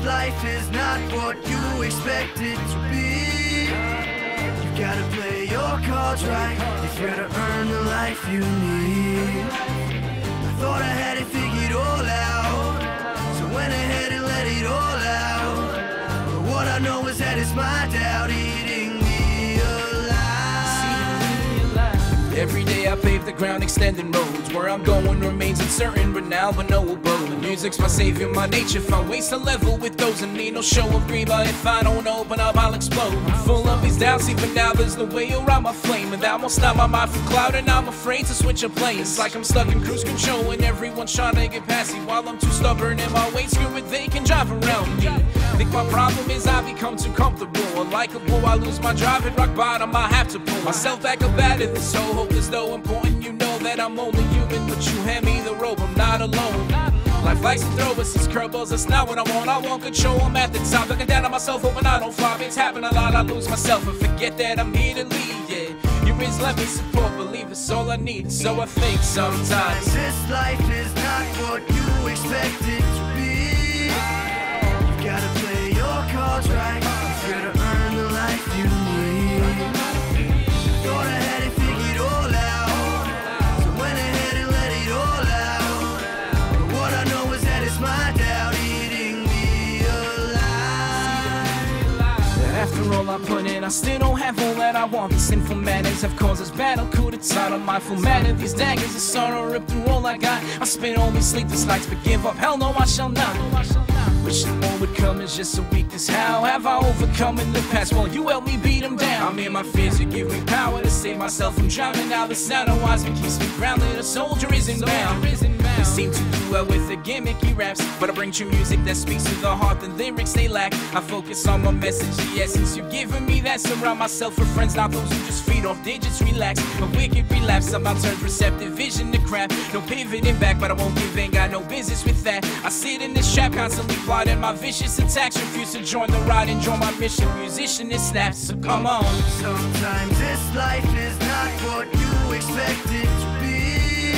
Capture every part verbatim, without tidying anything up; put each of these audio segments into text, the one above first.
this life is not what you expect it to be. You gotta play your cards right if you're to earn the life you need. I thought I had it figured all out, so went ahead and let it all out. But what I know is that it's my doubt eating me alive. Every day I pave the ground, extending roads. Where I'm going remains uncertain, but now I know abode. Music's my savior, my nature, find ways to level with those in need. No show of grief, if I don't open up, I'll explode. I'm full of these doubts, even now there's no way around my flame. And that won't stop my mind from clouding, I'm afraid to switch a plane. It's like I'm stuck in cruise control and everyone's trying to get past me, while I'm too stubborn in my way, screwing they can drive around me. Think my problem is I become too comfortable, unlikable, I lose my drive and rock bottom, I have to pull myself back up out of this whole hope is though important. You know that I'm only human, but you hand me the rope, I'm not alone. Life likes to throw us these curveballs, that's not what I want. I want control, I'm at the top, looking down on myself, hoping I don't flop. It's happened a lot, I lose myself and forget that I'm here to lead, yeah. You is let me support, believe it's all I need, so I think sometimes. This life is not what you expect it to be. You gotta play your cards right if you're to earn the life you need. Thought I had it figured all out. After all I put in, I still don't have all that I want. These sinful manners have caused this battle, coup d'etat, a mindful manner. These daggers of sorrow rip through all I got. I spend all these sleepless nights, but give up, hell no I shall not. Wish the more would come is just a weakness. How have I overcome in the past? Well, you helped me beat them down. I'm in my fears, you give me power to save myself from drowning. Now the sound of wisdom keeps me grounded, a soldier isn't bound. They seem to do well with the gimmicky raps, but I bring true music that speaks to the heart, the lyrics they lack. I focus on my message, the essence you've given me. That surround myself with friends, not those who just feed off digits. Relax, a wicked relapse, I'm out turned receptive vision to crap. No pivoting back, but I won't give in, got no business with that. I sit in this trap, constantly plotting my vicious attacks. Refuse to join the ride, enjoy my mission. Musician is snaps, so come on. Sometimes this life is not what you expect it to be.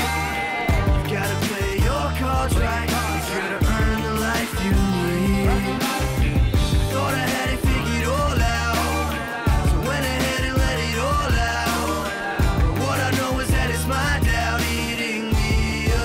You gotta play your cards right if you're to earn the life you need. Thought I had it figured all out, so went ahead and let it all out. But what I know is that it's my doubt eating me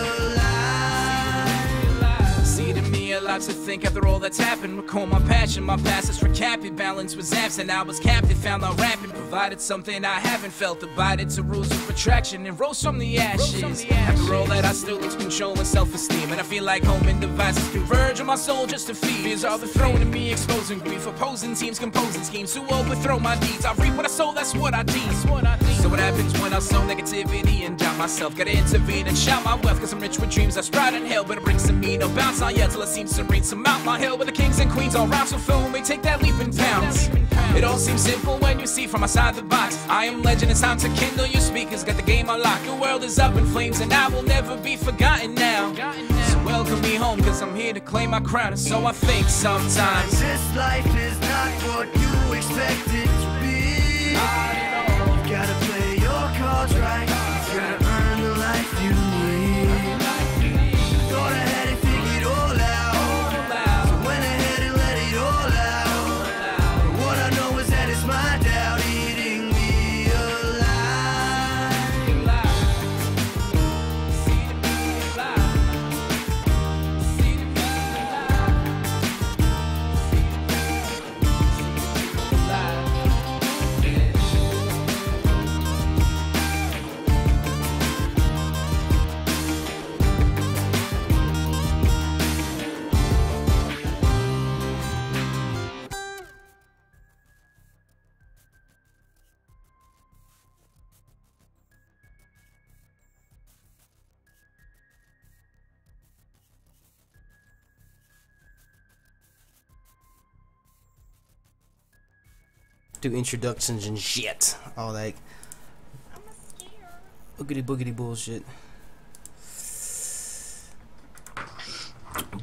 alive. It's eating me alive to think after all that's happened. Recall my passion, my past is recapped. Balance was absent, I was captive, found out rapping. Provided something I haven't felt, abided to rules of attraction and rose from the ashes. After all that I still lose control and self-esteem, and I feel like home and devices converge on my soul just to feed. Fears are overthrown in me, exposing grief, opposing teams, composing schemes to overthrow my deeds. I reap what I sow, that's what I deem. So what happens when I sow negativity and doubt myself? Gotta intervene and shout my wealth, cause I'm rich with dreams I sprout in hell. But it brings some mean, no bounce, I yell till it seems serene. Some out my hill with the kings and queens all round, so film me, take that leap and pounce. It all seems simple when you see from outside the box. I am legend, it's time to kindle your speakers. Got the game unlocked, the world is up in flames, and I will never be forgotten now. So welcome me home, cause I'm here to claim my crown, and so I think sometimes. This life is not what you expect it to be. You gotta play your cards right if you're to earn the life you need. Thought I had it figured all out, so went ahead and let it all out. But what I know is that it's my doubt eating me alive. Do introductions and shit. All that boogity boogity bullshit.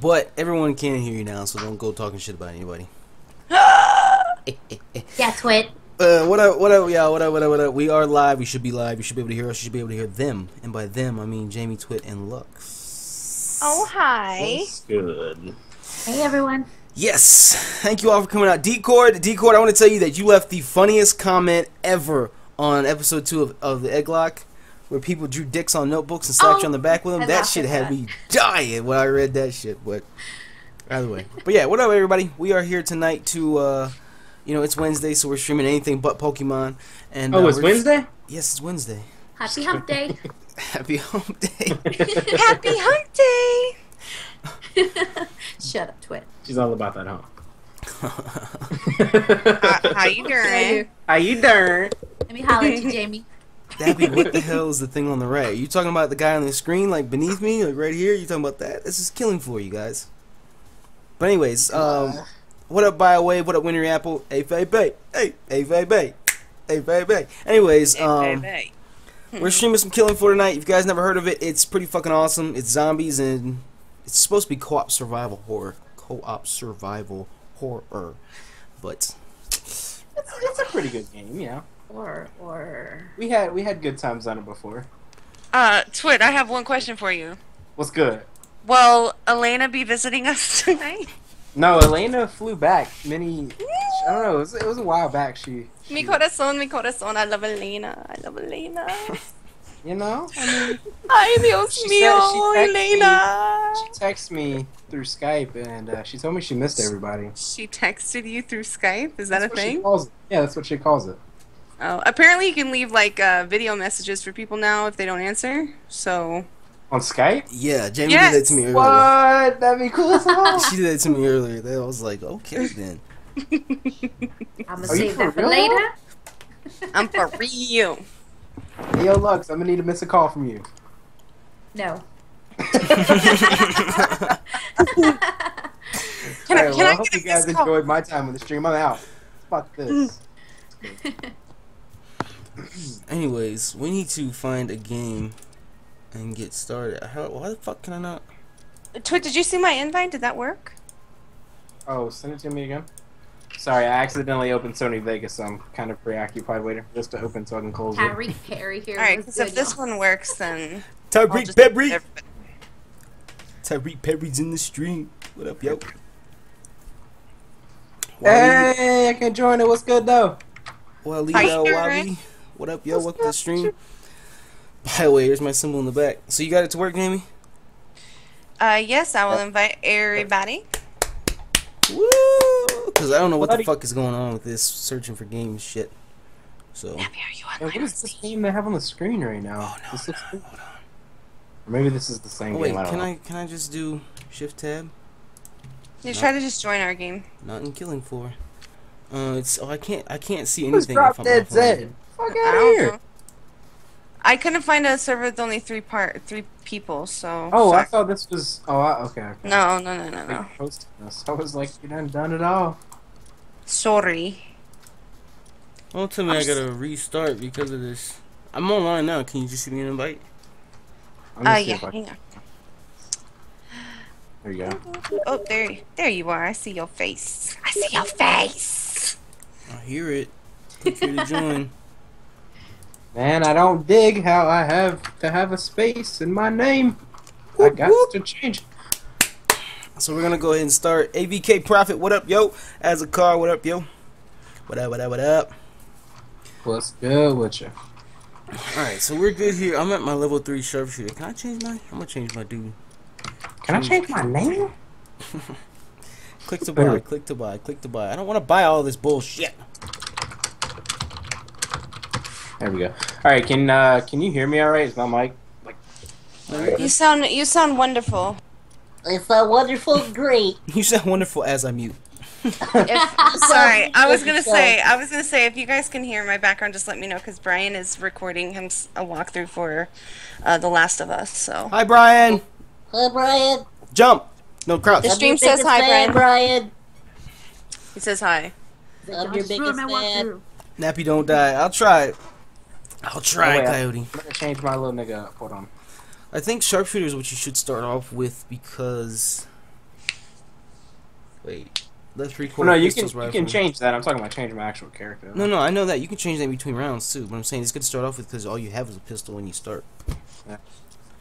But everyone can hear you now, so don't go talking shit about anybody. Yeah, Twit. Uh, what up, what up, y'all? What up, what up, what up? We are live. We should be live. You should be able to hear us. You should be able to hear them. And by them, I mean Jamie, Twit, and Lux. Oh, hi. That's good. Hey, everyone. Yes, thank you all for coming out. Decord, Decord, I want to tell you that you left the funniest comment ever on episode two of, of the Egglock, where people drew dicks on notebooks and slapped oh, you on the back with them. I that shit had that. me dying when I read that shit, but either way. But yeah, what up, everybody? We are here tonight to, uh, you know, it's Wednesday, so we're streaming anything but Pokemon. And, oh, uh, it's Wednesday? Yes, it's Wednesday. Happy Hump Day. Happy Hump Day. Happy Hump Day. Shut up, Twit. She's all about that, huh? how, how you doing? How you doing? Let me holler at you, Jamie. Nappy, what the hell is the thing on the right? Are you talking about the guy on the screen, like beneath me, like right here? You talking about that? This is Killing Floor, you guys. But anyways, um, uh, what up, BioWave? What up, Wintry Apple? Hey, Faye Bay. Hey, hey, Faye Bay. Hey, Faye Bay. Anyways, um, hey, hmm. we're streaming some Killing Floor tonight. If you guys never heard of it, it's pretty fucking awesome. It's zombies and it's supposed to be co-op survival horror. Co-op survival horror. But it's, it's a pretty good game, yeah. Or or we had we had good times on it before. Uh, Twit, I have one question for you. What's good? Will Elena be visiting us tonight? No, Elena flew back many. I don't know. It was, it was a while back. She. she mi corazón, mi corazón. I love Elena. I love Elena. You know, I mean, ay, Dios she mío, said she Elena. Me, she texted me through Skype, and uh, she told me she missed everybody. She texted you through Skype? Is that that's a thing? She calls it. Yeah, that's what she calls it. Oh, apparently you can leave like uh, video messages for people now if they don't answer. So on Skype? Yeah, Jamie yes. did that to me earlier. What? That'd be cool as hell. She did that to me earlier. I was like, okay then. I'm gonna save that for later. I'm for real. Hey, yo, Lux, I'm gonna need to miss a call from you. No. Can I, right, well, can I, I hope you guys enjoyed my time with the stream. I'm out. Fuck this. Anyways, we need to find a game and get started. How, why the fuck can I not? Twit, did you see my invite? Did that work? Oh, send it to me again. Sorry, I accidentally opened Sony Vegas, so I'm kind of preoccupied waiting for this to open so I can close it. Tyreek Perry here. Alright, because if this one works, then Tyreek Perry! Tyreek Perry's in the stream. What up, yo? Hey, I can join it. What's good, though? Well, yo, Wally. What up, yo? What's the stream? By the way, here's my symbol in the back. So you got it to work, Jamie? Uh, yes, I will invite everybody. Woo! Because I don't know what Bloody. the fuck is going on with this searching for games shit. So. Nappy, are you on hey, what is this game they have on the screen right now? Oh no! This no looks hold on. Or maybe this is the same oh, wait, game. Wait, can I, I can I just do Shift Tab? You no. try to just join our game. Not in Killing Floor. Uh, it's oh I can't I can't see Who's anything. Drop dead Zed. Fuck out of here! Know. I couldn't find a server with only three part three people, so. Oh, sorry. I thought this was. Oh, I, okay, okay. No, no, no, no, no. I was like, you done done it all. Sorry. Well, tell me I'm I gotta restart because of this. I'm online now. Can you just give me an invite? Oh uh, yeah, hang on. There you go. Oh, there, there you are. I see your face. I see your face. I hear it. Click here to join. Man, I don't dig how I have to have a space in my name. Whoop, I got whoop. to change. So we're gonna go ahead and start. A B K Profit, what up, yo? As a car, what up, yo? What up, what up, what up? What's good with you? Alright, so we're good here. I'm at my level three sharpshooter. Can I change my? I'm gonna change my dude. Can change I change my name? Click to buy, click to buy, click to buy. I don't wanna buy all this bullshit. There we go. All right, can uh, can you hear me? All right, is my mic like? Right. You sound you sound wonderful. If I wonderful, great. You sound wonderful as I mute. If, sorry, I was gonna say I was gonna say if you guys can hear my background, just let me know because Brian is recording him a walkthrough for uh, The Last of Us. So. Hi, Brian. Hi, Brian. Jump. No crouch. The stream says hi, fan, Brian. Brian. He says hi. I'm your biggest fan. Nappy, don't die. I'll try it. I'll try, oh, wait, Coyote. I'm gonna change my little nigga up. Hold on. I think sharpshooter is what you should start off with because. Wait. Let's record. Well, no, you can rifle. you can change that. I'm talking about changing my actual character. No, no, I know that you can change that between rounds too. But I'm saying it's good to start off with because all you have is a pistol when you start. Yeah.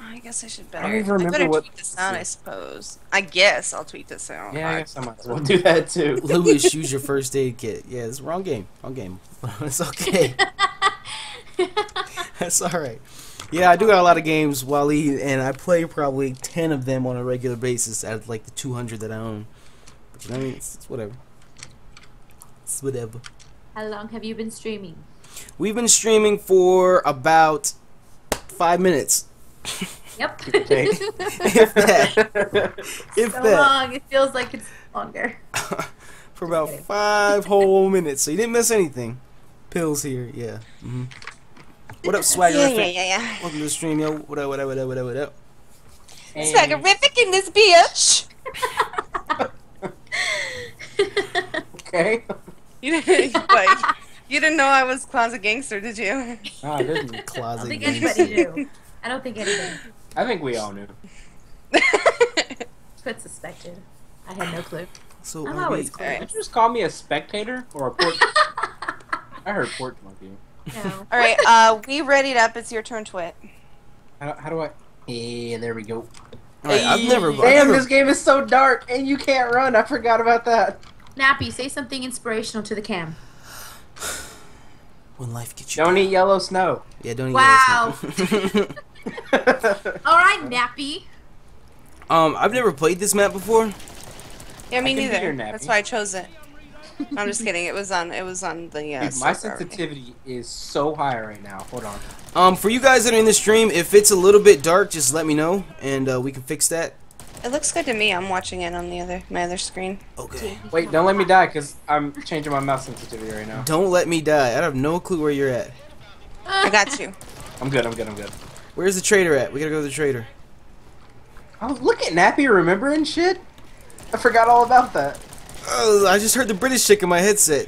I guess I should better. I don't even remember I better what. Tweet this out, I suppose. I guess I'll tweet this out. Yeah, I guess I might as well do that too. Lewis, use your first aid kit. Yeah, it's wrong game. Wrong game. It's okay. That's all right. Yeah, I do got a lot of games, Wally, and I play probably ten of them on a regular basis out of like the two hundred that I own. But I mean, it's, it's whatever. It's whatever. How long have you been streaming? We've been streaming for about five minutes. Yep. If that. If so that. long. It feels like it's longer. For about five whole minutes. So you didn't miss anything. Pills here, yeah. Mm-hmm. What up, Swagger? Yeah, yeah, yeah, yeah. Welcome to the stream, yo. What up, what up, what up, what up, what up? Hey. Swaggerific in this bitch. Okay. You didn't, like, you didn't know I was closet gangster, did you? No, I didn't. Closet gangster. I don't think gangster. anybody knew. I don't think anybody. I think we all knew. Quit suspected. I had no clue. So I'm always clue. Right. Did you just call me a spectator or a porch? I heard porch monkey. No. All right, uh, we readied up. It's your turn, Twit. How, how do I? Yeah, there we go. All right, I've never. Damn, I've never... this game is so dark, and you can't run. I forgot about that. Nappy, say something inspirational to the cam. When life gets you. Don't eat yellow snow. Yeah, don't eat wow. yellow snow. All right, Nappy. Um, I've never played this map before. Yeah, me neither. That's why I chose it. I'm just kidding. It was on. It was on the. Uh, Dude, my sensitivity already. is so high right now. Hold on. Um, for you guys that are in the stream, if it's a little bit dark, just let me know, and uh, we can fix that. It looks good to me. I'm watching it on the other my other screen. Okay. Wait, don't let me die, cause I'm changing my mouse sensitivity right now. Don't let me die. I have no clue where you're at. I got you. I'm good. I'm good. I'm good. Where's the trader at? We gotta go to the trader. Oh, look at Nappy remembering shit. I forgot all about that. Uh, I just heard the British chick in my headset.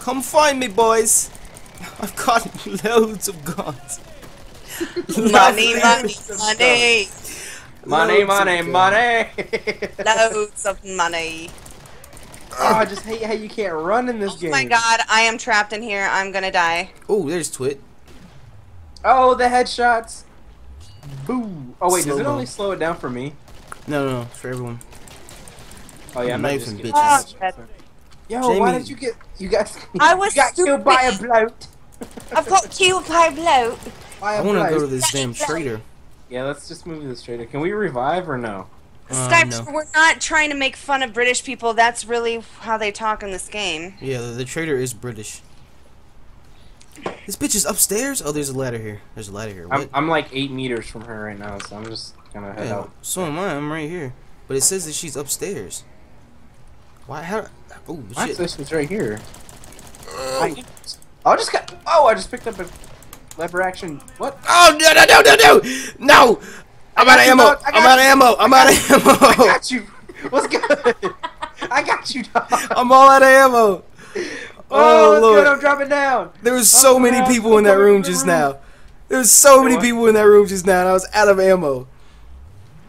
Come find me, boys. I've got loads of guns. money, money, money. Money, money, money! Loads of money. Oh, I just hate how you can't run in this game. Oh my god, I am trapped in here. I'm gonna die. Oh, there's Twit. Oh, the headshots. Boo. Oh, wait, slow does it down. only slow it down for me? No, no, no, for everyone. Oh, yeah, I'm not just kidding. Oh, yo, Jamie. why did you get. You got, I was you got killed by a bloat. I've got killed by a bloat. By a I wanna bloat. go to this damn trader. Yeah, let's just move to this trader. Can we revive or no? Uh, Skype, no. We're not trying to make fun of British people. That's really how they talk in this game. Yeah, the, the trader is British. This bitch is upstairs? Oh, there's a ladder here. There's a ladder here. I'm, I'm like eight meters from her right now, so I'm just gonna head yeah, out. So am I. I'm right here. But it says that she's upstairs. Why? How? Oh, My shit. This was right here. Uh, I just got... Oh, I just picked up a... lever action. What? Oh no no no no no! No! I'm out of ammo. I'm out of ammo. I'm out of ammo. I got you. What's good? I got you. Dog. I'm all out of ammo. Oh, oh Lord! Good. I'm dropping down. There was so oh, many God. people in that room just now. There was so many people in that room just now. And I was out of ammo.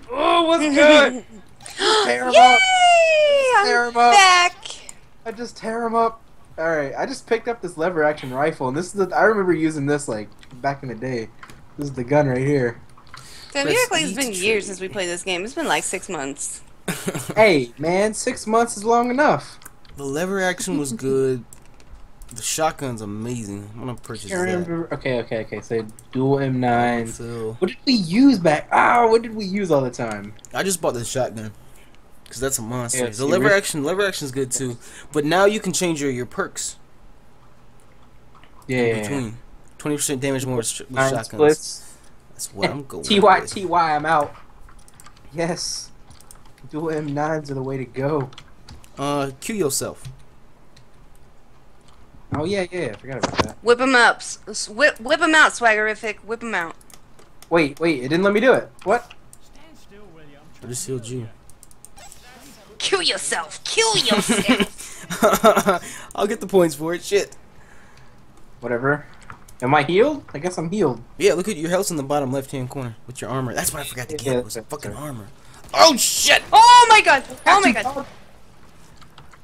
Oh, what's good? Tear him up. Tear him up. Back. I just tear him up. All right, I just picked up this lever action rifle, and this is the, I remember using this like back in the day. This is the gun right here. Damn, basically it's been years since we played this game. It's been like six months. Hey, man, six months is long enough. The lever action was good. The shotgun's amazing. I'm gonna purchase I remember, that. Okay, okay, okay. So dual M nine. So what did we use back? Ah, oh, what did we use all the time? I just bought the shotgun. Cause that's a monster. Yeah, the lever action, lever action's good too, but now you can change your your perks. Yeah. In between, twenty percent damage more with shotguns. Splits. That's what I'm going. Ty ty, I'm out. Yes. Dual M nines are the way to go. Uh, Q yourself. Oh yeah, yeah. I forgot about that. Whip them up. Whip whip them out, Swaggerific. Whip them out. Wait, wait. It didn't let me do it. What? Stand still, William. I just healed you. Kill yourself! Kill yourself! I'll get the points for it. Shit. Whatever. Am I healed? I guess I'm healed. Yeah, look at your health in the bottom left-hand corner with your armor. That's what I forgot to get. Yeah, was the fucking sorry. armor. Oh shit! Oh my god! Oh my god!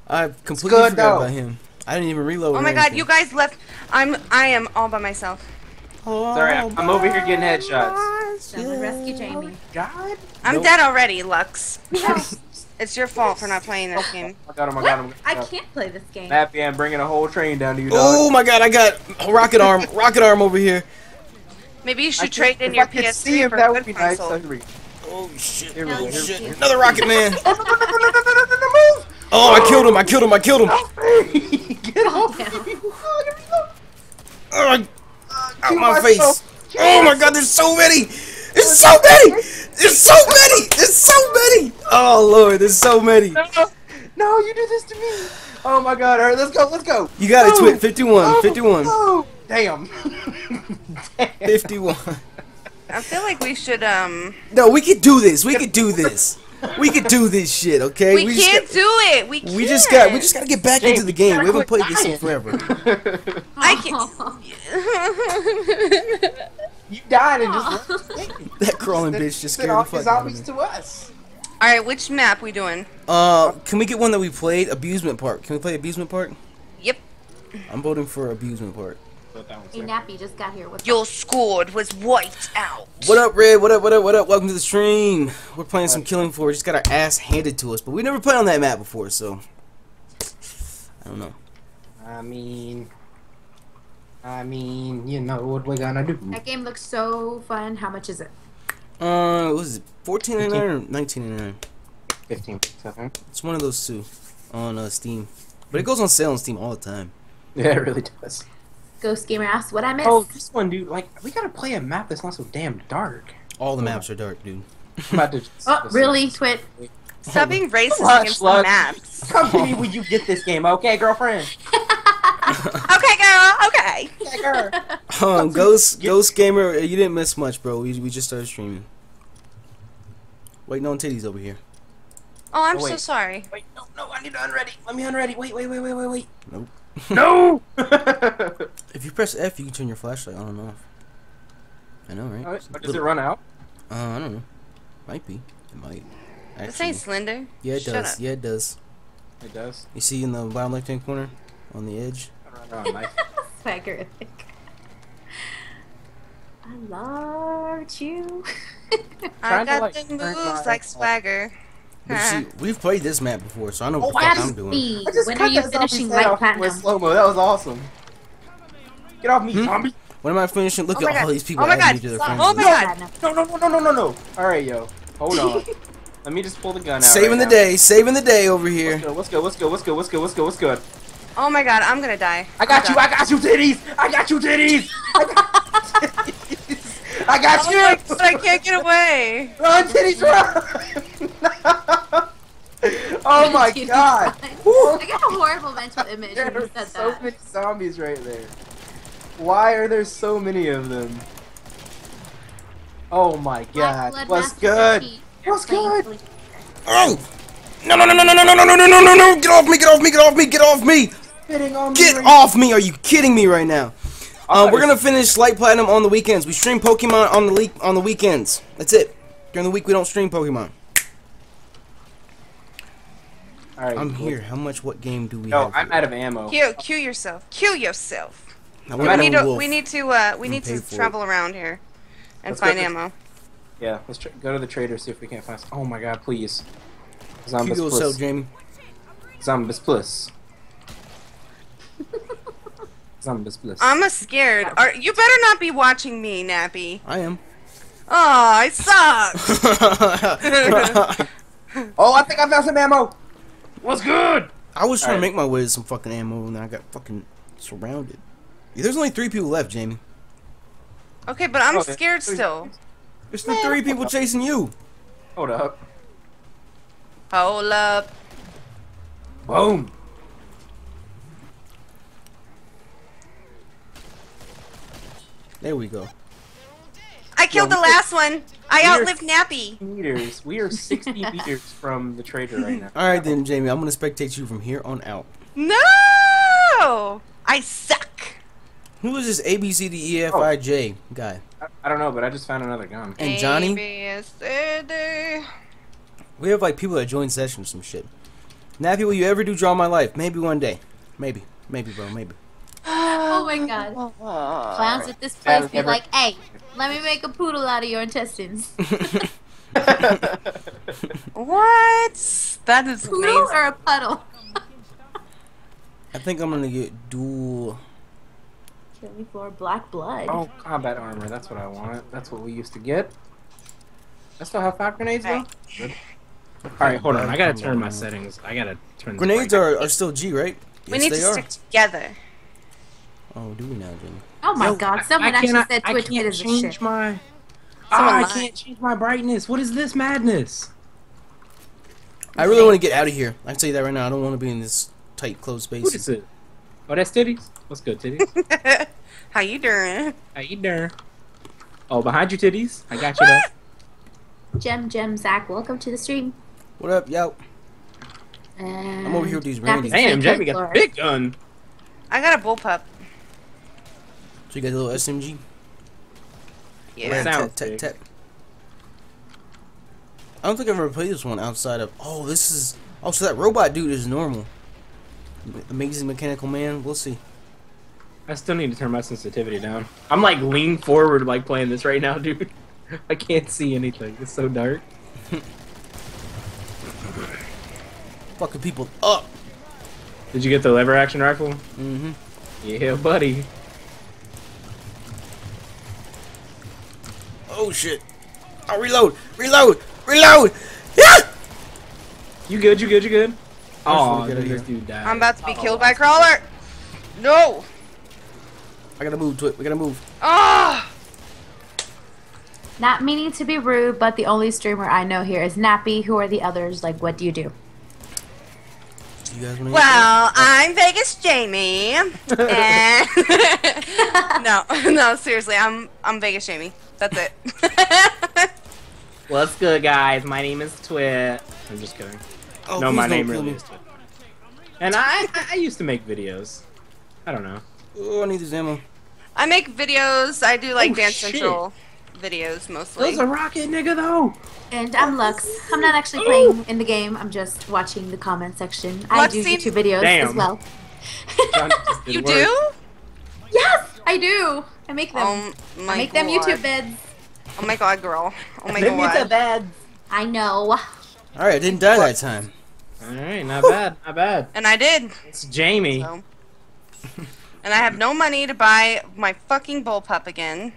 I completely good, forgot though. about him. I didn't even reload. Oh my god! Anything. You guys left. I'm. I am all by myself. Sorry, I'm, I'm over here getting headshots. Someone rescue Jamie. God. I'm nope. dead already, Lux. It's your fault for not playing this game. Oh my god, oh my god, oh my god. I can't play this game. Nappy, I'm bringing a whole train down to you, dog. Oh my god, I got rocket arm, rocket arm over here. Maybe you should trade in your P S three for a good console. Oh shit, oh shit. Another rocket man. Oh, I killed him, I killed him, I killed him. Get off me. Oh, out my face. Oh my god, there's so many. There's so many! There's so many! There's so many! Oh lord, there's so many! No, no, you do this to me! Oh my god, alright, let's go, let's go! You got it, Twit, fifty-one, fifty-one. Oh, damn. Damn. fifty-one. I feel like we should, um... No, we could do this, we could do this. We could do this shit, okay? We, we can't got, do it. We can't. We just got. We just got to get back James, into the game. We haven't played dying. this in forever. I can't. You died and just that crawling bitch just scared off the fuck out of me. To us. All right, which map we doing? Uh, can we get one that we played? Abusement Park. Can we play Abusement Park? Yep. I'm voting for Abusement Park. Hey, Nappy just got here. What's Your squad was wiped out. What up, Red? What up, what up, what up? Welcome to the stream. We're playing some Killing Floor. We just got our ass handed to us, but we never played on that map before, so. I don't know. I mean, I mean, you know what we're gonna do. That game looks so fun. How much is it? Uh, what is it? fourteen ninety-nine or nineteen ninety-nine? fifteen. It's one of those two on uh, Steam. But it goes on sale on Steam all the time. Yeah, it really does. Ghost Gamer asks what I missed. Oh, this one, dude. Like, we gotta play a map that's not so damn dark. All the maps are dark, dude. I'm about to oh, really, Twit? Stop being racist Lush, against Lush. the maps. Come to me when you get this game, okay, girlfriend? Okay, girl. Okay. Okay, girl. Um, Ghost, Ghost Gamer, you didn't miss much, bro. We we just started streaming. Waiting on titties over here. Oh, I'm oh, so sorry. Wait, no, no, I need to unready. Let me unready. Wait, wait, wait, wait, wait, wait. Nope. No! If you press F, you can turn your flashlight on and off. I know, right? Oh, does it run out? Uh, I don't know. Might be. It might. Actually. This ain't slender. Yeah, it Shut does. Up. Yeah, it does. It does? You see in the bottom left-hand corner? On the edge? Swaggerific. I loved you. I got like, the moves like swagger. See, we've played this map before, so I know what oh, the fuck I'm doing. Speed. I just when cut are you finishing Light Platinum? Slow mo, that was awesome. Get off me, hmm? zombie! When am I finishing? Look oh at all these people. Oh my god! To oh my god! No, no, no, no, no, no, no! All right, yo, hold on. Let me just pull the gun out. Saving right the now. day, saving the day over here. What's good? What's good? What's good? What's good? What's good? What's good? Oh my god, I'm gonna die. I got oh you! God. I got you, titties! I got you, titties! I got titties! I got oh you! My god, I can't get away. Run, titties, run! Oh my god! I got a horrible mental image when you said so that. Many zombies right there. Why are there so many of them? Oh my god! What's good? What's good? Oh! No! No! No! No! No! No! No! No! No! No! No! Get off me! Get off me! Get off me! Get off me! Get off me! Are you kidding me right now? Um, we're gonna finish Light Platinum on the weekends. We stream Pokemon on the leak on the weekends. That's it. During the week, we don't stream Pokemon. All right, I'm here. How much? What game do we no, have? No, I'm here? out of ammo. Q, Q yourself. Q yourself. No, we, need to, we need to. Uh, we I'm need to travel it. around here and let's find ammo. The, yeah, let's go to the trader see if we can't find. Some. Oh my god, please. Zombies Q yourself, Jamie. Zombies plus. Zombies plus. I'm scared. Are, you better not be watching me, Nappy. I am. Oh, I suck. Oh, I think I found some ammo. What's good? I was trying right. to make my way to some fucking ammo, and then I got fucking surrounded. Yeah, there's only three people left, Jamie. Okay, but I'm okay. scared still. There's still Man, three people up. chasing you. Hold up. Hold up. Boom. There we go. I killed yeah, the last one. I outlived Nappy. Meters. We are sixty meters from the trader right now. All right then, Jamie. I'm gonna spectate you from here on out. No, I suck. Who is this A B C D E F I J guy? I, I don't know, but I just found another gun. And Johnny. A, B, S, A, we have like people that join sessions, some shit. Nappy, will you ever do Draw My Life? Maybe one day. Maybe, maybe, bro, maybe. Oh my god. Clowns at this place be never... like, hey, let me make a poodle out of your intestines. What? That is poodle amazing. Or a puddle? I think I'm gonna get dual. Killing Floor Black Blood. Oh, combat armor. That's what I want. That's what we used to get. I still have five grenades though. Good. All right, hold on. I gotta turn my settings. I gotta turn. Grenades are are still G, right? We need to stick together. Oh, do we now, Jenny? Oh my God! Someone actually said Twitch is a shit. I can't change my. Ah, I can't change my brightness. What is this madness? I really want to get out of here. I can tell you that right now. I don't want to be in this tight, closed space. What is it? Oh, that's Titties. What's good, Titties? How you doing? How you doing? Oh, behind you, Titties. I got you. Though. Gem, Gem, Zach, welcome to the stream. What up, yo? And I'm over here with these random. Damn, Jamie got a big gun. I got a bullpup. So you got a little S M G? Yeah. Tap, tap, tap. I don't think I've ever played this one outside of. Oh, this is. Oh, so that robot dude is normal. Amazing Mechanical Man. We'll see. I still need to turn my sensitivity down. I'm like lean forward, like playing this right now, dude. I can't see anything. It's so dark. Fucking people up. Did you get the lever action rifle? Mm-hmm. Yeah, buddy. Oh shit! Oh, reload, reload, reload! Yeah! You good? You good? You good? Oh, dude died. I'm about to be oh, killed by a crawler. No! I gotta move to it. We gotta move. Ah! Oh! Not meaning to be rude, but the only streamer I know here is Nappy. Who are the others? Like, what do you do? You guys want to well, I'm Vegas Jamie. and no, no, seriously, I'm I'm Vegas Jamie. That's it. What's good, guys? My name is Twit. I'm just kidding. Oh, no, my name really me. Is Twit. And I, I used to make videos. I don't know. Oh, I need this ammo. I make videos. I do like oh, Dance shit. Central videos mostly. Those are rocket, nigga, though. And I'm Lux. I'm not actually playing Ooh. in the game. I'm just watching the comment section. Lux I do YouTube videos Damn. as well. You work. do? Yes, I do. I make them. Um, I make god. them YouTube vids. Oh my god, girl. Oh my god. YouTube vids. I know. All right, I didn't die that time. All right, not Whew. bad, not bad. And I did. It's Jamie. So. And I have no money to buy my fucking bullpup again.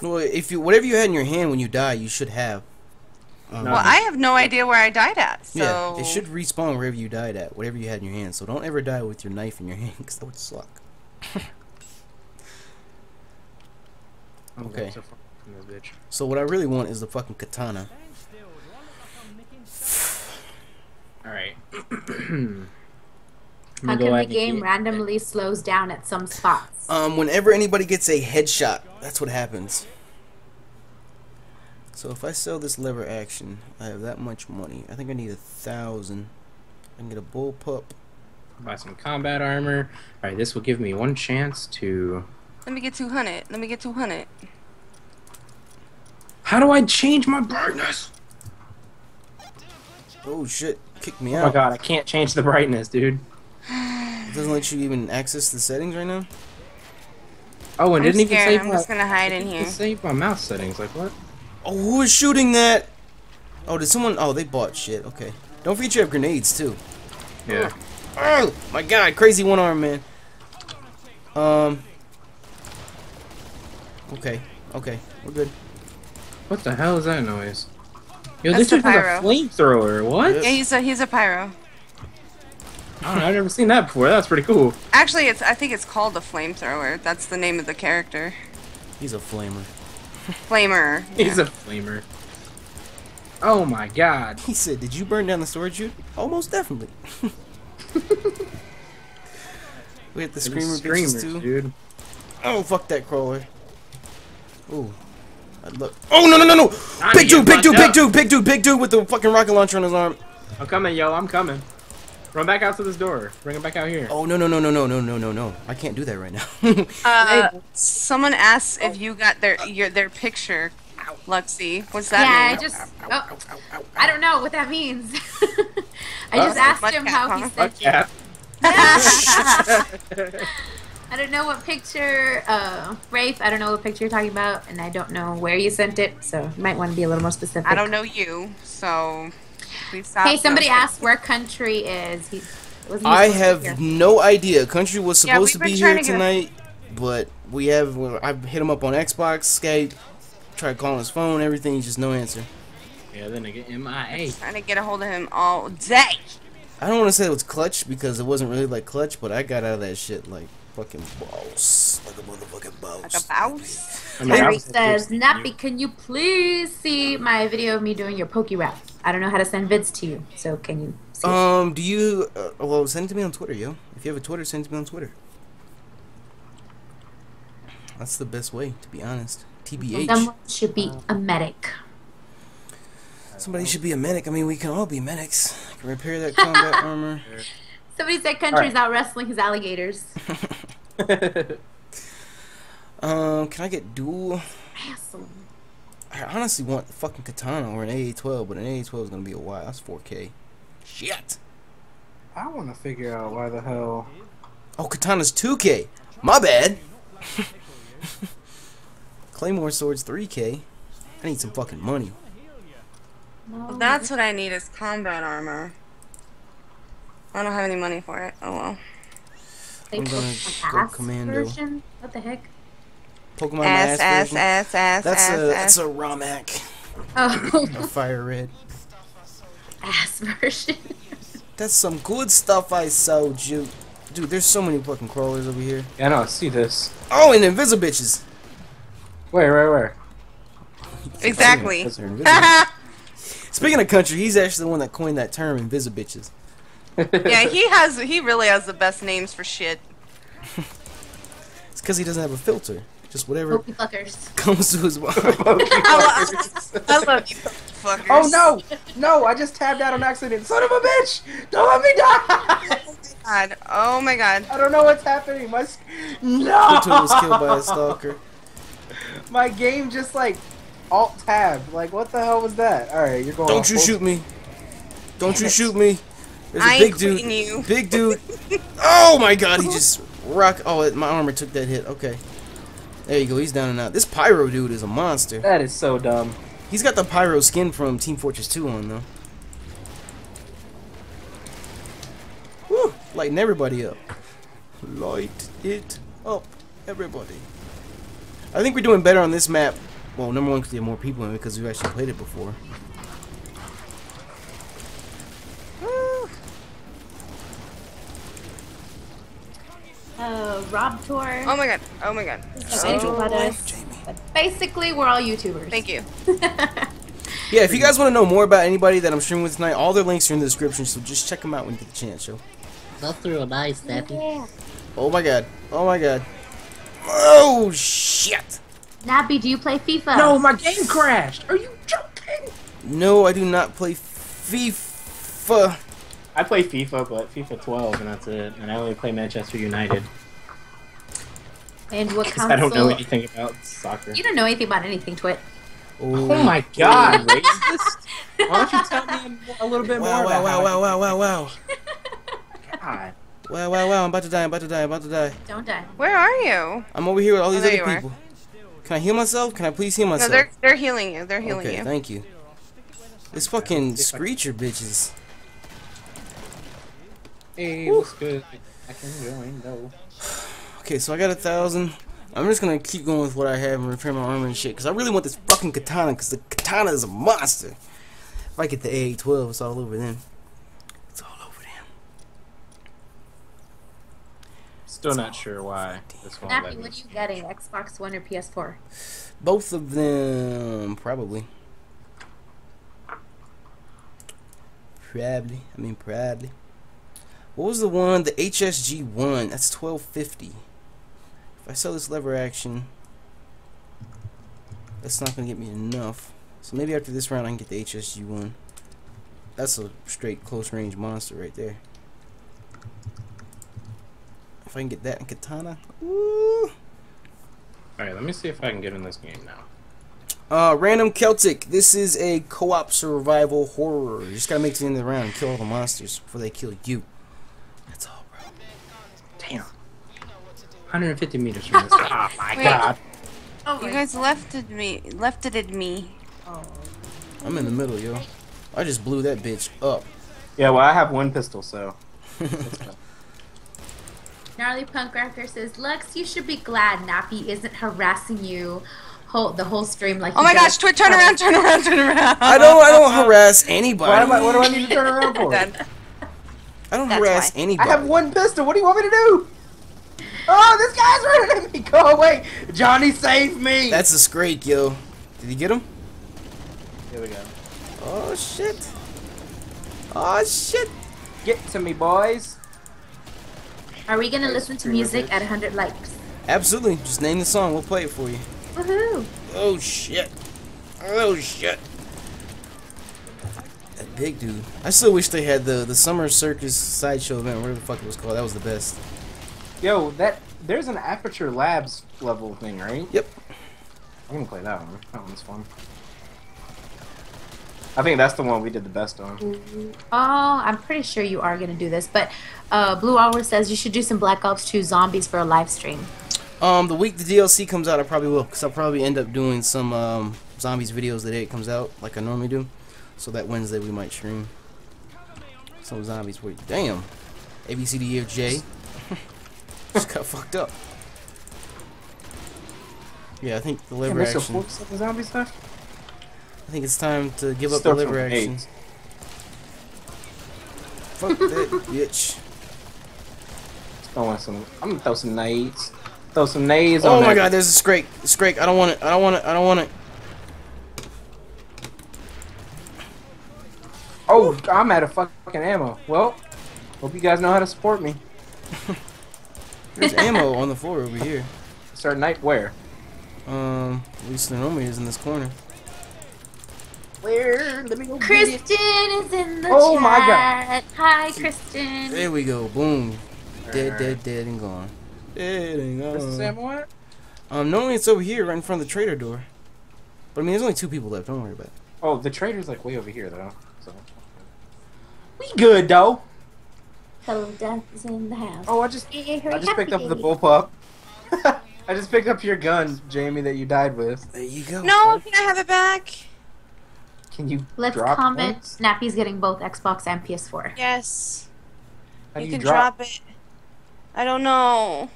Well, if you whatever you had in your hand when you die, you should have. Um, well, I have no idea where I died at. So. Yeah, it should respawn wherever you died at, whatever you had in your hand. So don't ever die with your knife in your hand, because that would suck. Okay. So what I really want is the fucking katana. All right. How come the game randomly slows down at some spots? Um, whenever anybody gets a headshot, that's what happens. So if I sell this lever action, I have that much money. I think I need a thousand. I can get a bullpup. Buy some combat armor. All right, this will give me one chance to. Let me get two hundred. Let me get two hundred. How do I change my brightness? Oh shit, kick me oh out. Oh my god, I can't change the brightness, dude. It doesn't let you even access the settings right now? Oh, and didn't even save I'm my, just gonna hide in here. Save my mouse settings, like what? Oh, who is shooting that? Oh, did someone... Oh, they bought shit, okay. Don't forget you have grenades, too. Yeah. Oh, my god, crazy one arm, man. Um... Okay, okay, we're good. What the hell is that noise? Yo, That's this dude has a flamethrower. What? Yeah, he's a he's a pyro. I don't know. I've never seen that before. That's pretty cool. Actually, it's I think it's called a flamethrower. That's the name of the character. He's a flamer. Flamer. Yeah. He's a flamer. Oh my god. He said, "Did you burn down the storage unit?" Almost definitely. We have the screamer bitches too, dude. Oh fuck that crawler. Ooh. I'd look. Oh no no no no! Big dude, big dude, big dude, big dude, big dude with the fucking rocket launcher on his arm. I'm coming, yo, I'm coming. Run back out to this door. Bring him back out here. Oh no no no no no no no no no! I can't do that right now. uh, someone asks if you got their your their picture, Luxy. What's that? Yeah, mean? I just oh, I don't know what that means. I just uh, asked him how he said. Mudcap. I don't know what picture, uh, Rafe, I don't know what picture you're talking about, and I don't know where you sent it, so you might want to be a little more specific. I don't know you, so... Please stop. Hey, somebody asked where Country is. He, wasn't I have no idea. Country was supposed yeah, to be here to tonight, a... but we have... I hit him up on Xbox, Skype, tried calling his phone, everything, just no answer. Yeah, then I get M I A. I'm trying to get a hold of him all day. I don't want to say it was clutch, because it wasn't really like clutch, but I got out of that shit, like... Fucking boss, like a motherfucking boss. Like a boss. I mean, Tyreek says, Nappy, can you please see my video of me doing your Poke Rap? I don't know how to send vids to you, so can you? See um, it? do you? Uh, well, send it to me on Twitter, yo. If you have a Twitter, send it to me on Twitter. That's the best way, to be honest. T B H. Someone should be a medic. Somebody should be a medic. I mean, we can all be medics. I can repair that combat armor. Somebody said Country's out wrestling his alligators. um, can I get dual? Awesome. I honestly want the fucking katana or an A A twelve, but an A A twelve is gonna be a while. That's four K. Shit. I want to figure out why the hell. Oh, katana's two K. My bad. Claymore swords three K. I need some fucking money. Well, that's what I need is combat armor. I don't have any money for it. Oh well. I'm gonna go commando. Version? What the heck? Pokemon ass, ass, ass, ass, that's ass, a ass. That's a Romac. Oh. A fire red. Ass version. That's some good stuff I sold you, dude. There's so many fucking crawlers over here. Yeah, I know. I see this. Oh, and invisible bitches. Where, where, where? Exactly. Speaking of Country, he's actually the one that coined that term, invisible bitches. Yeah, he has. He really has the best names for shit. It's because he doesn't have a filter. Just whatever comes to his mind. I, I love you, fuckers. Oh no, no! I just tabbed out on accident. Son of a bitch! Don't let me die! Oh my god! Oh my god! I don't know what's happening. My no! He was killed by a stalker. My game just like alt tabbed. Like what the hell was that? All right, you're going. Don't you shoot me! Don't you shoot me! There's a I big dude. You. Big dude. Oh my god, he just rock. Oh, my armor took that hit. Okay. There you go. He's down and out. This Pyro dude is a monster. That is so dumb. He's got the Pyro skin from Team Fortress two on, though. Woo! Lighting everybody up. Light it up, everybody. I think we're doing better on this map. Well, number one, because we have more people in it because we've actually played it before. Uh, Rob Tour. Oh my god. Oh my god. Oh, Jamie. Basically, we're all YouTubers. Thank you. Yeah, if you guys want to know more about anybody that I'm streaming with tonight, all their links are in the description, so just check them out when you get the chance, yo. Go through a nice, Nappy. Yeah. Oh my god. Oh my god. Oh shit. Nappy, do you play FIFA? No, my game crashed. Are you joking? No, I do not play FIFA. I play FIFA, but FIFA twelve, and that's it. And I only play Manchester United. And what console? I don't know anything about soccer. You don't know anything about anything, Twit. Ooh. Oh my god, racist! Why don't you tell me a little bit wow, more? Wow, wow, wow, wow, wow, wow, wow. God. Wow, wow, wow, I'm about to die, I'm about to die, I'm about to die. Don't die. Where are you? I'm over here with all these oh, other people. Are. Can I heal myself? Can I please heal myself? No, they're, they're healing you, they're healing okay, you. Okay, thank you. This fucking Screecher bitches. Hey, what's good? I can join though. Okay, so I got a thousand. I'm just gonna keep going with what I have and repair my armor and shit, because I really want this fucking katana, because the katana is a monster. If I get the A A twelve, it's all over then. It's all over them. Still it's not sure why. This one Nappy, what are you getting? Xbox One or P S four? Both of them, probably. Probably. I mean, probably. What was the one? The H S G one. That's twelve fifty. If I sell this lever action, that's not gonna get me enough. So maybe after this round, I can get the H S G one. That's a straight close range monster right there. If I can get that in katana. Woo! All right, let me see if I can get in this game now. Uh, Random Celtic. This is a co-op survival horror. You just gotta make it to the end of the round and kill all the monsters before they kill you. That's all, bro. Damn. one hundred fifty meters from this. Oh my Wait. god. Oh my you guys lefted me. Lefted me. Oh. I'm in the middle, yo. I just blew that bitch up. Yeah, well, I have one pistol, so. Gnarly Punk Raptor says, Lux, you should be glad Nappy isn't harassing you whole, the whole stream like. Oh my gosh, Twit, turn around, turn around, turn around. I don't, I don't harass anybody. Why am I, what do I need to turn around for? I don't That's harass why. anybody. I have one pistol. What do you want me to do? Oh, this guy's running at me. Go away. Johnny, save me. That's a scrake, yo. Did you get him? Here we go. Oh, shit. Oh, shit. Get to me, boys. Are we going to listen to music at one hundred likes? Absolutely. Just name the song. We'll play it for you. Woohoo. Oh, shit. Oh, shit. That big dude. I still wish they had the, the Summer Circus Sideshow event, whatever the fuck it was called. That was the best. Yo, that there's an Aperture Labs level thing, right? Yep. I'm going to play that one. That one's fun. I think that's the one we did the best on. Mm-hmm. Oh, I'm pretty sure you are going to do this, but uh, Blue Hour says you should do some Black Ops two zombies for a live stream. Um, the week the D L C comes out, I probably will, because I'll probably end up doing some um, zombies videos the day it comes out, like I normally do. So that Wednesday we might stream some zombies. Wait, damn. A, B, C, D, E, F, J. Just got fucked up. Yeah, I think the liver action. Can we still focus on the zombie stuff? I think it's time to give up the liver action. Fuck that bitch. I want some. I'm gonna throw some nades. Throw some nades. Oh on my that. god, there's a scrake. A scrake. I don't want it. I don't want it. I don't want it. Oh, I'm out of fucking ammo. Well, hope you guys know how to support me. There's ammo on the floor over here. It's our night where? Um, at least the normally is in this corner. Where? Let me go. Kristen is in the oh chat. My god. Hi, Kristen. There we go. Boom. Dead, dead, dead, and gone. Dead and gone. Is Sam what? Um, normally it's over here, right in front of the trader door. But I mean, there's only two people left. Don't worry about it. Oh, the trader's like way over here, though. So we good, though. Hello, Death is in the house. Oh, I just, I just picked up the bullpup. I just picked up your gun, Jamie, that you died with. There you go. No, can I have it back? Can you Let's drop comment. Points? Nappy's getting both Xbox and P S four. Yes. How you, you can drop? drop it. I don't know.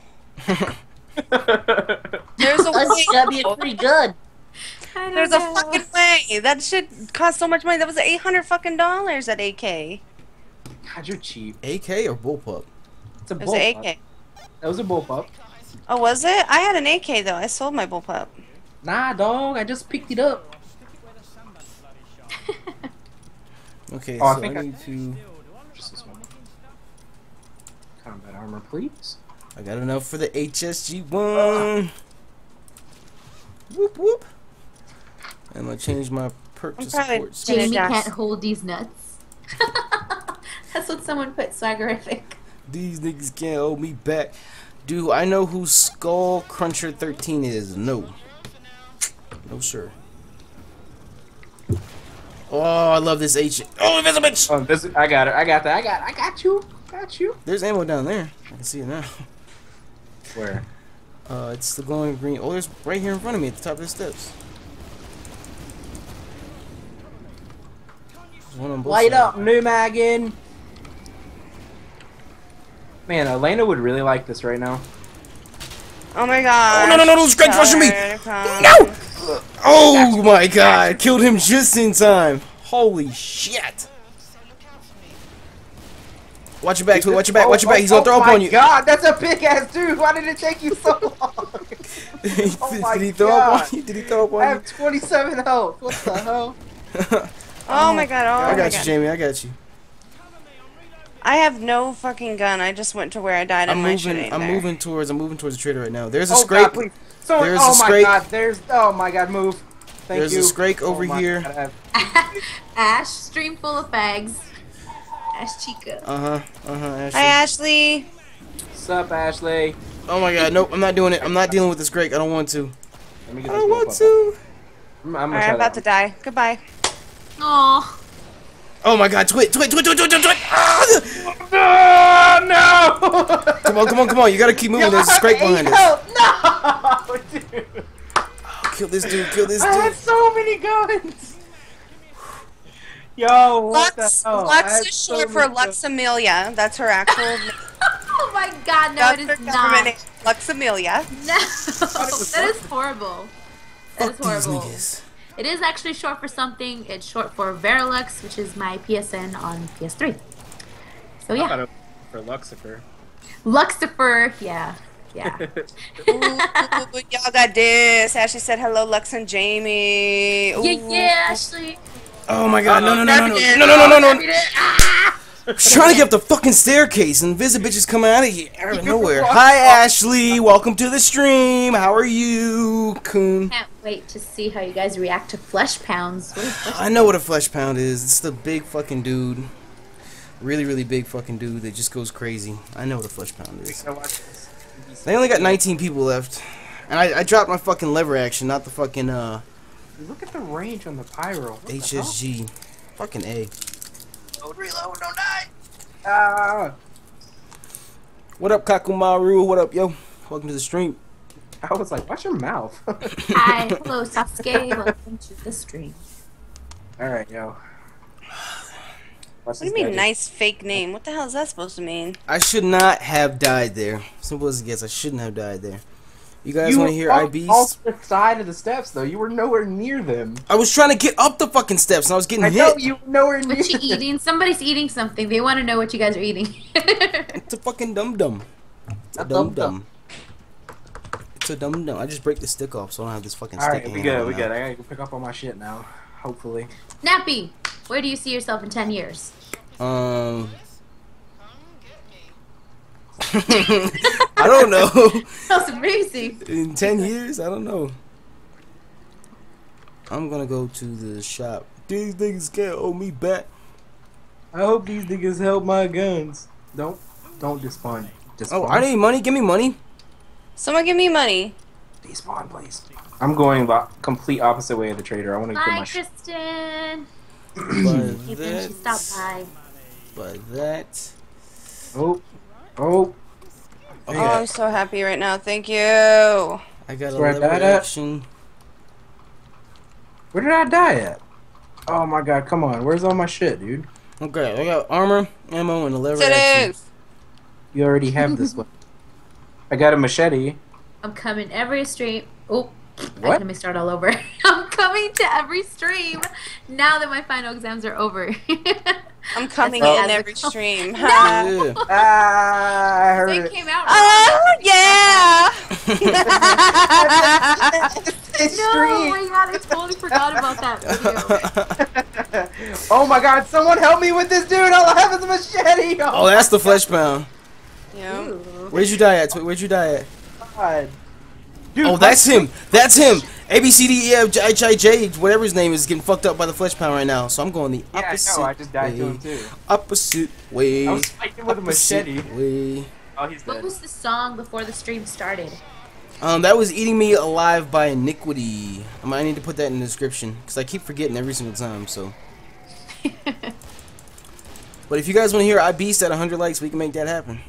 There's a way. That's pretty good. I don't There's know. a fucking way. That shit cost so much money. That was eight hundred fucking dollars at A K. God, you're cheap. A K or bullpup? It's a bullpup. It was an A K. That was a bullpup. Oh, was it? I had an A K though. I sold my bullpup. Nah, dog. I just picked it up. Okay, oh, so I, think I need I... to just this one. Combat armor, please. I got enough for the H S G one. Uh. Whoop whoop. I'm gonna change my perk to support. Jamie can't hold these nuts. That's what someone put, swaggerific. These niggas can't hold me back. Do I know who Skull Cruncher thirteen is? No. No, sir. Oh, I love this H. Oh, invisible bitch! Oh, this, I got it. I got that. I got. I got you. Got you. There's ammo down there. I can see it now. Where? Uh, it's the glowing green. Oh, there's right here in front of me at the top of the steps. There's one on both Light sides. up, new Megan. Man, Elena would really like this right now. Oh my god! Oh no no no! Don't scratch rushing me! No! Oh my god, killed him just in time. Holy shit. Watch your back, Twit, watch your back, watch your back. He's gonna throw up on you. Oh my god, that's a big ass dude. Why did it take you so long? Oh my god. Did he throw up on you? Did he throw up on you? I have twenty-seven health. What the hell? Oh my god, oh my god. I got you, Jamie, I got you. I have no fucking gun. I just went to where I died and my shit ain't there. I'm moving towards, I'm moving towards the trader right now. There's a scrape. So, there's oh a my god, there's, oh my god, move. Thank there's you. There's a scrake over oh here. God, Ash, stream full of fags. Ash Chica. Uh-huh, uh-huh, Ashley. Hi, Ashley. Sup, Ashley. Oh my god, nope, I'm not doing it. I'm not dealing with this scrake. I don't want to. Let me get I don't want to. I'm, I'm Alright, I'm about one. to die. Goodbye. Aww. Oh my god, Twit, Twit, Twit, Twit, Twit, Twit, Twit! Ah! No, no! Come on, come on, come on, you gotta keep moving, there's a scrape behind us. No, dude! Oh, kill this dude, kill this dude! I have so many guns! Yo, what Lux, the hell? Lux is short so for Lux Amelia. That's her actual name. Oh my god, no, that's it is not. Lux Amelia. No, that is horrible. That Fuck is horrible. It is actually short for something. It's short for Verilux, which is my P S N on P S three. So yeah. I thought it was for Luxifer. Luxifer, yeah. Yeah. Y'all got this. Ashley said hello, Lux and Jamie. Ooh. Yeah, yeah, Ashley. Oh my god, no, no, no, no, no, no, no, no, no, no, I'm trying to get up the fucking staircase, and Visit Bitch is coming out of here, out of nowhere. Hi, Ashley, welcome to the stream, how are you, Coon? Can't wait to see how you guys react to flesh pounds. What is flesh pound? I know what a flesh pound is, it's the big fucking dude, really, really big fucking dude that just goes crazy. I know what a flesh pound is. They only got nineteen people left, and I, I dropped my fucking lever action, not the fucking, uh... Look at the range on the pyro. What H S G. The fucking A. Load, reload, don't die! Ah! What up, Kakumaru? What up, yo? Welcome to the stream. I was like, watch your mouth. Hi, hello, Sasuke. Welcome to the stream. Alright, yo. What do you mean, nice fake name? What the hell is that supposed to mean? I should not have died there. Simple as it gets, I shouldn't have died there. You guys want to hear I Beast? You were on the side of the steps, though. You were nowhere near them. I was trying to get up the fucking steps, and I was getting I hit. I know, you were nowhere near them. What you eating? Somebody's eating something. They want to know what you guys are eating. It's a fucking dum-dum. It's a dum-dum. It's a dum-dum. I just break the stick off, so I don't have this fucking stick. All right, we good, we good. I gotta go pick up all my shit now, hopefully. Nappy, where do you see yourself in ten years? Um... I don't know. That's amazing. In ten years, I don't know. I'm gonna go to the shop. These niggas can't owe me back. I hope these niggas held my guns. Don't, don't despawn. despawn. Oh, I need money. Give me money. Someone give me money. Despawn, please. I'm going the complete opposite way of the trader. I want to get my. Bye, Kristen. By that. Stop by. By that. Oh. Oh. Oh, yeah. I'm so happy right now. Thank you. I got a lever action. Where did I die at? Oh my god, come on. Where's all my shit, dude? Okay, I got armor, ammo, and a lever action. You already have this one. I got a machete. I'm coming every stream. Oh, what? Let me start all over. I'm coming to every stream now that my final exams are over. I'm coming oh. in every stream. No. Yeah. Uh, I heard so it. Came out oh, yeah! No, my god, I totally forgot about that video. Oh my god, someone help me with this dude! All I have is a machete! Oh, oh that's the flesh pound. Yeah. Ew. Where'd you die at? Where'd you die at? God. Dude, oh, that's him! That's him! A B C D E F J H I J, whatever his name is, getting fucked up by the flesh pound right now. So I'm going the opposite way. Yeah, I know. I just died to him too. Opposite way. I was fighting with a machete. Way. Oh, he's dead. What was the song before the stream started? Um, that was "Eating Me Alive" by Iniquity. I might need to put that in the description because I keep forgetting every single time. So. But if you guys want to hear I Beast at one hundred likes, we can make that happen.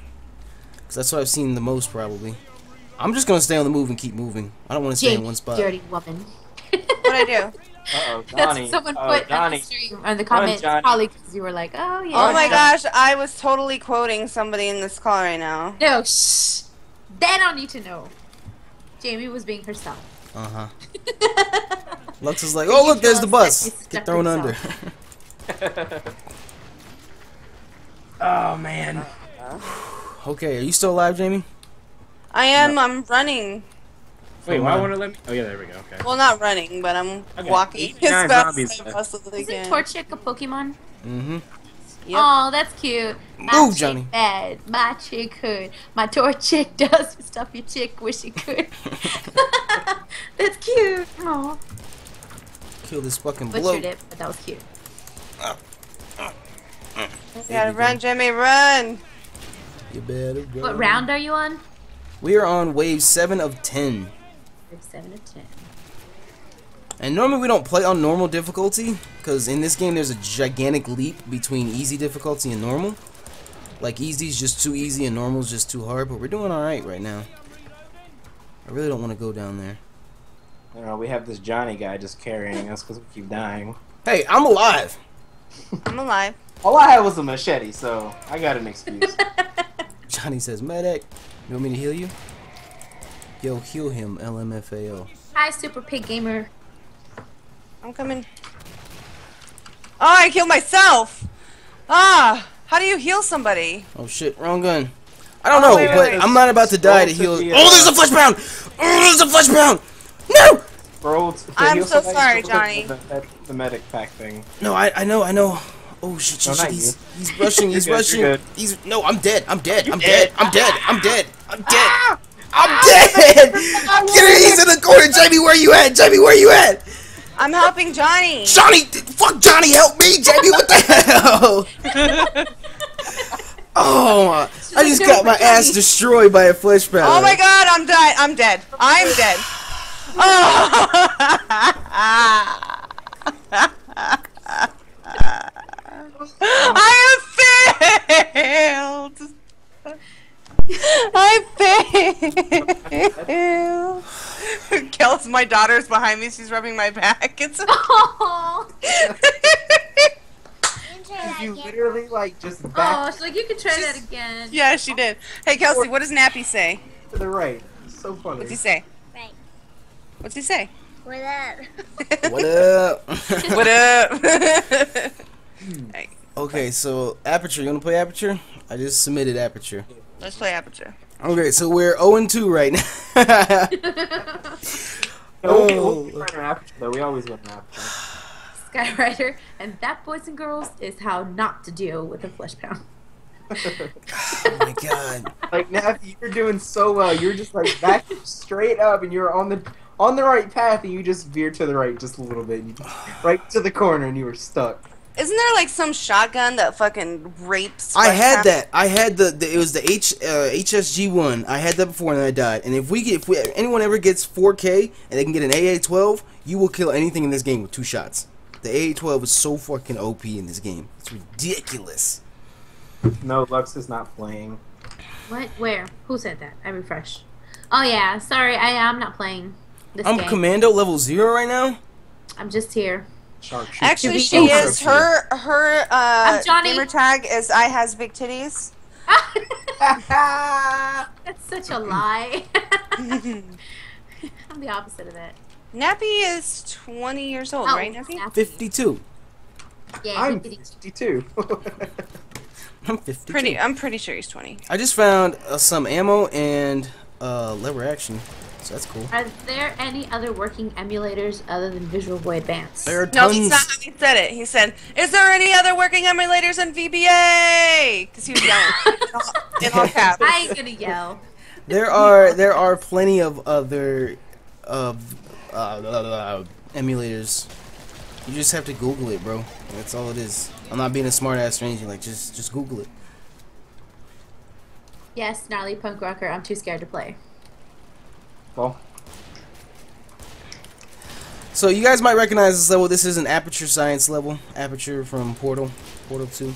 Because that's what I've seen the most probably. I'm just gonna stay on the move and keep moving. I don't want to stay Jake, in one spot. Dirty woman. What'd I do? Uh-oh, Donnie. That's someone put oh, on the stream on the comments, probably because you were like, oh yeah. Oh my gosh, I was totally quoting somebody in this call right now. No, shh. They don't need to know. Jamie was being herself. Uh huh. Lux is like, oh look, there's the bus. Get thrown under. Oh man. Okay, are you still alive, Jamie? I am. No. I'm running. Wait, why won't it let me? Oh yeah, there we go. Okay. Well, not running, but I'm okay. walking as fast as I possibly can. Isn't Torchic a Pokemon? Mm-hmm. Yep. Oh, that's cute. My Ooh, Johnny. Bad. My chick hood. My Torchic does stuff your chick wish it could. That's cute. Oh. Kill this fucking bloke. Butchered it, but that was cute. Uh, uh, uh. You gotta run, go. Jimmy, run. You better go. What round are you on? We are on wave seven of ten. Wave seven of ten. And normally we don't play on normal difficulty, because in this game there's a gigantic leap between easy difficulty and normal. Like, easy's just too easy and normal's just too hard, but we're doing alright right now. I really don't want to go down there. I don't know, we have this Johnny guy just carrying us because we keep dying. Hey, I'm alive! I'm alive. All I had was a machete, so I got an excuse. Johnny says, medic, you want me to heal you? Yo, heal him, L M F A O. Hi, Super Pig Gamer. I'm coming. Oh, I killed myself! Ah! How do you heal somebody? Oh shit, wrong gun. I don't oh, know, wait, but wait. I'm not about to die to heal. The, uh, oh, there's a flesh pound! Oh, there's a flesh pound! No! Bro, I'm so sorry, Johnny. The, the, the medic pack thing. No, I, I know, I know. Oh shit, shit, no, shit. He's, he's rushing, he's good, rushing. He's no, I'm dead, I'm dead, I'm dead. dead, I'm dead, I'm dead, I'm dead, I'm dead. Get it, he's in the corner, Jamie. Where you at, Jamie? Where you at? I'm helping Johnny. Johnny, fuck Johnny, help me, Jamie. What the hell? Oh my! I just got my ass destroyed by a flesh pound. Oh my god, I'm dead. I'm dead. I'm dead. Oh! I have failed. I failed. Kels, my daughter's behind me. She's rubbing my back. It's. Oh. You literally like just back. Oh, she's like, you could try she's... that again. Yeah, she did. Hey, Kelsey, what does Nappy say? To the right. It's so funny. What's he say? Right. What's he say? What up? What up? What up? Hey. Okay, so Aperture. You want to play Aperture? I just submitted Aperture. Let's play Aperture. Okay, so we're zero and two right now. No, we, we'll be playing Aperture, though. We always win Aperture. Skyrider, and that, boys and girls, is how not to deal with a flesh pound. Oh my god! Like, Nappy, you're doing so well. You're just like back straight up, and you're on the on the right path, and you just veer to the right just a little bit, and you, right to the corner, and you were stuck. Isn't there like some shotgun that fucking rapes? I had pound? that. I had the, the. It was the H uh, H S G one. I had that before, and I died. And if we get, if we, anyone ever gets four K and they can get an A A twelve, you will kill anything in this game with two shots. The A A twelve is so fucking O P in this game. It's ridiculous. No, Lux is not playing. What? Where? Who said that? I refresh. Oh yeah, sorry, I am not playing this I'm game. Commando level zero right now. I'm just here. Shark, Actually, she oh, is. Her her uh, gamer tag is I has big titties. That's such a lie. I'm the opposite of that. Nappy is twenty years old, oh, right, Nappy? Nappy? fifty-two. Yeah, I'm fifty-two. I'm fifty-two. Pretty, I'm pretty sure he's twenty. I just found uh, some ammo and uh, lever action, so that's cool. Are there any other working emulators other than Visual Boy Advance? There are tons. No, not, he said it. He said, is there any other working emulators in V B A? Because he was yelling in, all, in all caps. I ain't gonna yell. There are, there are plenty of other... Uh, Uh, blah, blah, blah, emulators. You just have to Google it, bro. That's all it is. I'm not being a smart ass or anything. Like, just, just Google it. Yes, gnarly punk rocker. I'm too scared to play. Well. So you guys might recognize this level. This is an Aperture Science level. Aperture from Portal, Portal two.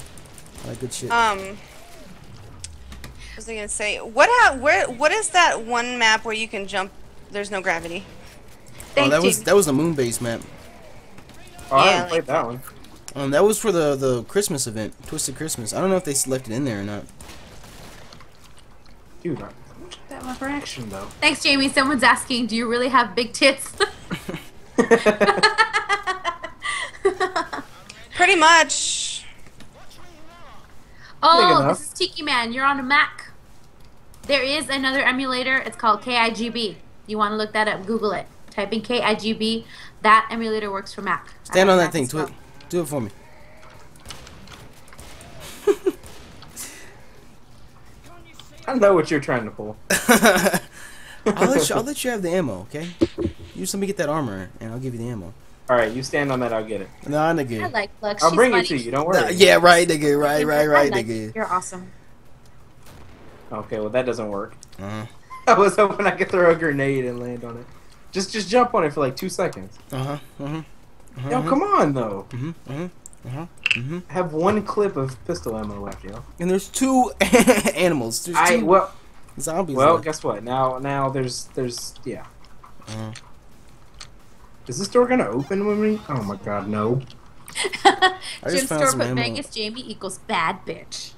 All that good shit. Um. What was I gonna say? What? Ha where? What is that one map where you can jump? There's no gravity. Thank oh, that you. was that was the moon base map. Oh, I yeah, haven't played that one. Um, that was for the the Christmas event, Twisted Christmas. I don't know if they left it in there or not. Dude, I took that lever action though. Thanks, Jamie. Someone's asking, do you really have big tits? Pretty much. Oh, this is Tiki Man. You're on a Mac. There is another emulator. It's called K I G B. You want to look that up? Google it. Type in K I G B. That emulator works for Mac. Stand on that thing. Twit. Do it for me. I know what you're trying to pull. I'll, let you, I'll let you have the ammo, okay? You just let me get that armor, and I'll give you the ammo. All right, you stand on that. I'll get it. No, nah, nigga. I like Lux. I'll She's bring funny. it to you. Don't worry. Nah, yeah, right, nigga. Right, right, right, like nigga. You. You're awesome. Okay, well that doesn't work. Uh-huh. I was hoping I could throw a grenade and land on it. Just just jump on it for like two seconds. Uh huh. Uh huh. Uh -huh. Yo, come on though. Mm-hmm. Mm-hmm. Uh-huh. Mm-hmm. I have one clip of pistol ammo left, yo. And there's two animals. There's I two well zombies. Well, left. Guess what? Now now there's there's yeah. Uh-huh. Is this door gonna open when we? Oh my God, no. Jim's store put Vegas Jamie equals bad bitch.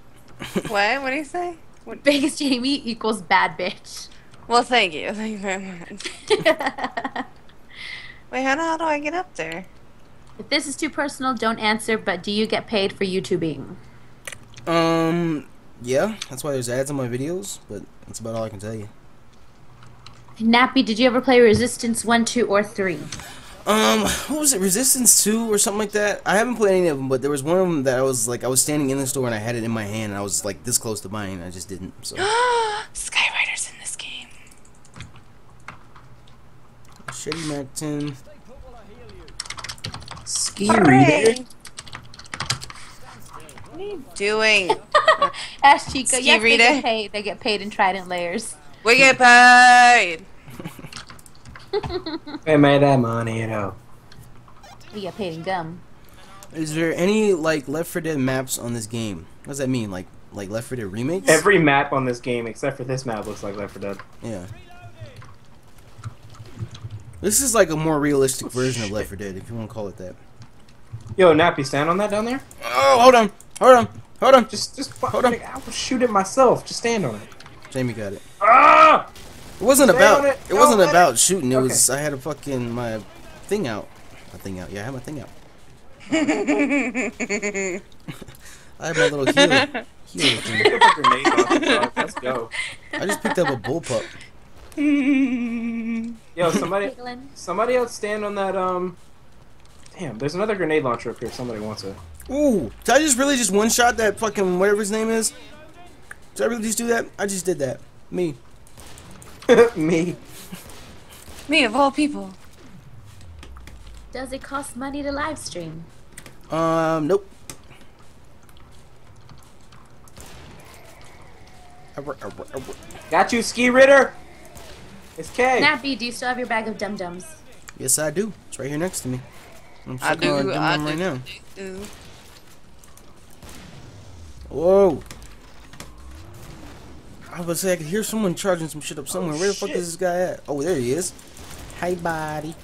What? What do you say? What? Vegas Jamie equals bad bitch. Well, thank you. Thank you very much. Wait, how, how do I get up there? If this is too personal, don't answer, but do you get paid for YouTubing? Um, yeah. That's why there's ads on my videos, but that's about all I can tell you. Nappy, did you ever play Resistance one, two, or three? Um, what was it? Resistance two or something like that? I haven't played any of them, but there was one of them that I was, like, I was standing in the store and I had it in my hand and I was, like, this close to buying and I just didn't, so. Skyrider's in this game. Shitty Mac ten. Ski Reader. What are you doing? Ask Chico. Ski yes, Reader. They get paid. They get paid in Trident layers. We get paid! We made that money, you know. We get paid in gum. Is there any, like, Left four Dead maps on this game? What does that mean? Like, like Left four Dead remakes? Every map on this game, except for this map, looks like Left four Dead. Yeah. This is, like, a more realistic version of Left four Dead, if you want to call it that. Yo, Nappy, stand on that down there? Oh, hold on. Hold on. Hold on. Just, just, hold on. I will shoot it myself. Just stand on it. Jamie got it. Ah! It wasn't Stay about it, it no, wasn't about it. shooting. It okay. was I had a fucking my thing out, my thing out. Yeah, I had my thing out. I had my little healer. healer thing. Let's go. I just picked up a bullpup. Yo, somebody, somebody else stand on that. Um, damn, there's another grenade launcher up here. Somebody wants it. Ooh, did I just really just one shot that fucking whatever his name is? Did I really just do that? I just did that. Me. Me. Me of all people. Does it cost money to live stream? Um, nope. Got you, Ski Ritter. It's K. Nappy, do you still have your bag of dum-dums? Yes, I do. It's right here next to me. I'm I do. On I do. Right now. do. Whoa. I was saying I could hear someone charging some shit up somewhere. Oh, Where the shit. fuck is this guy at? Oh, there he is. Hey, buddy.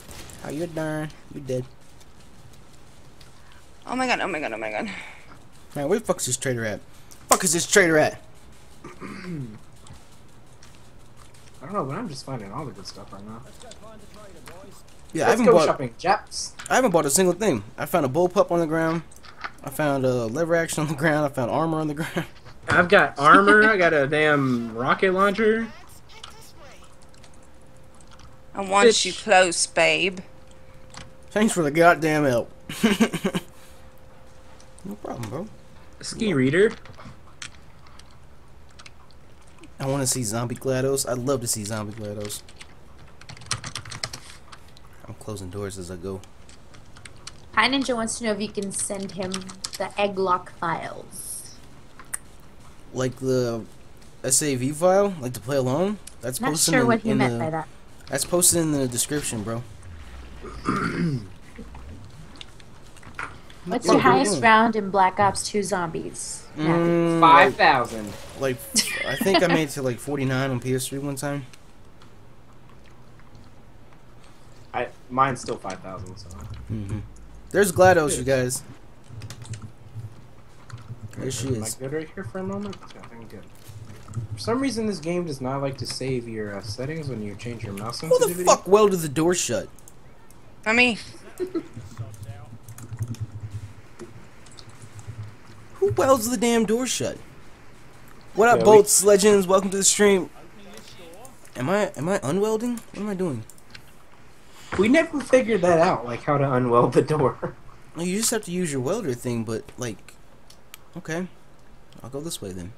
How you doing? You dead. Oh my god, oh my god, oh my god. Man, where the fuck is this traitor at? Fuck is this traitor at? I don't know, but I'm just finding all the good stuff right now. Yeah, Let's I haven't go bought shopping, Japs. I haven't bought a single thing. I found a bullpup on the ground. I found a lever action on the ground. I found armor on the ground. I've got armor, I got a damn rocket launcher. I want Bitch. you close, babe. Thanks for the goddamn help. No problem, bro. A ski reader. I want to see zombie GLaDOS. I'd love to see zombie GLaDOS. I'm closing doors as I go. Hi Ninja wants to know if you can send him the Egglock files. Like the S A V file, like to play alone. That's Not posted sure in, what he in meant the, by that. That's posted in the description, bro. What's your highest doing? round in Black Ops two zombies? Mm, Five thousand. Like, like I think I made it to like forty-nine on P S three one time. I mine's still five thousand. So. Mm-hmm. There's GLaDOS, you guys. There she is. Am I good right here for a moment? Yeah, I'm good. For some reason, this game does not like to save your uh, settings when you change your mouse sensitivity. Who the fuck welded the door shut? I mean... Who welds the damn door shut? What up, yeah, Bolts, we... Legends? Welcome to the stream. Am I am I unwelding? What am I doing? We never figured that out, like how to unweld the door. Well, you just have to use your welder thing, but like... Okay, I'll go this way then.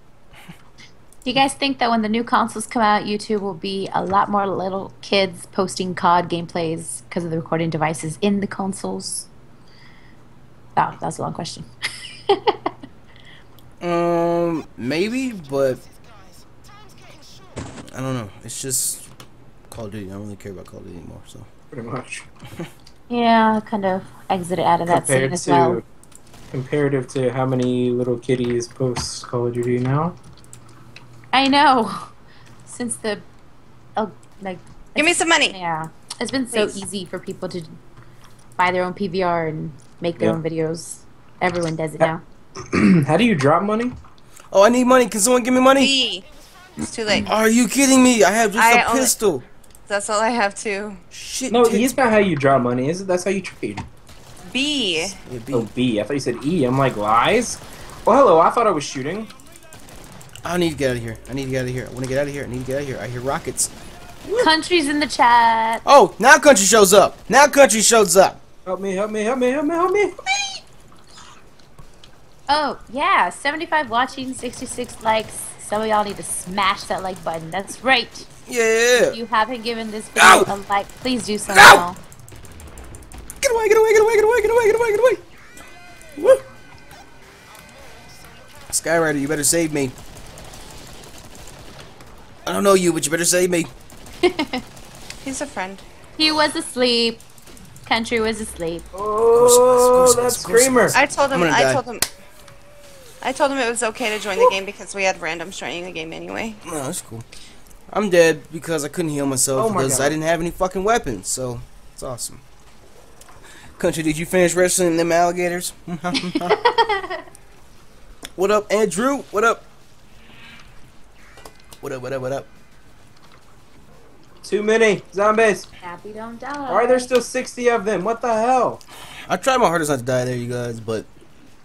Do you guys think that when the new consoles come out, YouTube will be a lot more little kids posting C O D gameplays because of the recording devices in the consoles? Wow, that was a long question. um, maybe, but I don't know. It's just Call of Duty. I don't really care about Call of Duty anymore, so. Pretty much. Yeah, I kind of exited out of that scene as well. Comparative to how many little kitties post Call of Duty now? I know. Since the... Oh, like... Give me some money! Yeah. It's been so Please. easy for people to buy their own P V R and make their yep. own videos. Everyone does it how, now. How do you drop money? Oh, I need money. Can someone give me money? E. It's too late. Are you kidding me? I have just I a only, pistol. That's all I have too. Shit. No, E is not how you draw money, is it? That's how you trade. B. Yeah, B. Oh, B. I thought you said E. I'm like, lies? Well, hello. I thought I was shooting. I need to get out of here. I need to get out of here. I want to get out of here. I need to get out of here. I hear rockets. Woo. Country's in the chat. Oh, now Country shows up. Now Country shows up. Help me, help me, help me, help me, help me. Oh, yeah. seventy-five watching, sixty-six likes. Some of y'all need to smash that like button. That's right. Yeah. If you haven't given this video Ow. a like, please do so now. Get away, get away, get away, get away, get away, get away, get away. Woo. Skyrider, you better save me. I don't know you, but you better save me. He's a friend. He was asleep. Country was asleep. Oh, that screamer. I told him, I told him. I told him it was okay to join the game because we had randoms joining the game anyway. No, that's cool. I'm dead because I couldn't heal myself oh because my I didn't have any fucking weapons, so it's awesome. Country, did you finish wrestling them alligators? What up, Andrew? What up? What up, what up, what up? Too many zombies. Happy don't die. Why are there still sixty of them? What the hell? I tried my hardest not to die there, you guys, but...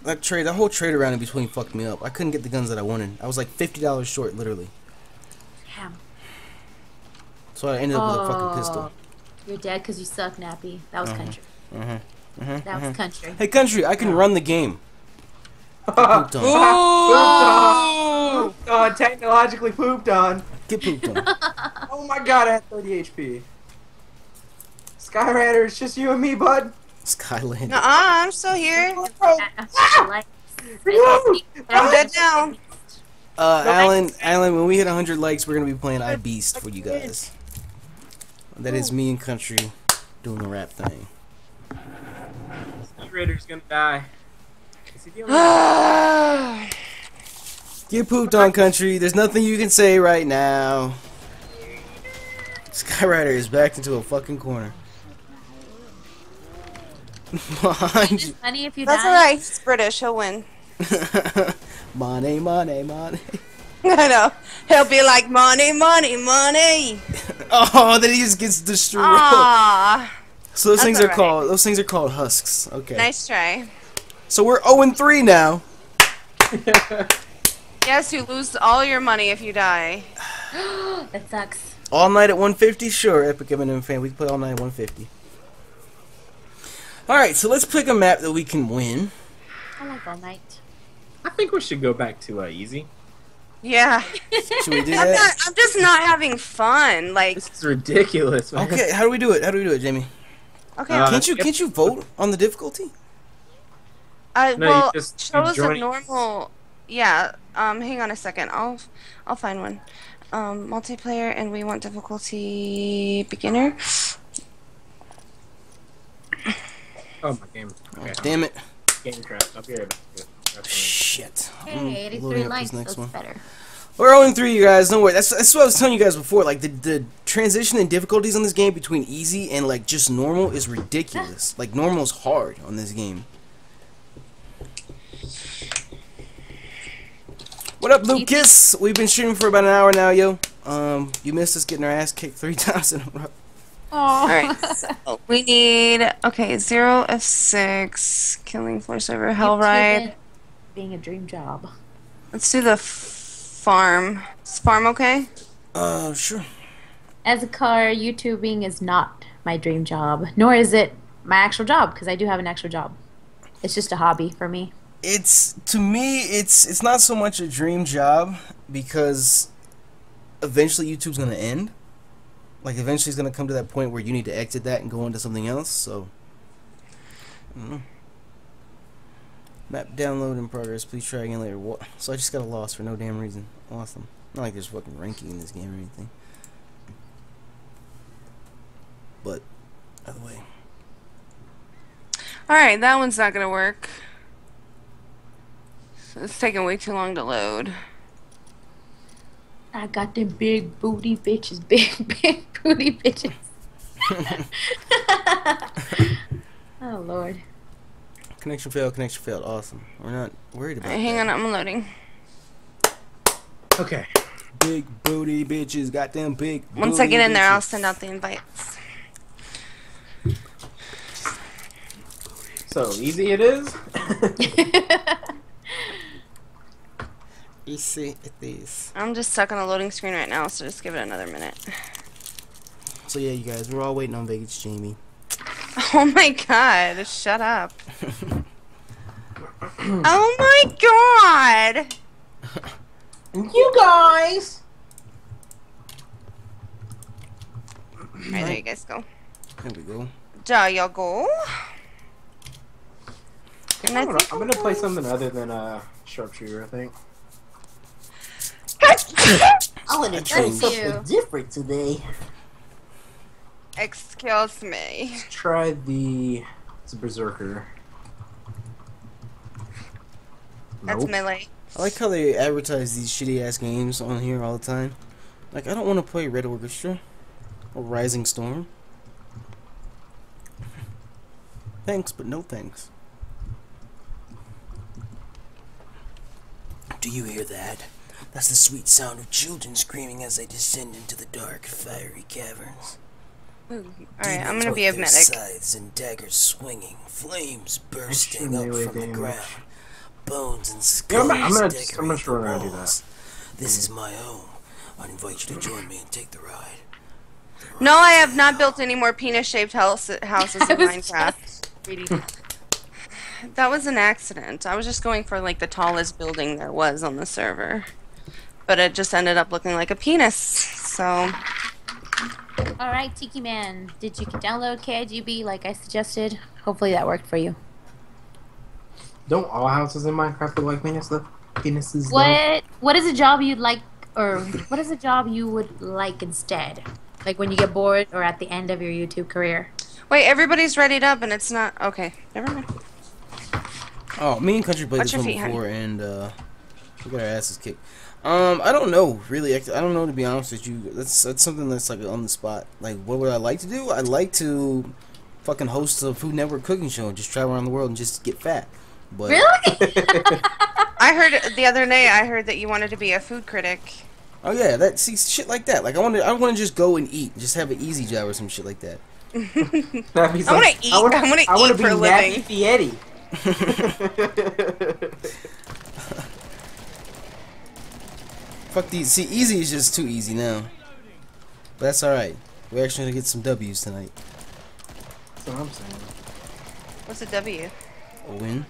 That trade, the whole trade around in between fucked me up. I couldn't get the guns that I wanted. I was like fifty dollars short, literally. Damn. So I ended oh, up with a fucking pistol. You're dead because you suck, Nappy. That was uh-huh. Country. Uh-huh. Uh-huh. That was Country. Hey, Country, I can oh. run the game. Pooped on. Ooh! Pooped on. Technologically pooped on. Get pooped on. Oh my god, I had thirty H P. Skyrider, it's just you and me, bud. Skyland. Nuh-uh, I'm still here. Ah! I'm dead now. Uh, Alan, Alan, when we hit one hundred likes, we're going to be playing I Beast for you guys. That is me and Country doing the rap thing. Skyrider's going to die. Get pooped on, Country. There's nothing you can say right now. Skyrider is backed into a fucking corner. Behind you. Funny if you That's alright. He's British. He'll win. Money, money, money. I know. He'll be like money, money, money. Oh, then he just gets destroyed. Aww. So those That's things are right. called. Those things are called husks. Okay. Nice try. So we're oh and three now. Yes, you lose all your money if you die. That sucks. All night at one fifty, sure. Epic M and M fan, we can play all night at one fifty. Alright, so let's pick a map that we can win. I like all night. I think we should go back to uh, easy. Yeah. Should we do that? I'm, not, I'm just not having fun. Like this is ridiculous, man. Okay, how do we do it? How do we do it, Jamie? Okay. Uh, can't you can't you vote on the difficulty? Uh, no, well, you just, chose a normal. Yeah. Um, hang on a second. I'll I'll find one. Um, multiplayer, and we want difficulty beginner. Oh my game! Okay. Oh, damn it! Game crap. Up here. Shit. Hey, eighty-three likes. That's one. better. We're oh and three, you guys. Don't worry. That's that's what I was telling you guys before. Like the the transition and difficulties on this game between easy and like just normal is ridiculous. Like normal is hard on this game. What up, Lucas? We've been streaming for about an hour now, yo. Um, you missed us getting our ass kicked three times in a row. Alright, so we need, okay, zero F six, Killing Floor server, Hellride. Being a dream job. Let's do the f farm. Is farm okay? Uh, sure. As a car, YouTubing is not my dream job, nor is it my actual job, because I do have an actual job. It's just a hobby for me. It's, to me, it's, it's not so much a dream job, because eventually YouTube's going to end. Like, eventually it's going to come to that point where you need to exit that and go on to something else, so... I don't know. Map download in progress. Please try again later. What? So I just got a loss for no damn reason. Awesome. Not like there's fucking ranking in this game or anything. but either way. Alright, that one's not gonna work. So it's taking way too long to load. I got them big booty bitches, big, big booty bitches. Oh, Lord. Connection failed, connection failed. Awesome. We're not worried about it. Right, hang that. on, I'm loading. Okay. Big booty bitches, goddamn big booty Once I get in bitches. there, I'll send out the invites. So easy it is? Easy it is. I'm just stuck on the loading screen right now, so just give it another minute. So yeah, you guys, we're all waiting on Vegas Jamie. Oh my god, shut up. Oh my god! You guys! Alright, there you guys go. There we go. There you go. I'm gonna, I'm gonna play something other than uh, sharpshooter, I think. I wanna try something different today. Excuse me. Let's try the... It's a Berserker. That's nope. melee. I like how they advertise these shitty-ass games on here all the time. Like, I don't want to play Red Orchestra or Rising Storm. Thanks, but no thanks. Do you hear that? That's the sweet sound of children screaming as they descend into the dark, fiery caverns. Alright, I'm gonna be a medic. Scythes and daggers swinging, flames bursting up from the ground. Bones and skulls yeah, I'm gonna, I'm gonna sure I'm gonna do that. This is my own. I invite you to join me and take the ride. The ride no, I have now. not built any more penis-shaped house, houses in Minecraft. That was an accident. I was just going for like the tallest building there was on the server, but it just ended up looking like a penis. So. All right, Tiki Man, did you download K I G B like I suggested? Hopefully that worked for you. Don't all houses in Minecraft look like penis though? Penises? What? Though? What is a job you'd like, or what is a job you would like instead? Like when you get bored, or at the end of your YouTube career? Wait, everybody's readied up, and it's not okay. Never mind. Oh, me and Country played Watch this one feet, before, honey. and uh, we got our asses kicked. Um, I don't know, really. I don't know, to be honest with you. That's that's something that's like on the spot. Like, what would I like to do? I'd like to fucking host a Food Network cooking show and just travel around the world and just get fat. But really? I heard the other day. I heard that you wanted to be a food critic. Oh yeah, that see shit like that. Like I want to. I want to just go and eat, just have an easy job or some shit like that. Nappy's like, I want to eat. I want to eat I wanna for be a living. Nappy Fieri. Fuck these. See, easy is just too easy now. But that's all right. We're actually gonna get some W's tonight. That's what I'm saying. What's a W? A win.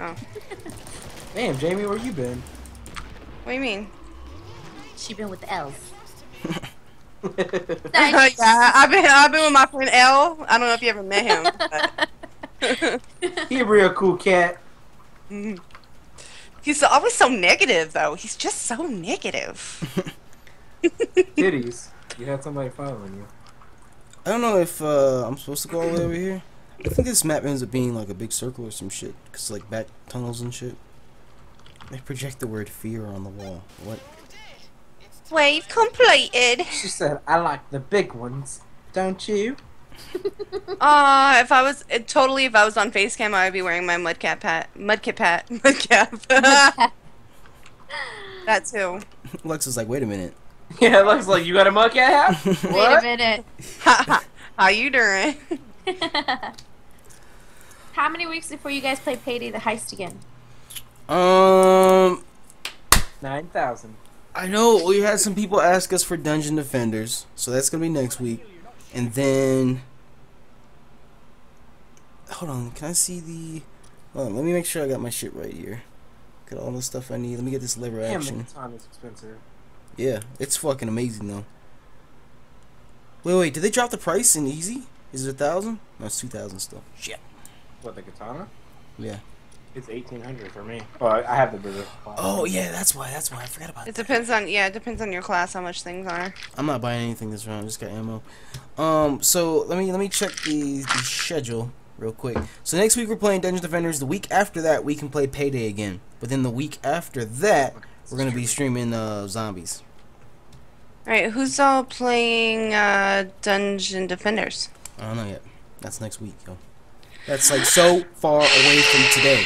Oh. Damn, Jamie, where you been? What do you mean? She been with the L's. Yeah, I've been, I've been with my friend L. I don't know if you ever met him. But he a real cool cat. Mm-hmm. He's always so negative, though. He's just so negative. Titties. You had somebody following you. I don't know if uh, I'm supposed to go all the way over here. I think this map ends up being like a big circle or some shit, cause like back tunnels and shit. They project the word fear on the wall. What? Wave completed. She said, "I like the big ones, don't you?" Ah, uh, if I was it, totally, if I was on Facecam, I would be wearing my Mudcap hat, Mudkip hat, Mudcap. Mudcap. That too. Lux is like, "Wait a minute." Yeah, Lux is like, "You got a Mudcap hat?" Wait a minute. How you doing? How many weeks before you guys play Payday the Heist again? Um, nine thousand. I know. We had some people ask us for Dungeon Defenders, so that's gonna be next week, and then hold on. Can I see the? Hold on, let me make sure I got my shit right here. Got all the stuff I need. Let me get this lever action. Damn, it's expensive. Yeah, it's fucking amazing though. Wait, wait. Did they drop the price in Easy? Is it a thousand? No, it's two thousand still. Shit. What, the katana? Yeah. It's eighteen hundred for me. Oh, I have the berserker class. Oh yeah, that's why. That's why I forgot about it. It depends on yeah, it depends on your class how much things are. I'm not buying anything this round. I just got ammo. Um, so let me let me check the, the schedule real quick. So next week we're playing Dungeon Defenders. The week after that we can play Payday again. But then the week after that we're gonna be streaming uh, zombies. All right, who's all playing uh, Dungeon Defenders? I don't know yet. That's next week, yo. That's like so far away from today.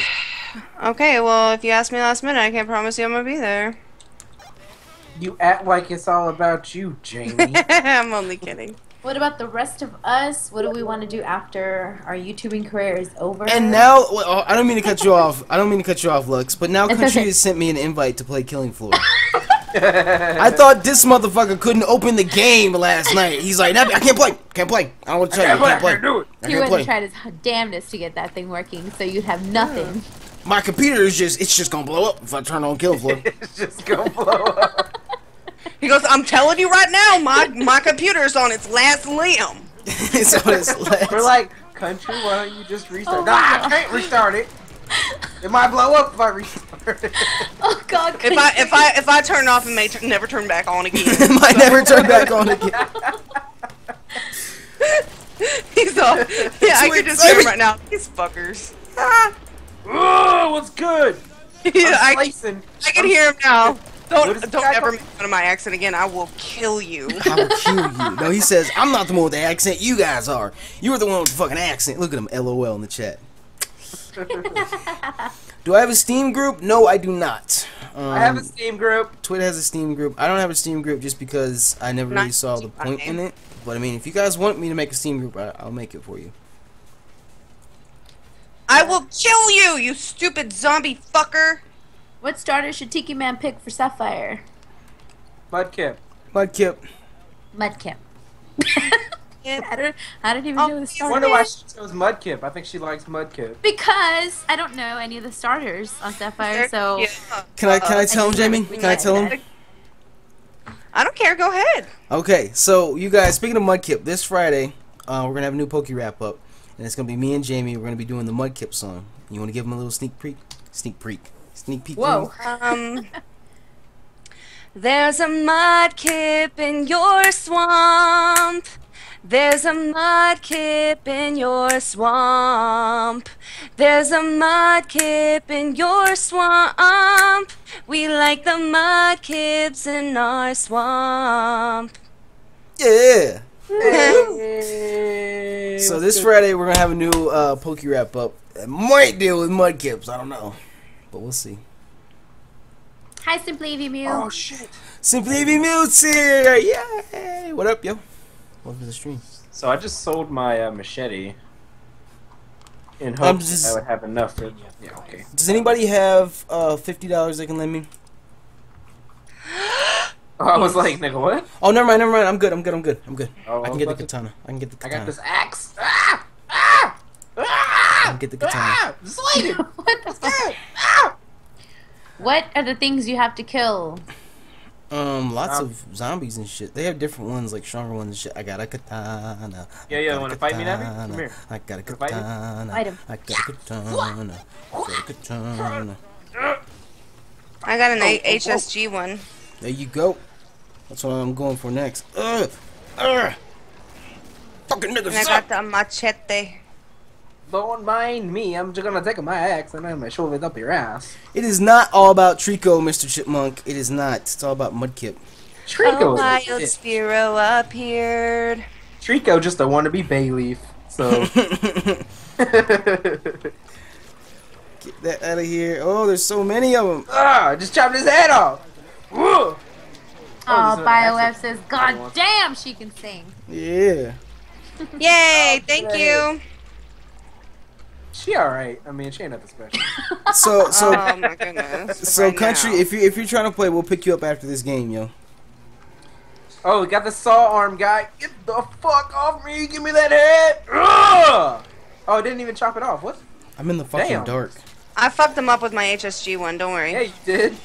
Okay, well, if you ask me last minute, I can't promise you I'm gonna be there. You act like it's all about you, Jamie. I'm only kidding. What about the rest of us? What do we want to do after our YouTubing career is over? And now, well, I don't mean to cut you off. I don't mean to cut you off, Lux. But now Country has sent me an invite to play Killing Floor. I thought this motherfucker couldn't open the game last night. He's like, Nappy, I can't play. Can't play. I don't want to tell I you. I can't play. I can't do it. I he went and tried his damnedest to get that thing working, so you'd have nothing. My computer is just, it's just going to blow up if I turn on Kill Floor. It's just going to blow up. He goes, I'm telling you right now, my, my computer's on its last limb. It's on its last. We're like, Country, why don't you just restart? Oh, no, I can't restart it. It might blow up if I restart it. Oh God! If I if I if I turn off and may t never turn back on again. It might so. never turn back on again. He's all yeah. Sweet. I can just hear him right now. These fuckers. Oh, what's good? Yeah, I, I can I'm hear him now. Don't don't ever make fun of my accent again. I will kill you. I will kill you. No, he says I'm not the one with the accent. You guys are. You are the one with the fucking accent. Look at him. L O L in the chat. Do I have a Steam group? No, I do not. Um, I have a Steam group. Twit has a Steam group. I don't have a Steam group just because I never really saw the point in it. But I mean, if you guys want me to make a Steam group, I I'll make it for you. I will kill you, you stupid zombie fucker. What starter should Tiki Man pick for Sapphire? Mudkip. Mudkip. Mudkip. I don't, I don't even oh, know the starters. I wonder why she chose Mudkip. I think she likes Mudkip. Because I don't know any of the starters on Sapphire, so... Yeah. Can I can I tell him, Jamie? Can I tell him? I don't care. Go ahead. Okay, so you guys, speaking of Mudkip, this Friday, uh, we're going to have a new Poke Wrap-Up, and it's going to be me and Jamie. We're going to be doing the Mudkip song. You want to give him a little sneak peek? Sneak peek. Sneak peek. Whoa. Um... There's a Mudkip in your swamp. There's a Mudkip in your swamp. There's a Mudkip in your swamp. We like the Mudkips in our swamp. Yeah. Hey. So this Friday we're gonna have a new uh, Poke Wrap Up. It might deal with Mudkips. I don't know, but we'll see. Hi, Simply Evie Mute. Oh shit! Simply Evie Mute's here. Yay! What up, yo? Welcome to the stream. So I just sold my uh, machete in hopes just, I would have enough for yeah, okay. Does anybody have uh, fifty dollars they can lend me? Oh, I was like, nigga, what? Oh, never mind, never mind. I'm good, I'm good, I'm good, I'm good. Oh, I can get the katana. To... I can get the katana. I got this axe. Ah! Ah! Ah! I can get the katana. Ah! What the fuck? Ah! What are the things you have to kill? Um, lots um, of zombies and shit. They have different ones, like stronger ones and shit. I got a katana. Yeah, yeah, wanna fight me, Nappy? Come here. I got a katana. Fight him. I got a katana. I got a katana. I got an oh, oh, H S G one. There you go. That's what I'm going for next. Ugh! Ugh! Fucking niggas! And I got the machete. Don't mind me, I'm just gonna take my axe and I'm gonna shove it up your ass. It is not all about Trico, Mister Chipmunk. It is not. It's all about Mudkip. Trico. Oh, wild Spiro appeared. Trico just a wannabe Bayleaf. So get that out of here. Oh, there's so many of them. Ah, I just chopped his head off. Whoa. Oh, oh BioF says, God damn, she can sing. Yeah. Yay! Oh, thank you. She alright. I mean, she ain't nothing special. so, so, oh my goodness. So, right Country, now. if you if you're trying to play, we'll pick you up after this game, yo. Oh, we got the saw arm guy. Get the fuck off me! Give me that head! Ugh! Oh, I didn't even chop it off. What? I'm in the fucking Damn. dark. I fucked them up with my H S G one. Don't worry. Yeah, you did.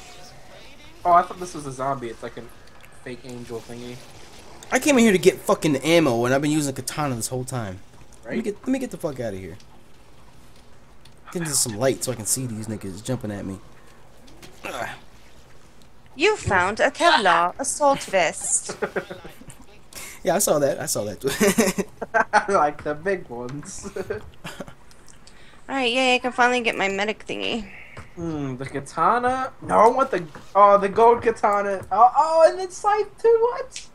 Oh, I thought this was a zombie. It's like a fake angel thingy. I came in here to get fucking ammo, and I've been using katana this whole time. Right? Let me get, let me get the fuck out of here. Get into some light so I can see these niggas jumping at me. You found a Kevlar assault vest. Yeah, I saw that. I saw that. I like the big ones. Alright, yeah, I can finally get my medic thingy. Hmm, the katana? No, I want the oh the gold katana. Oh, oh and then Scythe too, what?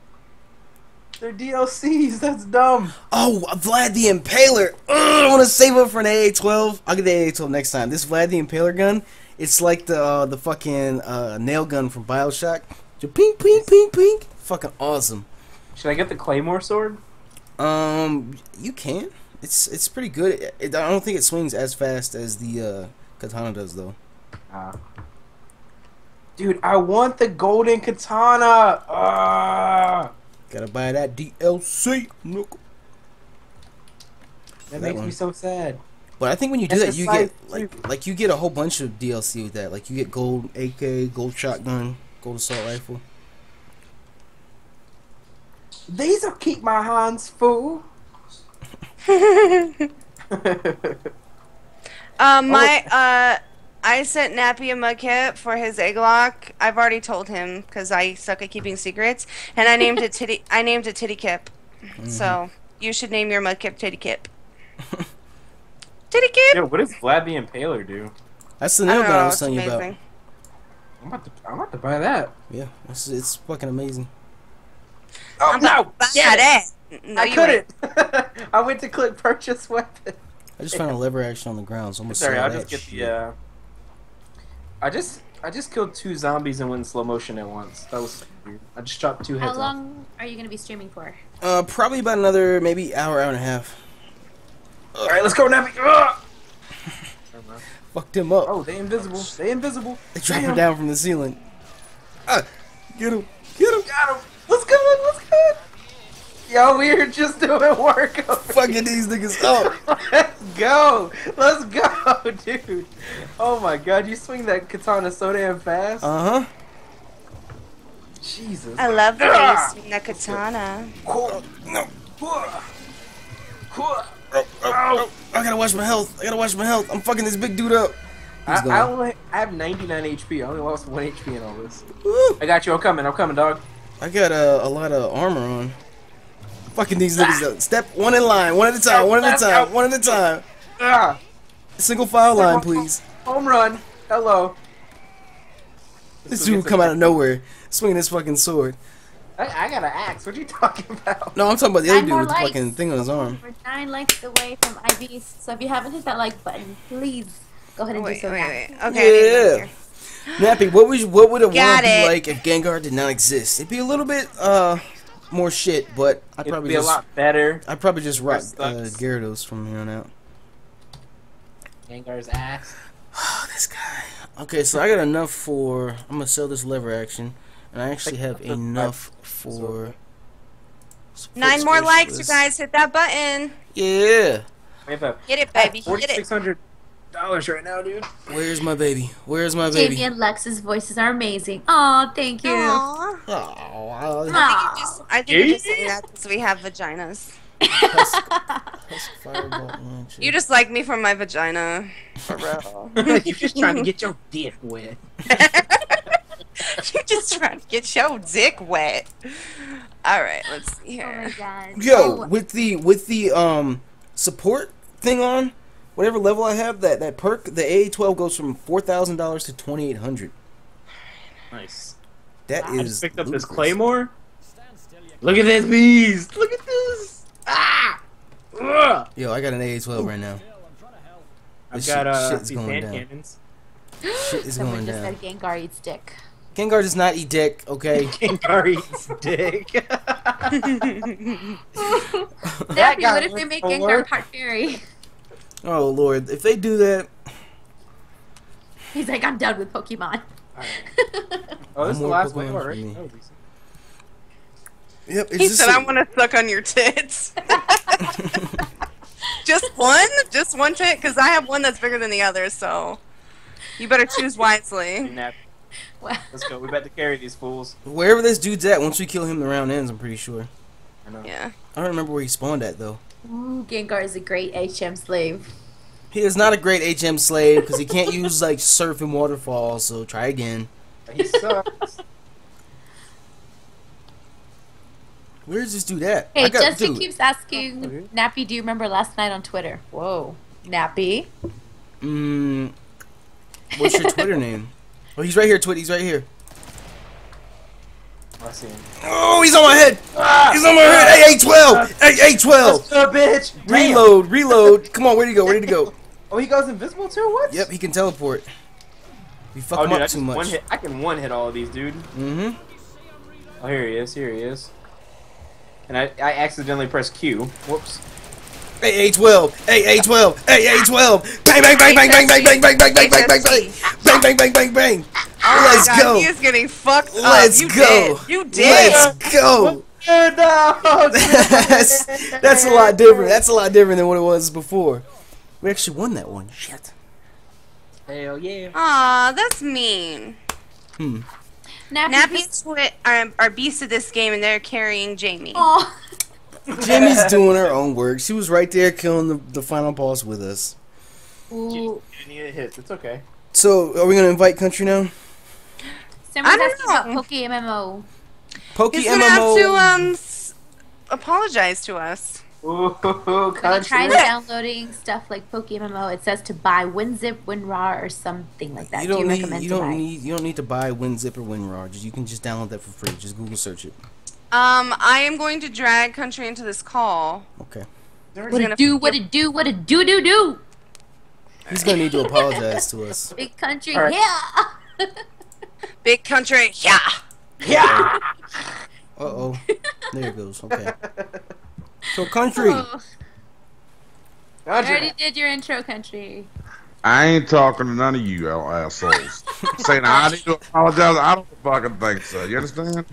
They're D L Cs, that's dumb. Oh, Vlad the Impaler. Ugh, I want to save up for an A A twelve. I'll get the A A twelve next time. This Vlad the Impaler gun, it's like the uh, the fucking uh, nail gun from Bioshock. Just pink, pink, pink, pink. Fucking awesome. Should I get the Claymore sword? Um, you can. It's it's pretty good. It, it, I don't think it swings as fast as the uh, katana does, though. Ah. Uh. Dude, I want the golden katana. Ah. Uh. Gotta buy that D L C. Look. That, that makes one. me so sad. But I think when you do That's that, you get like like you get a whole bunch of D L C with that. Like you get gold A K, gold shotgun, gold assault rifle. These'll keep my hands full. um, my uh, I sent Nappy a Mudkip for his Egglock. I've already told him because I suck at keeping secrets, and I named it titty. I named it Titty Kip. Mm-hmm. So you should name your Mudkip Titty Kip. Titty Kip. Yeah, what does Vlad the Impaler do? That's the nail gun I was telling you about. I'm about to. I'm about to buy that. Yeah, it's, it's fucking amazing. Oh, I'm no! Yeah, that. No, I couldn't. I went to click purchase weapon. I just found a lever action on the ground, so I'm gonna Sorry, I'll just get shit. the. Uh, I just I just killed two zombies and went in slow motion at once. That was weird. I just chopped two heads off. How long off. are you gonna be streaming for? Uh, probably about another maybe hour, hour and a half. All right, let's go, Nappy. Fucked him up. Oh, they invisible. They invisible. They drop him down from the ceiling. Uh, get him! Get him! Got him! What's good? What's good? Yo, we are just doing work over Fucking here. these niggas up. Let's go. Let's go, dude. Oh my god, you swing that katana so damn fast. Uh-huh. Jesus. I love the way you swing that katana. Cool. No. Cool. Oh, oh, oh. I gotta watch my health. I gotta watch my health. I'm fucking this big dude up. I, I only I have ninety-nine H P. I only lost one H P in all this. Woo. I got you. I'm coming. I'm coming, dog. I got uh, a lot of armor on. Fucking these niggas up. Step one in line, one at a time, one at a time, one at a time. Ah. Single file line, please. Home run. Hello. This dude come out of nowhere, swinging his fucking sword. I, I got an axe. What are you talking about? No, I'm talking about the other dude with the fucking thing on his arm. We're nine likes away from I Beast, so if you haven't hit that like button, please go ahead and do so. Wait, wait, okay. Yeah. Nappy, what would what would a world Got be it. like if Gengar did not exist? It'd be a little bit uh more shit, but I'd It'd probably be just, a lot better. I'd probably just rock uh, Gyarados from here on out. Gengar's ass. Oh, this guy. Okay, so I got enough for. I'm gonna sell this lever action, and I actually have enough for. Nine more likes, you guys! Hit that button. Yeah. Get it, baby. Get it. six hundred. Dollars right now, dude. Where's my baby? Where's my baby? Jamie and Lux's voices are amazing. Aw, thank you. Aww. Aww. Aww. I think you just, I think you just say that because we have vaginas. You just like me from my vagina. For real. You're just trying to get your dick wet. You're just trying to get your dick wet. All right, let's see here. Oh my God. Yo, oh. with the with the um support thing on. Whatever level I have, that, that perk, the A A twelve goes from four thousand dollars to twenty-eight hundred dollars. Nice. That I is... I just picked up ludicrous. this Claymore. Look at this beast! Look at this! Ah! Ugh. Yo, I got an A A twelve Ooh. right now. I've got, uh, shit, shit's these going hand down. cannons. Shit is Someone going down. Someone just said Gengar eats dick. Gengar does not eat dick, okay? Gengar eats dick. That'd be what if they make Gengar part fairy? Oh Lord, if they do that. He's like, I'm done with Pokemon. Right. Oh, this is the last one, right? That was easy. Yep, it's he just said, a... I want to suck on your tits. Just one? Just one tit? Because I have one that's bigger than the other, so you better choose wisely. Let's go. We better carry these fools. Wherever this dude's at, once we kill him, the round ends, I'm pretty sure. I know. Yeah. I don't remember where he spawned at, though. Ooh, Gengar is a great H M slave. He is not a great H M slave because he can't use like surf and waterfall. So try again. He sucks. Where does this dude at? Hey, got, Justin dude. keeps asking Nappy, do you remember last night on Twitter? Whoa, Nappy. Mm, what's your Twitter name? Oh, he's right here, Twit. He's right here. I see him. Oh, he's on my head. Ah, he's on my head. A A twelve. A A twelve. Bitch. Damn. Reload. Reload. Come on. Where'd he go? Where'd he go? Oh, he goes invisible too. What? Yep, he can teleport. We fuck oh, him dude, up too much. One hit. I can one hit all of these, dude. Mhm. Oh, here he is. Here he is. And I, I accidentally pressed Q. Whoops. A A twelve. A A twelve. A A twelve. Bang bang bang bang bang bang bang bang bang bang bang bang bang bang bang bang bang bang. Oh Let's God, go. He is getting fucked Let's up. Let's go. Did. You did. Let's go. that's, that's a lot different. That's a lot different than what it was before. We actually won that one. Shit. Hell yeah. Aw, that's mean. Hmm. Nappy's Twit are, are beasts of this game, and they're carrying Jamie. Aww. Jamie's doing her own work. She was right there killing the, the final boss with us. Ooh. You need a hit. It's okay. So, are we going to invite Country now? Someone I don't know. PokeMMO. PokeMMO. He's going to have to um, apologize to us. Ooh, when you try downloading stuff like PokeMMO, it says to buy WinZip, WinRAR, or something like that. You don't Do you need, recommend you don't need, you don't need to buy WinZip or WinRAR. You can just download that for free. Just Google search it. Um, I am going to drag Country into this call. Okay. What it do, what it do, what it do, do, do. He's going to need to apologize to us. Big Country, right. yeah. Big Country, yeah. Yeah. Uh-oh. There it goes. Okay. So, Country. Oh. Gotcha. I already did your intro, Country. I ain't talking to none of you assholes. I'm saying I need to apologize. I don't fucking think so. You understand?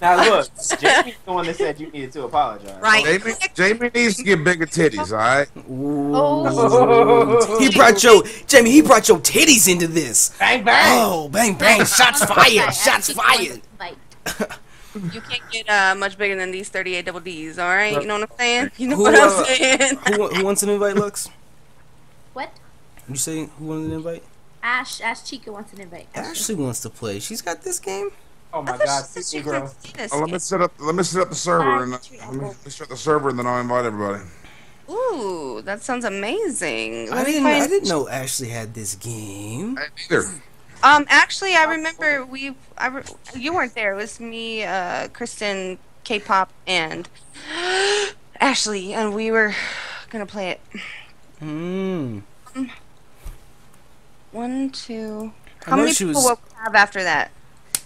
Now look, Jamie's the one that said you needed to apologize. Right. Jamie, Jamie needs to get bigger titties, alright? Oh. He brought your Jamie, he brought your titties into this. Bang bang. Oh, bang bang. Shots fired. Shots fired. You can't get uh, much bigger than these thirty-eight double Ds, alright? You know what I'm saying? You know who, what I'm saying? Uh, who, who wants an invite, Lux? What? You saying who wants an invite? Ash Ash Chica wants an invite. Ashley wants to play. She's got this game? Oh my God! She girl. Oh, let me set up. Let me set up the server and let me set the server and then I'll invite everybody. Ooh, that sounds amazing. Let I didn't. I didn't know Ashley had this game. I didn't either. Um, actually, I remember we. I re you weren't there. It was me, uh, Kristen, K-pop, and Ashley, and we were gonna play it. Hmm. Um, one, two. How many people was... will we have after that?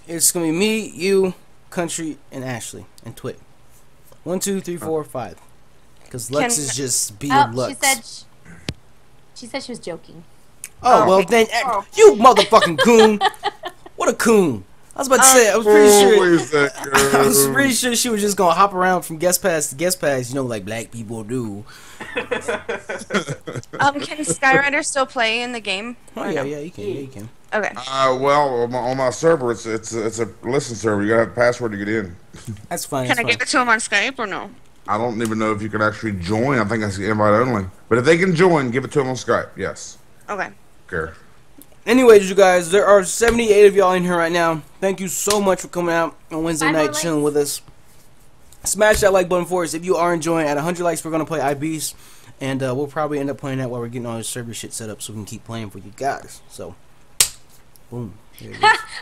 It's gonna be me, you, Country, and Ashley, and Twit. One, two, three, four, five. Because Lux Can, is just being oh, Lux. She said she, she said she was joking. Oh, oh well, then oh. you motherfucking coon! What a coon! I was about to say, I was pretty sure. I was pretty sure she was just gonna hop around from guest pass to guest pass, you know, like black people do. um, can Skyrider still play in the game? Oh yeah, yeah, you can, yeah, you can. Okay. Uh, well, on my, on my server, it's it's it's a listen server. You gotta have a password to get in. That's fine. Can that's I fine. give it to them on Skype or no? I don't even know if you can actually join. I think that's invite only. But if they can join, give it to them on Skype. Yes. Okay. Care. Anyways, you guys, there are seventy-eight of y'all in here right now. Thank you so much for coming out on Wednesday Bye night chilling with us. Smash that like button for us if you are enjoying. At one hundred likes, we're going to play I Beast. And uh, we'll probably end up playing that while we're getting all this server shit set up so we can keep playing for you guys. So, boom.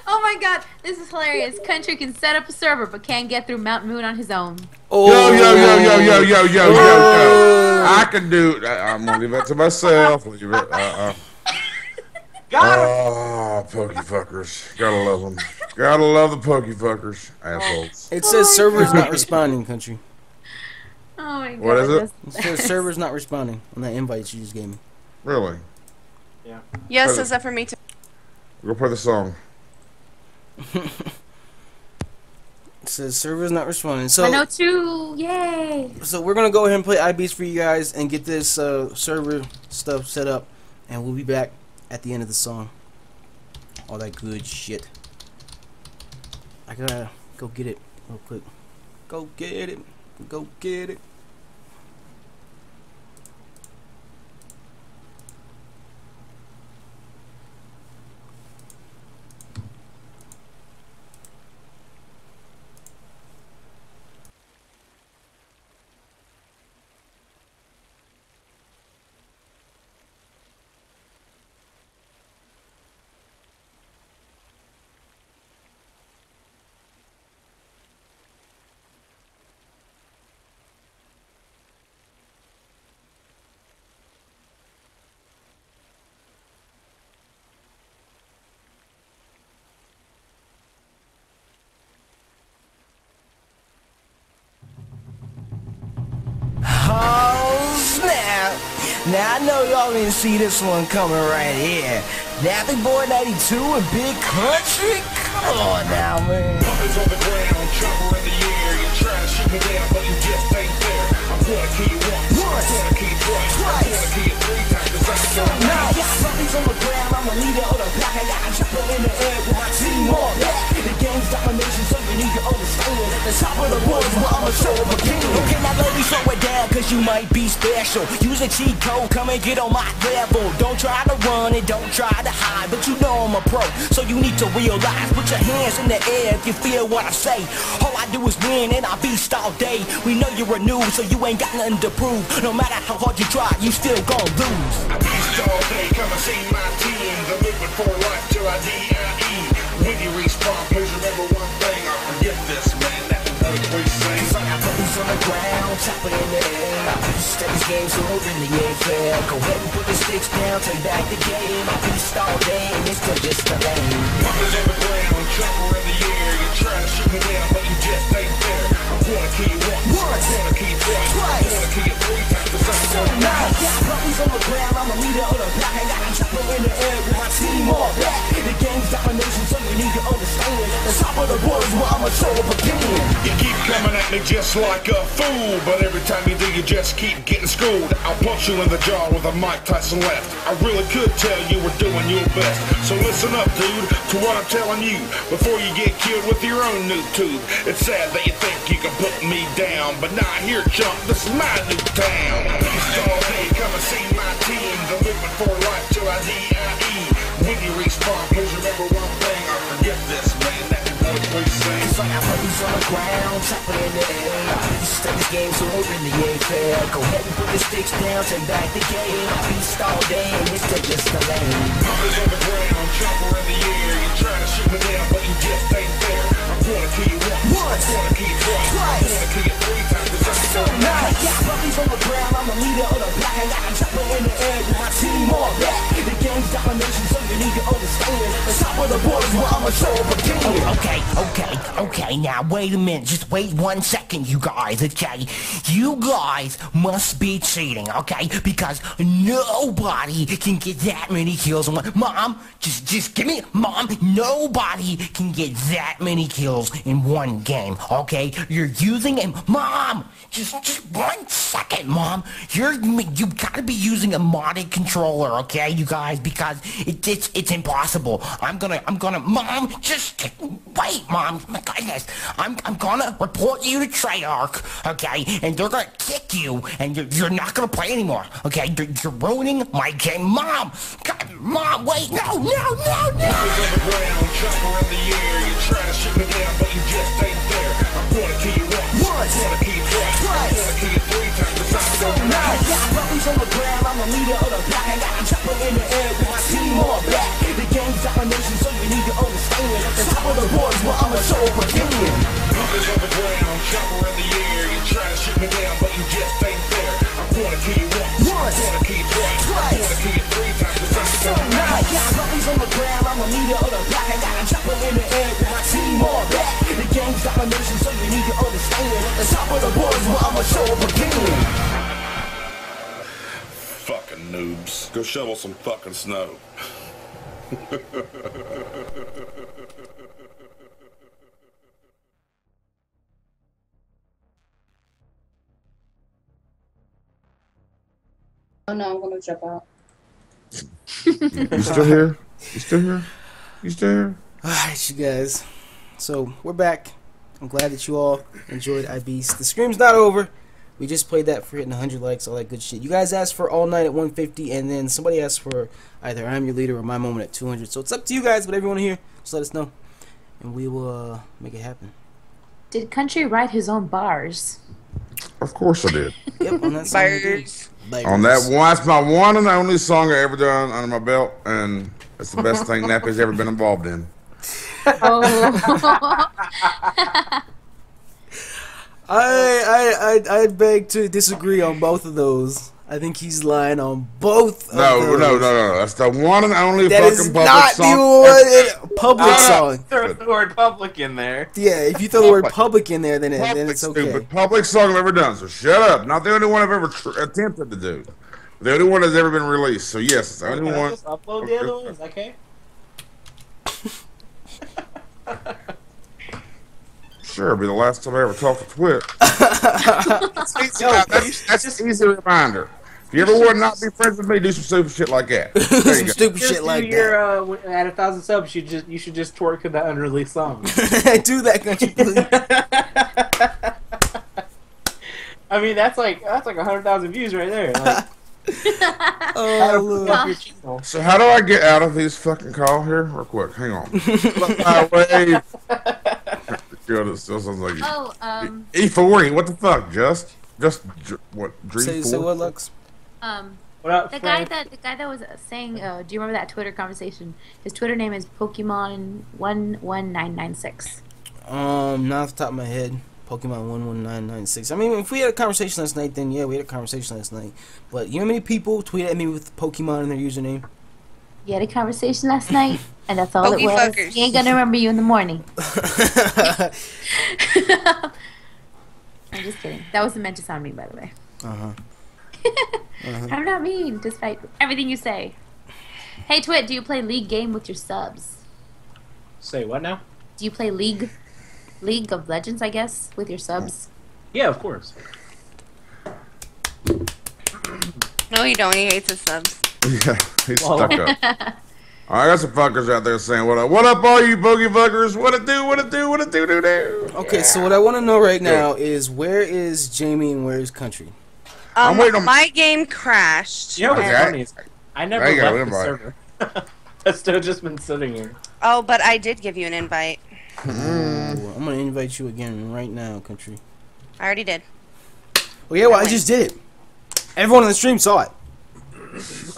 Oh my God, this is hilarious. Country can set up a server but can't get through Mount Moon on his own. Oh. Yo, yo, yo, yo, yo, yo, yo, yo, yo. I can do... I'm going to leave it to myself. Leave it. Uh-uh. Got him. Oh, pokey fuckers. Gotta love them. Gotta love the pokey fuckers. Assholes. It says oh server's God. not responding, Country. Oh my God. What is it? It says server's not responding on that invite you just gave me. Really? Yeah. Yes, is that for me too? Go play the song. It says server's not responding. So I know too. Yay. So we're gonna go ahead and play I Beast for you guys and get this uh, server stuff set up, and we'll be back at the end of the song. All that good shit. I gotta go get it real quick. Go get it. Go get it. Now I know y'all didn't see this one coming right here. Nappy Boy ninety-two and Big Country? Come on now, man. Puppets on the ground, trouble in the air. You try to shoot me down, but you just ain't there. I'm gonna kill you once, once. I'm gonna kill you twice, twice. I'm gonna kill you three times, cause I can't stop. I got puppies on the ground, I'm a leader of the pack. I got trouble in the air with my team on back. The game's domination, so you need your own stand. At the top of the world, well, I'ma show up again. Okay, now let me slow it down, cause you might be special. Use a cheat code, come and get on my level. Don't try to run and don't try to hide, but you know I'm a pro, so you need to realize. Put your hands in the air if you feel what I say. All I do is win and I beast all day. We know you're a noob, so you ain't got nothing to prove. No matter how hard you try, you still gon' lose. I beast all day, come and see my team. They're living for life till I D I E. When you respawn, please remember one thing. I forget this, man, that the thing we sing. Cause I got boots on the ground, chopping in the air. I beast at this game, so it really ain't fair. Go ahead and put the sticks down, take back the game. I beast all day, and it's still just the lane. Puppets on the ground, trouble in the air. You try to shoot me down, but you just ain't fair. I'm gonna kill you once, once. I'm gonna kill you twice, twice. I'm gonna kill you three times, cause I'm so nice. I got puppies on the ground, I'm a leader of the pack. I got trouble in the air with my team all back. The game's domination, so you need to understand. At the top of the world is where I'ma show up again. You keep coming at me just like a fool, but every time you do, you just keep getting schooled. I'll punch you in the jaw with a Mike Tyson left. I really could tell you were doing your best. So listen up, dude, to what I'm telling you before you get killed with your own new tube. It's sad that you think you can put me down, but nah, here, chump, this is my new town. I beast all day, come and see my team. They're living for life till I D I E. When you respawn, please remember one thing. I forget this, man, that the boys we sing. It's like I put these on the ground, chopping in the air. I beast at this game, so it really ain't fair. Go ahead and put the sticks down, take back the game. I beast all day, and it's still just the lane. Puppets on the ground, chopper in the air. You try to shoot me down, but you just ain't fair. I'm gonna kill you once, once. I'm gonna kill you twice, twice. I'm gonna kill you three times. So nice. I got puppies on the ground, I'm a leader of the pack. I got a chopper in the air with my team all back. The game's domination, so you need to understand. The top of the board is where I'ma show up again. Oh, okay, okay, okay, now wait a minute, just wait one second, you guys, okay? You guys must be cheating, okay? Because nobody can get that many kills in one. Mom, just, just give me, Mom, nobody can get that many kills in one game, okay? You're using a, Mom! Just, just one second, Mom. You're, you gotta be using a modded controller, okay, you guys, because it, it's, it's impossible. I'm gonna, I'm gonna, Mom, just wait, Mom. My goodness, I'm, I'm gonna report you to Treyarch, okay, and they're gonna kick you, and you're, you're not gonna play anymore, okay? You're, you're ruining my game, Mom. God, Mom, wait, no, no, no, no. On the ground, chopper in the air. You try to shoot me down, but you just ain't there. I'm gonna kill you once, once. I'm gonna kill you twice. Twice. Three times, so nice. I got puppies on the ground, I'm a leader of the pack. I got a chopper in the air with my team all back. The game's domination, so you need to understand. At the top of the board is where I'ma show up again. Puppies on the ground, chopper in the air. You try to shoot me down, but you just ain't fair. I'm gonna kill you once, once. I'm gonna kill you twice, twice. I'm gonna kill you three times, so nice. I got puppies on the ground, I'm a leader of the pack. I got a chopper in the air with my team all back. The game's domination, so you need to understand. At the top of the board is where I'ma show up again. Fucking noobs. Go shovel some fucking snow. Oh no, I'm gonna jump out. You still here? You still here? You still here? Alright, you guys. So, we're back. I'm glad that you all enjoyed I Beast. The stream's not over. We just played that for hitting one hundred likes, all that good shit. You guys asked for All Night at one fifty, and then somebody asked for either I'm Your Leader or My Moment at two hundred. So it's up to you guys, but everyone here, just let us know, and we will uh, make it happen. Did Country write his own bars? Of course I did. Yep, on that song. Bars. Bars. On that one, that's my one and only song I ever done under my belt, and it's the best thing Nappy's ever been involved in. Oh. I, I I I beg to disagree on both of those. I think he's lying on both no, of those. No, no, no, no. That's the one and only that fucking public song. That is not the one public uh, song. Throw the word public in there. Yeah, if you throw public. the word public in there, then, it, then it's okay. Stupid public song I've ever done, so shut up. Not the only one I've ever tr attempted to do. The only one that's ever been released, so yes, it's the only one. Just upload the other ones, okay? Sure, it'll be the last time I ever talked to Twit. That's, Yo, that's, that's just an easy reminder. If you ever want to not be friends with me, do some stupid shit like that. Some stupid just shit like your, that. Uh, at a thousand subs, you just you should just twerk that unreleased song. Do that, country, please. I mean, that's like that's like a hundred thousand views right there. Like, oh, so how do I get out of these fucking call here? Real quick, hang on. My wave. God, still sounds like oh, um, E forty. What the fuck? Just, just what? Dream so, so what looks? Um, what up, the friend? guy that the guy that was saying, uh, do you remember that Twitter conversation? His Twitter name is Pokemon one one nine nine six. Um, not off the top of my head. Pokemon one one nine nine six. I mean, if we had a conversation last night, then yeah, we had a conversation last night. But you know how many people tweet at me with Pokemon in their username? You had a conversation last night, and that's all Pokey it was. Fuckers. He ain't gonna remember you in the morning. I'm just kidding. That wasn't meant to sound mean, by the way. Uh-huh. Uh-huh. I'm not mean, despite everything you say. Hey, Twit, do you play League game with your subs? Say what now? Do you play League? League of Legends, I guess, with your subs? Yeah, of course. No, he don't. He hates his subs. Yeah, he's Whoa. stuck up. All right, I got some fuckers out there saying, what up, what up all you boogie fuckers? What it do, what it do, what it do, do, do. Okay, yeah. So what I want to know right now is where is Jamie and where is Country? Um, I'm waiting on... My game crashed. You know what's funny is I never left go, the invite. server. I've still just been sitting here. Oh, but I did give you an invite. Mm. I'm gonna invite you again right now, Country. I already did. Well, yeah, well, I just did it. Everyone on the stream saw it.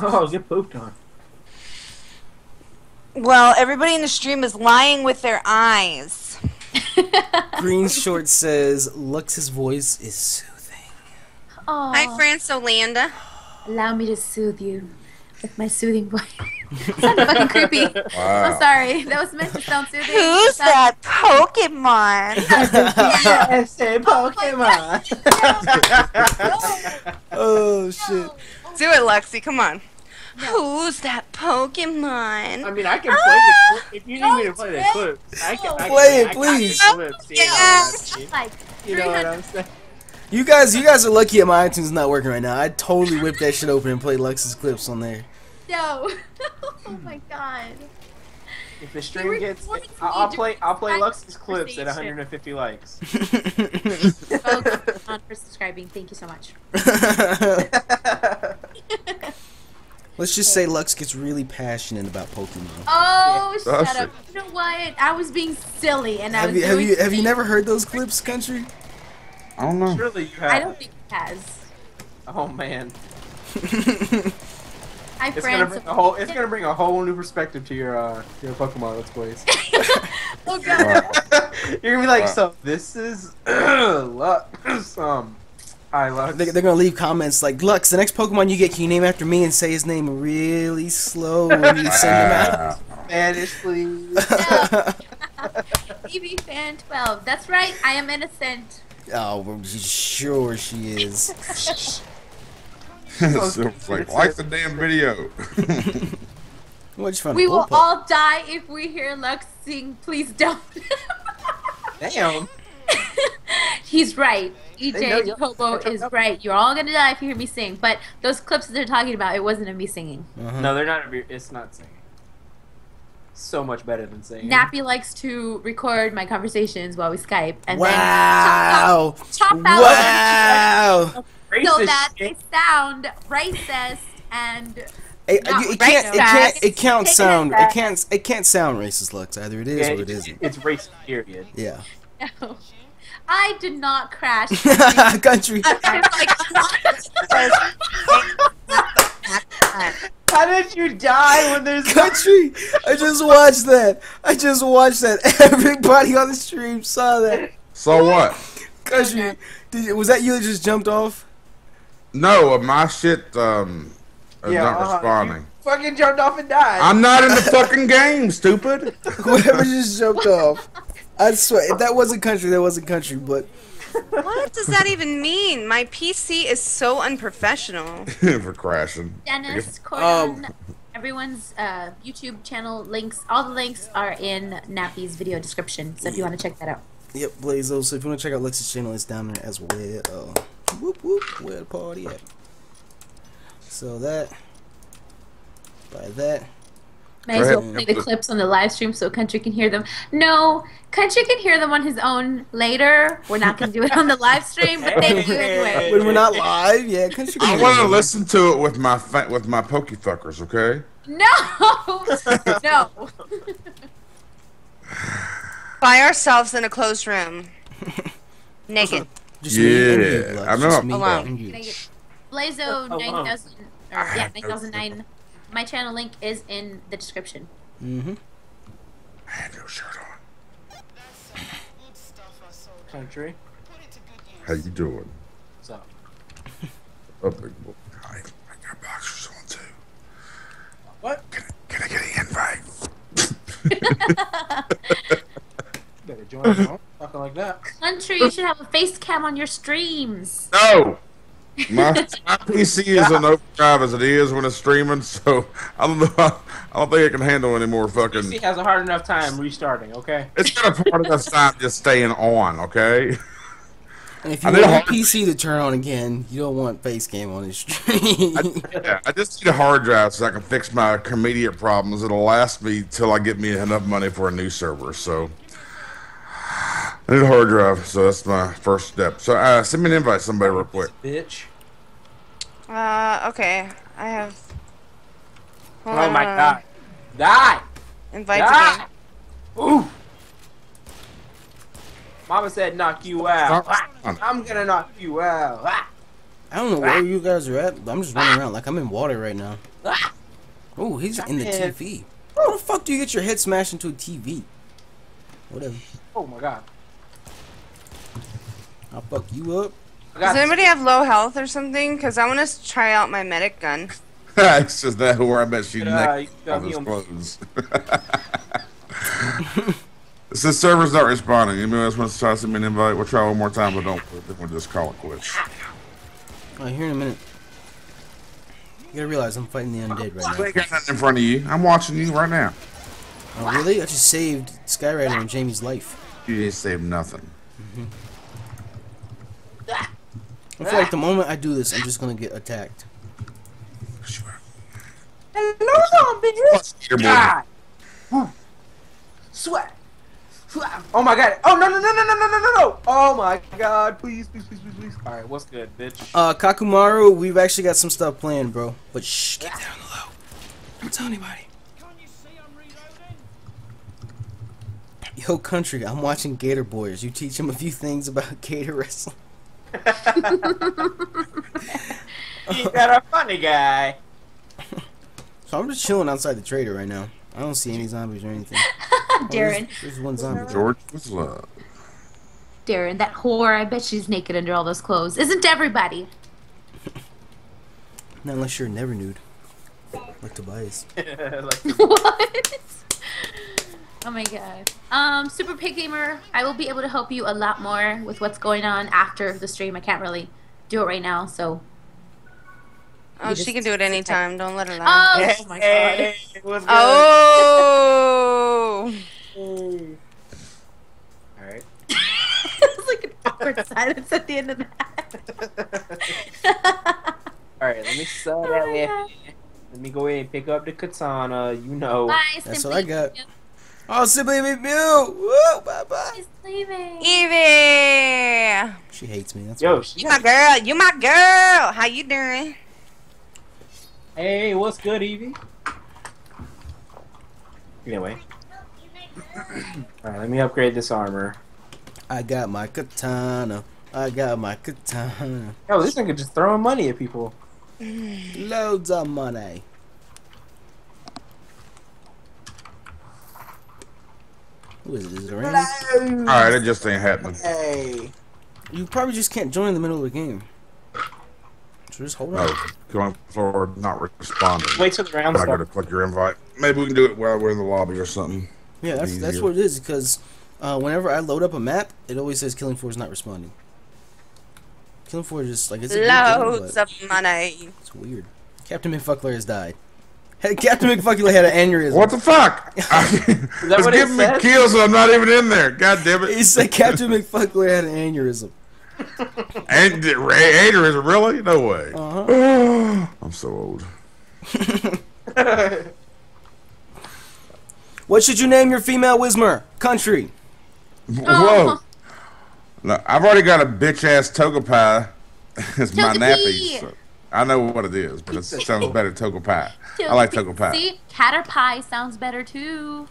Oh, get pooped on. Well, everybody in the stream is lying with their eyes. Green Short says Lux's voice is soothing. Aww. Hi, Franzolanda. Allow me to soothe you with my soothing voice. Sounded fucking creepy. Wow. I'm sorry. That was meant to sound soothing. Who's that Pokemon? Yes, a Pokemon. No. Oh, shit. Do it, Luxie. Come on. No. Who's that Pokemon? I mean, I can play ah, the clip. If you need me to play the clip, I can I play can, it, please. I can clip, yeah. Like you know what I'm saying? You guys, you guys are lucky that my iTunes is not working right now. I totally whipped that shit open and played Lux's clips on there. No. Oh my god. If the stream gets, I'll play. I'll play Lux's clips at one hundred fifty likes. Oh, for subscribing, thank you so much. Let's just say Lux gets really passionate about Pokemon. Oh, yeah. Shut up! You know what? I was being silly, and I was. Have you have you, have you never heard those clips, Country? I don't know. Surely you have. I don't think he has. Oh man. I it's gonna bring a whole. It's gonna bring a whole new perspective to your uh, your Pokemon Let's Plays. Oh god! You're gonna be like, wow. So this is Lux. Um, hi Lux. They're, they're gonna leave comments like, Lux, the next Pokemon you get, can you name after me and say his name really slow when you send him out? Spanish, please. No. E V fan twelve. That's right. I am innocent. Oh, sure she is. So like, like the damn video. Which fun we will all die if we hear Lux sing. Please don't. Damn. He's right. E J Hobo is right. You're all gonna die if you hear me sing. But those clips that they're talking about, it wasn't of me singing. Uh-huh. No, they're not. It's not singing. So much better than singing. Nappy likes to record my conversations while we Skype, and wow. then chop out. Wow. Wow. So that shit. They sound racist and it, it, it can't racist. it can't it can't sound it can't it can't sound racist, Lux. Either it is yeah, or it isn't. It's racist, period. Yeah. No. I did not crash. Country. How did you die when there's Country? I just watched that. I just watched that. Everybody on the stream saw that. Saw what? Country. Did you, was that you that just jumped off? No, my shit um, is yeah, not uh, responding. You fucking jumped off and died. I'm not in the fucking game, stupid. Whoever just jumped off. I swear, if that wasn't Country, that wasn't Country, but What does that even mean? My P C is so unprofessional. For crashing. Dennis, Cordon, um, everyone's uh, YouTube channel links, all the links are in Nappy's video description, so if you want to check that out. Yep, Blazo, so if you want to check out Lex's channel, it's down there as well. Oh. Whoop whoop, where the party at? So that, by that. Might as well play the clips on the live stream so Country can hear them. No, Country can hear them on his own later. We're not going to do it on the live stream, but thank you anyway. When we're not live, yeah, Country can hear them. I want to listen to it with my fa with my pokey fuckers, okay? No, no. By ourselves in a closed room, naked. Just yeah, you, I know. Just me, alone. Blazo oh, nine thousand, oh, or, yeah, nine thousand nine. My channel link is in the description. Mm-hmm. I had no shirt on. Country. How you doing? What's up? Oh, big boy. I, I got boxers on too. What? Can I, can I get an invite? Better join us home. Talking like that. Country, you should have a face cam on your streams. No. My, my P C is on overdrive as it is when it's streaming, so I don't know. I, I don't think I can handle any more fucking. P C has a hard enough time restarting, okay? It's got a hard enough time just staying on, okay? And if you I want your P C to turn on again, you don't want face game on the stream. I, yeah, I just need a hard drive so I can fix my immediate problems. It'll last me till I get me enough money for a new server, so. I need a hard drive, so that's my first step. So uh, send me an invite, somebody, real quick. Bitch. Uh, okay. I have. Hold oh on. My god. Die. Invite die. Again. Ooh. Mama said knock you out. Stop. I'm gonna knock you out. I don't know where you guys are at, but I'm just running around like I'm in water right now. Oh, he's in the T V. How the fuck do you get your head smashed into a T V? Whatever. Oh my god. I'll fuck you up. Does anybody have low health or something? Because I want to try out my medic gun. It's just that where I bet you next on his clothes. The server's not responding. Anybody else wants to try to send me an invite? We'll try one more time, but don't worry. We'll just call it quits. All right, here in a minute. You gotta realize I'm fighting the undead right now. I got nothing in front of you. I'm watching you right now. Oh, really? I just saved Skyrider and Jamie's life. You didn't save nothing. Mm-hmm. I feel like the moment I do this, I'm just gonna get attacked. Sure. Hello, zombies! God! Sweat! Oh my god! Oh no no no no no no no no! Oh my god! Please please please please please! All right, what's good, bitch? Uh, Kakumaru, we've actually got some stuff planned, bro. But shh, keep that on the low. Don't tell anybody. Yo, Country, I'm watching Gator Boyers. You teach him a few things about gator wrestling. He's not a funny guy. So I'm just chilling outside the trader right now. I don't see any zombies or anything. Darren. Oh, there's, there's one zombie. George was love. Darren, that whore. I bet she's naked under all those clothes. Isn't everybody? Not unless you're never nude. Like Tobias. Like what? Oh my god. Um, Super Pig Gamer, I will be able to help you a lot more with what's going on after the stream. I can't really do it right now, so. Oh, she can do it anytime. Don't let her lie. Oh, oh my god. Hey, oh. Alright. It's like an awkward silence at the end of that. Alright, let me sell that way. Oh, let me go ahead and pick up the katana. You know. Bye, that's all I got. Oh, Simply Meet Mew! Woo! Bye bye! She's leaving! Evie! She hates me, that's yo, why. You my girl! You my girl! How you doing? Hey, what's good, Evie? Anyway. Alright, let me upgrade this armor. I got my katana. I got my katana. Yo, this nigga just throwing money at people. Loads of money. Who is this? Alright, it just ain't happening. Hey. You probably just can't join in the middle of the game. So just hold no, on. Going forward, not responding. Wait till the round starts. I gotta click your invite. Maybe we can do it while we're in the lobby or something. Yeah, that's that's what it is, because uh, whenever I load up a map, it always says Killing Floor is not responding. Killing Floor is just like it's a loads game, of money. It's weird. Captain McFuckler has died. Hey, Captain McFuckler had an aneurysm. What the fuck? It's giving me kills, and I'm not even in there. God damn it! He said Captain McFuckler had an aneurysm. And Ray aneurysm? Really? No way. Uh -huh. I'm so old. What should you name your female Whismur? Country. Whoa. No, I've already got a bitch ass Togepi. It's Togepi. My Nappy. So I know what it is, but it sounds better Togepi. Togepi. I like Togepi. See, Caterpie sounds better too.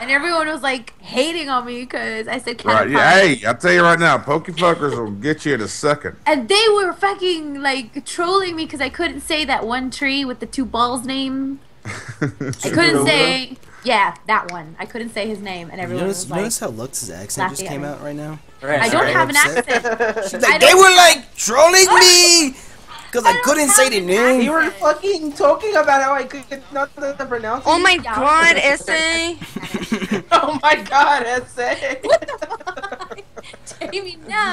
And everyone was like hating on me because I said Caterpie. Right, yeah, hey, I'll tell you right now, Pokefuckers will get you in a second. And they were fucking like trolling me because I couldn't say that one tree with the two balls name. I couldn't say. Yeah, that one. I couldn't say his name, and everyone notice, was like... Notice how Lux's accent just came out right now? Right. I don't have an accent. Like, they were, like, trolling me because I, I couldn't say the name. You were fucking talking about how I could not pronounce it. Oh my god, Essay. Oh my god, Essay. What the fuck? Jamie, no.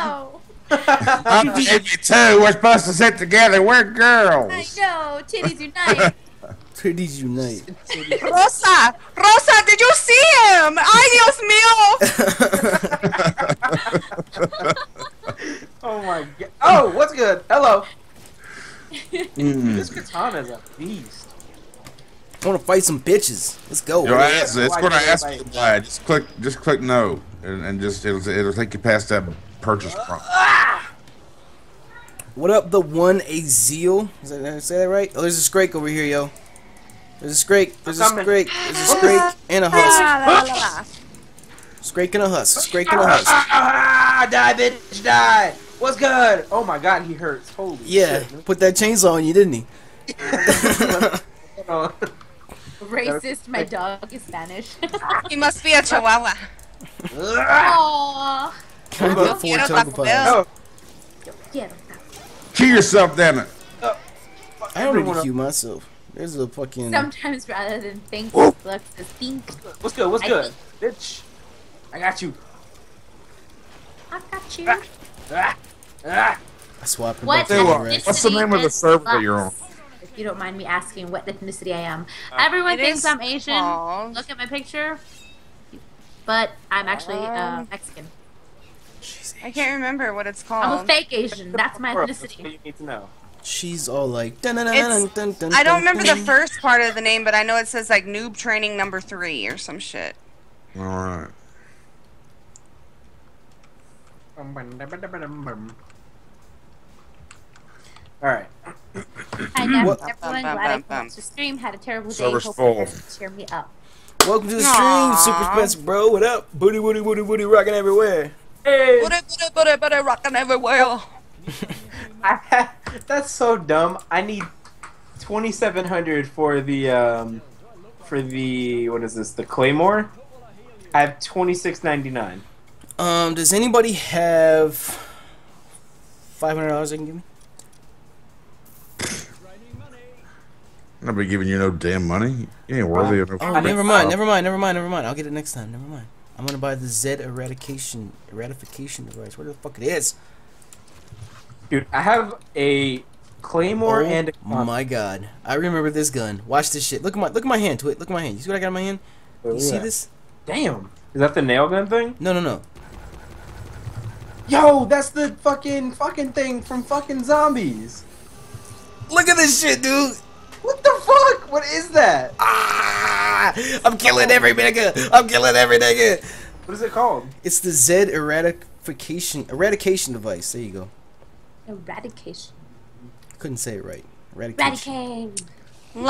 I'm Jamie too. We're supposed to sit together. We're girls. I know. Titties unite. Titties unite. Rosa! Rosa, did you see him? Ay, Dios mío! Oh my god. Oh, what's good? Hello. Mm. This katana is a beast. I want to fight some bitches. Let's go. Yo, ask, it's going to ask you why. Just click, just click no. And, and just it'll, it'll take you past that purchase prompt. What up, the one Azeal? Did I say that right? Oh, there's a Scrake over here, yo. There's a Scrake, there's a Scrake, there's a Scrake, and a Husk. Scrake and a Husk, Scrake and a Husk. Ah, die, bitch, die. What's good? Oh my god, he hurts. Holy yeah, shit. Put that chainsaw on you, didn't he? Racist, my dog is Spanish. He must be a Chihuahua. Aww. Come up for Togepi. Kill yourself, damn it. Uh, I don't need to cue myself. There's a fucking. Sometimes rather than think, Lux is think. What's good? What's I good? Think. Bitch. I got you. I got you. Ah. Ah. Ah. I swapped them. What What's the name of the server that you're on? If you don't mind me asking what ethnicity I am. Uh, Everyone thinks is... I'm Asian. Aww. Look at my picture. But I'm actually uh, Mexican. She's I can't remember what it's called. I'm a fake Asian. That's my ethnicity. You need to know. She's all like, dun, dun, dun, dun, dun, I don't remember the first part of the name, but I know it says like noob training number three or some shit. All right. All right. I know what? Everyone glad I came to stream. Had a terrible day. Hopefully cheer me up. Welcome to the stream, aww. Super Spencer, bro. What up? Booty, booty, booty, booty, rocking everywhere. Hey. Booty, booty, booty, booty, rocking everywhere. I, that's so dumb. I need twenty-seven hundred for the um, for the what is this? The Claymore. I have twenty-six ninety-nine. Um, does anybody have five hundred dollars they can give me? I'm not be giving you no damn money. You ain't worthy of it. Oh, never mind. Never mind. Never mind. Never mind. I'll get it next time. Never mind. I'm gonna buy the Zed Eradication Eradication Device. Where the fuck it is? Dude, I have a claymore oh, and a my god. I remember this gun. Watch this shit. Look at my look at my hand, Twit. Look at my hand. You see what I got in my hand? You yeah. see this? Damn. Is that the nail gun thing? No, no, no. Yo, that's the fucking fucking thing from fucking Zombies. Look at this shit, dude. What the fuck? What is that? Ah! I'm killing every nigga. I'm killing every nigga. What is it called? It's the Zed Eradication Eradication Device. There you go. Eradication. Couldn't say it right. Eradication. Eradication. Lux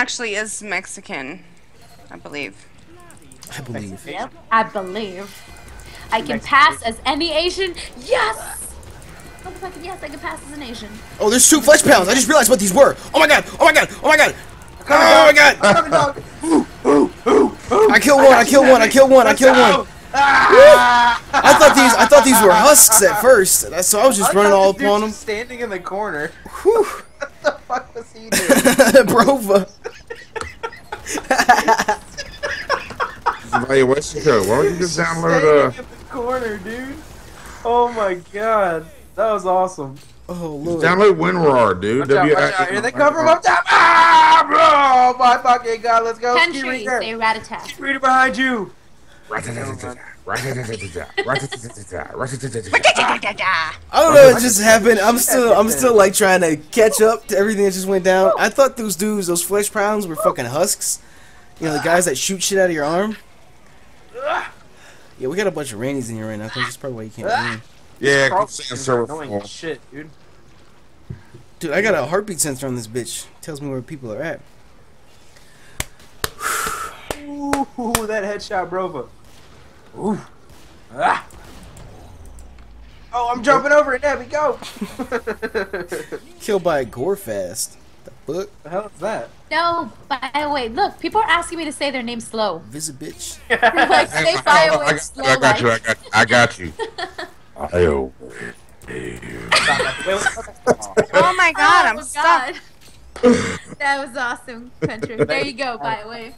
actually is Mexican, I believe. I believe. Yep. I believe. I can Mexican. Pass as any Asian. Yes. Motherfucking yes, I can pass as an Asian. Oh, there's two flesh pounds. I just realized what these were. Oh my god. Oh my god. Oh my god. Oh my god. Oh my god. Oh my god. I killed one. I killed one. I killed one. I killed one. Ah! I thought these I thought these were husks at first, so I was just I running all up on them. Standing in the corner. Whew. What the fuck was he doing? Brova. Why don't you just download uh... in the corner, dude? Oh my god. That was awesome. Oh, Lord. Download WinRAR, dude. W out, out. Here they come from up top. Ah, bro! Oh, my fucking God, let's go. Country, they rat attack. Keep reading behind you. I don't know what just happened. I'm still, I'm still like trying to catch up to everything that just went down. I thought those dudes, those flesh pounds, were fucking husks. You know, the guys that shoot shit out of your arm. Yeah, we got a bunch of Rainies in here right now. That's probably why you can't win. Yeah, I can shit, dude. Dude, I got a heartbeat sensor on this bitch. Tells me where people are at. Ooh, that headshot, brova. Ooh. Ah. Oh, I'm jumping over it, Nappy. Go. Killed by a gore fast. The fuck? The hell is that? No, by the way, look, people are asking me to say their name slow. Visit, bitch. Like, say bye slow. I got you. I got you. I got you. Oh my God, I'm oh, stuck. God. That was awesome, Country. There you go, by the way.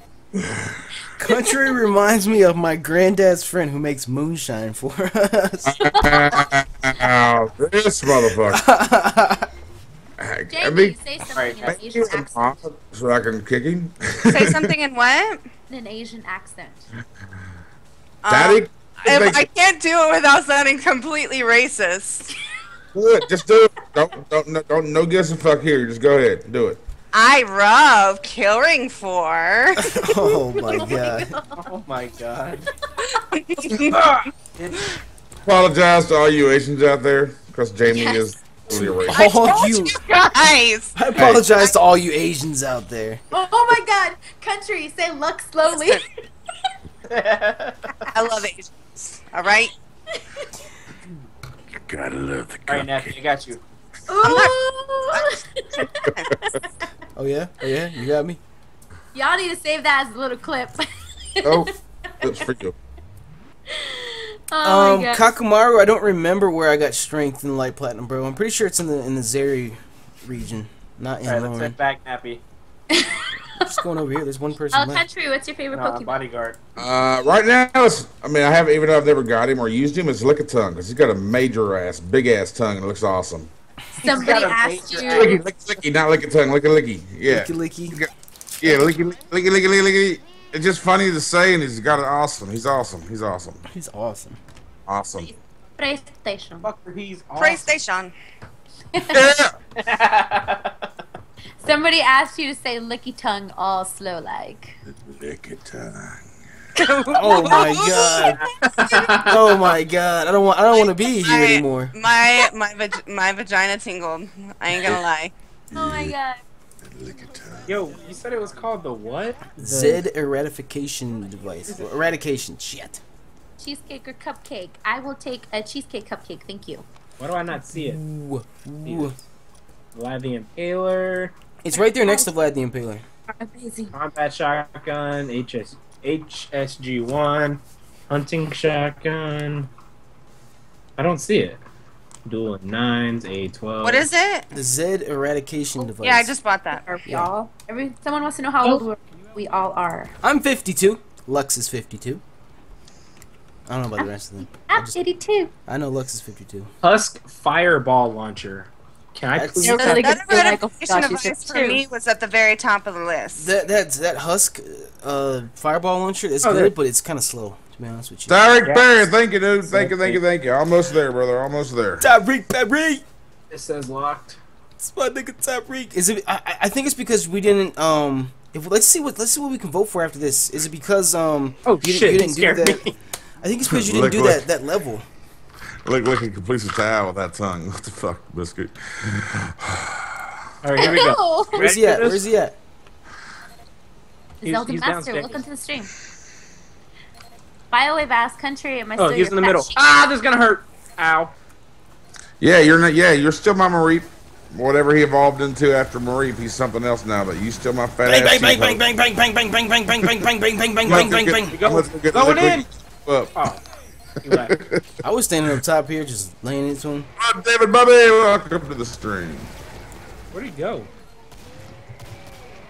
Country reminds me of my granddad's friend who makes moonshine for us. Oh, this motherfucker. Jamie, I mean, say something in an Asian accent. So I can kick him? Say something in what? In an Asian accent. Daddy? Um, If I can't do it without sounding completely racist. Good, just do it. Don't, don't, no, don't, no gives a fuck here. Just go ahead, do it. I love Killing Floor. Oh my God. Oh my God. Apologize to all you Asians out there, because Jamie yes. is totally racist. All you guys. I apologize to all you Asians out there. Oh, oh my God, Country, say luck slowly. I love Asians. All right. You gotta love the cupcakes. All right, Nappy, I got you. Ooh. Oh yeah, oh yeah, you got me. Y'all need to save that as a little clip. Oh, that's for you. Oh, um, Kakamaru, I don't remember where I got strength in Light Platinum, bro. I'm pretty sure it's in the in the Zeri region, not in. All right, let's head back, Nappy. Just going over here. There's one person. Oh, Country, what's your favorite no, Pokemon? Bodyguard. Uh, right now, it's, I mean, I haven't even. I've never got him or used him. It's Lickitung because he's got a major ass, big ass tongue, and it looks awesome. Somebody asked you. Licky, licky, licky, not Lickitung, licky, licky. Yeah. Licky, licky. Got, yeah, licky, licky, licky, licky, licky. It's just funny to say, and he's got it awesome. He's awesome. He's awesome. He's awesome. Awesome. PlayStation. Fucker, he's awesome. PlayStation. Yeah. Somebody asked you to say Lickitung all slow like. Lickitung. Oh my God. Oh my God. I don't want I don't want to be here anymore. My my my, my vagina tingled. I ain't going to lie. Oh my God. Lickitung. Yo, you said it was called the what? The Zed Eradication Device. Eradication shit. Cheesecake or cupcake? I will take a cheesecake cupcake. Thank you. Why do I not see it? Ooh. Ooh. Vlad the Impaler. It's right there next to Vlad the Impaler. Amazing. Combat shotgun, H S H S G one, hunting shotgun. I don't see it. Dual nines, A twelve. What is it? The Zed Eradication oh, Device. Yeah, I just bought that. Are we yeah. all? Every, someone wants to know how oh. old we all are. I'm fifty-two. Lux is fifty-two. I don't know about I'm, the rest of them. I'm fifty-two. I know Lux is fifty-two. Husk Fireball Launcher. Can I please? No, that eradication device for me was at the very top of the list. That that that husk uh, fireball launcher is oh, good, that. But it's kind of slow. To be honest with you. Tyreek Perry, thank you, dude. Thank you, thank you, thank you. Almost there, brother. Almost there. Tyreek Perry. It says locked. It's my nigga Tyreek. Is it? I I think it's because we didn't um. If let's see what let's see what we can vote for after this. Is it because um? Oh you, shit! You didn't do that. Me. I think it's because you didn't look, do look. that that level. Look, look, he completes a towel with that tongue. What the fuck, Biscuit? All right, here we go. Where's he at? Where's he at? Zelda he's, he's Master, downstairs. Welcome to the stream. By the way, Bass Country, am I still oh, he's in the middle. Sheet? Ah, this is gonna hurt. Ow. Yeah, you're not. Yeah, you're still my Mareep. Whatever he evolved into after Mareep, he's something else now. But you still my fat bang, ass. Bang, bang, bang, bang, bang, bang, bang, bang, bang, bang, bang, bang, bang, bang, bang, bang, bang, bang, bang, going in. Oh. I was standing up top here, just laying into him. Oh, David Bobby, welcome to the stream. Where'd he go?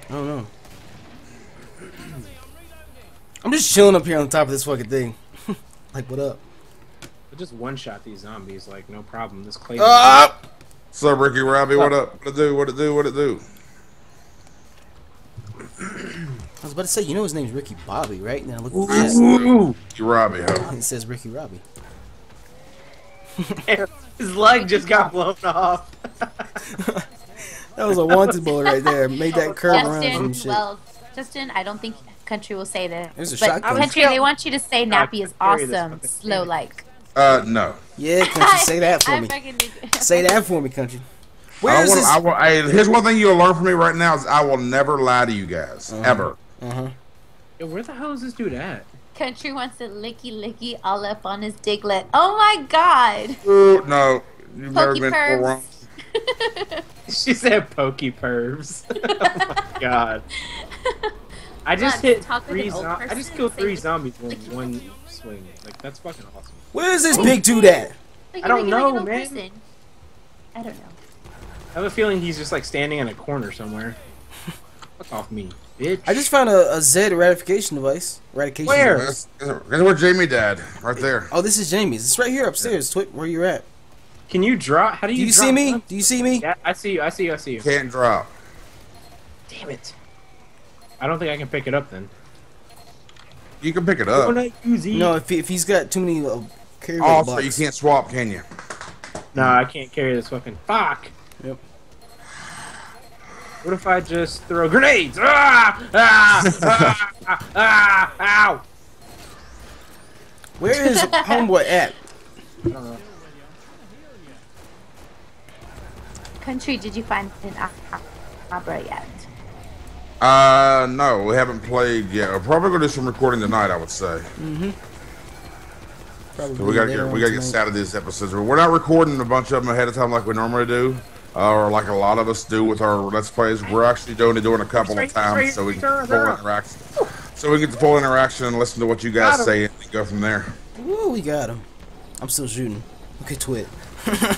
I don't know. I'm just chilling up here on the top of this fucking thing. Like, what up? I'll just one-shot these zombies, like, no problem. This clay... Ah! What's up, Ricky Robbie? What up? What it do? What it do? What it do? I was about to say, you know his name's Ricky Bobby, right? And then I look at this. Ricky Robbie, huh? It says Ricky Robbie. His leg just got blown off. That was a wanted bullet right there. Made that curve Justin, around and shit. Well, Justin, I don't think Country will say that. There's a but shotgun. Country, they want you to say Nappy is awesome, slow like. Uh, no. Yeah, Country, say that for me. Say that for me, Country. Where I is wanna, this? I will, I, here's one thing you'll learn from me right now is I will never lie to you guys, uh-huh. ever. Uh-huh. Yo, where the hell is this dude at? Country wants to licky licky all up on his diglet. Oh my god! Ooh, no, you've never been wrong. She said pokey pervs. Oh my god! I just god, hit three. I just killed three zombies in one swing. Like that's fucking awesome. Where is this big dude at? Like, I don't know, man. Person. I don't know. I have a feeling he's just like standing in a corner somewhere. Fuck off me. Bitch. I just found a, a Zed eradication device. Eradication where? Device. That's, that's where Jamie died. Right there. Oh, this is Jamie's. It's right here upstairs. Twit, where you at? Can you drop? How do you? Do you drop? see me? Do you see me? Yeah, I see you. I see you. I see you. Can't drop. Damn it! I don't think I can pick it up then. You can pick it up. No, if he, if he's got too many uh, carry also, blocks. You can't swap, can you? No, I can't carry this fucking fuck. Yep. What if I just throw grenades? Ah! Ah! Ah! Ah! Ah! Ow! Where is homeboy at? I don't know. Country, did you find an opera yet? Uh, no, we haven't played yet. We're probably gonna do some recording tonight, I would say. Mm-hmm. Probably we gotta get we gotta tonight. get Saturday's episodes. We're not recording a bunch of them ahead of time like we normally do. Uh, or like a lot of us do with our Let's Plays, we're actually doing doing a couple of times so we can get the full interaction. So we get the full interaction and listen to what you guys say and go from there. Woo, we got him. I'm still shooting. Okay, Twit.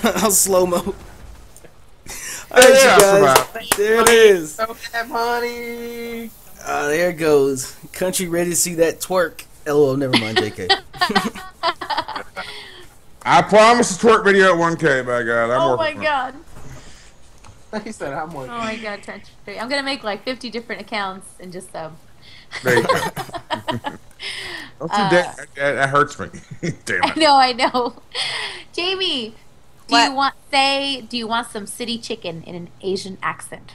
I'll slow mo. Alright, you guys. There it is. So bad, honey. Ah, there it goes. Country ready to see that twerk. L O L, never mind, J K. I promise a twerk video at one K, by God. I'm oh my God. He said, I'm working. Oh my god, Country. I'm gonna make like fifty different accounts and just um. There you go. Don't uh, do that. That hurts me. Damn it. I know, I know. Jamie, do what? you want say? Do you want some city chicken in an Asian accent?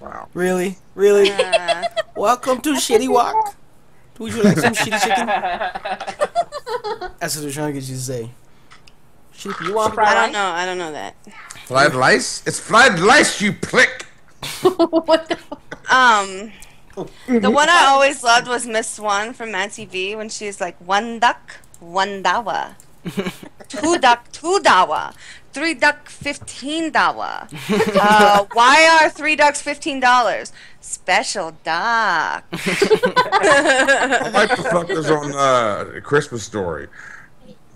Wow. Really, really. Uh, Welcome to Shitty Walk. Would you like some shitty chicken? That's what they're trying to get you to say. Shitty Walk. I don't know. I don't know that. Fried lice? It's fried lice, you prick! What the fuck? Um, the one I always loved was Miss Swan from M T V when she's like, one duck, one dawa. Two duck, two dawa. Three duck, fifteen dawa. Uh, why are three ducks fifteen dollars? Special duck. I like the fuckers on uh, Christmas Story.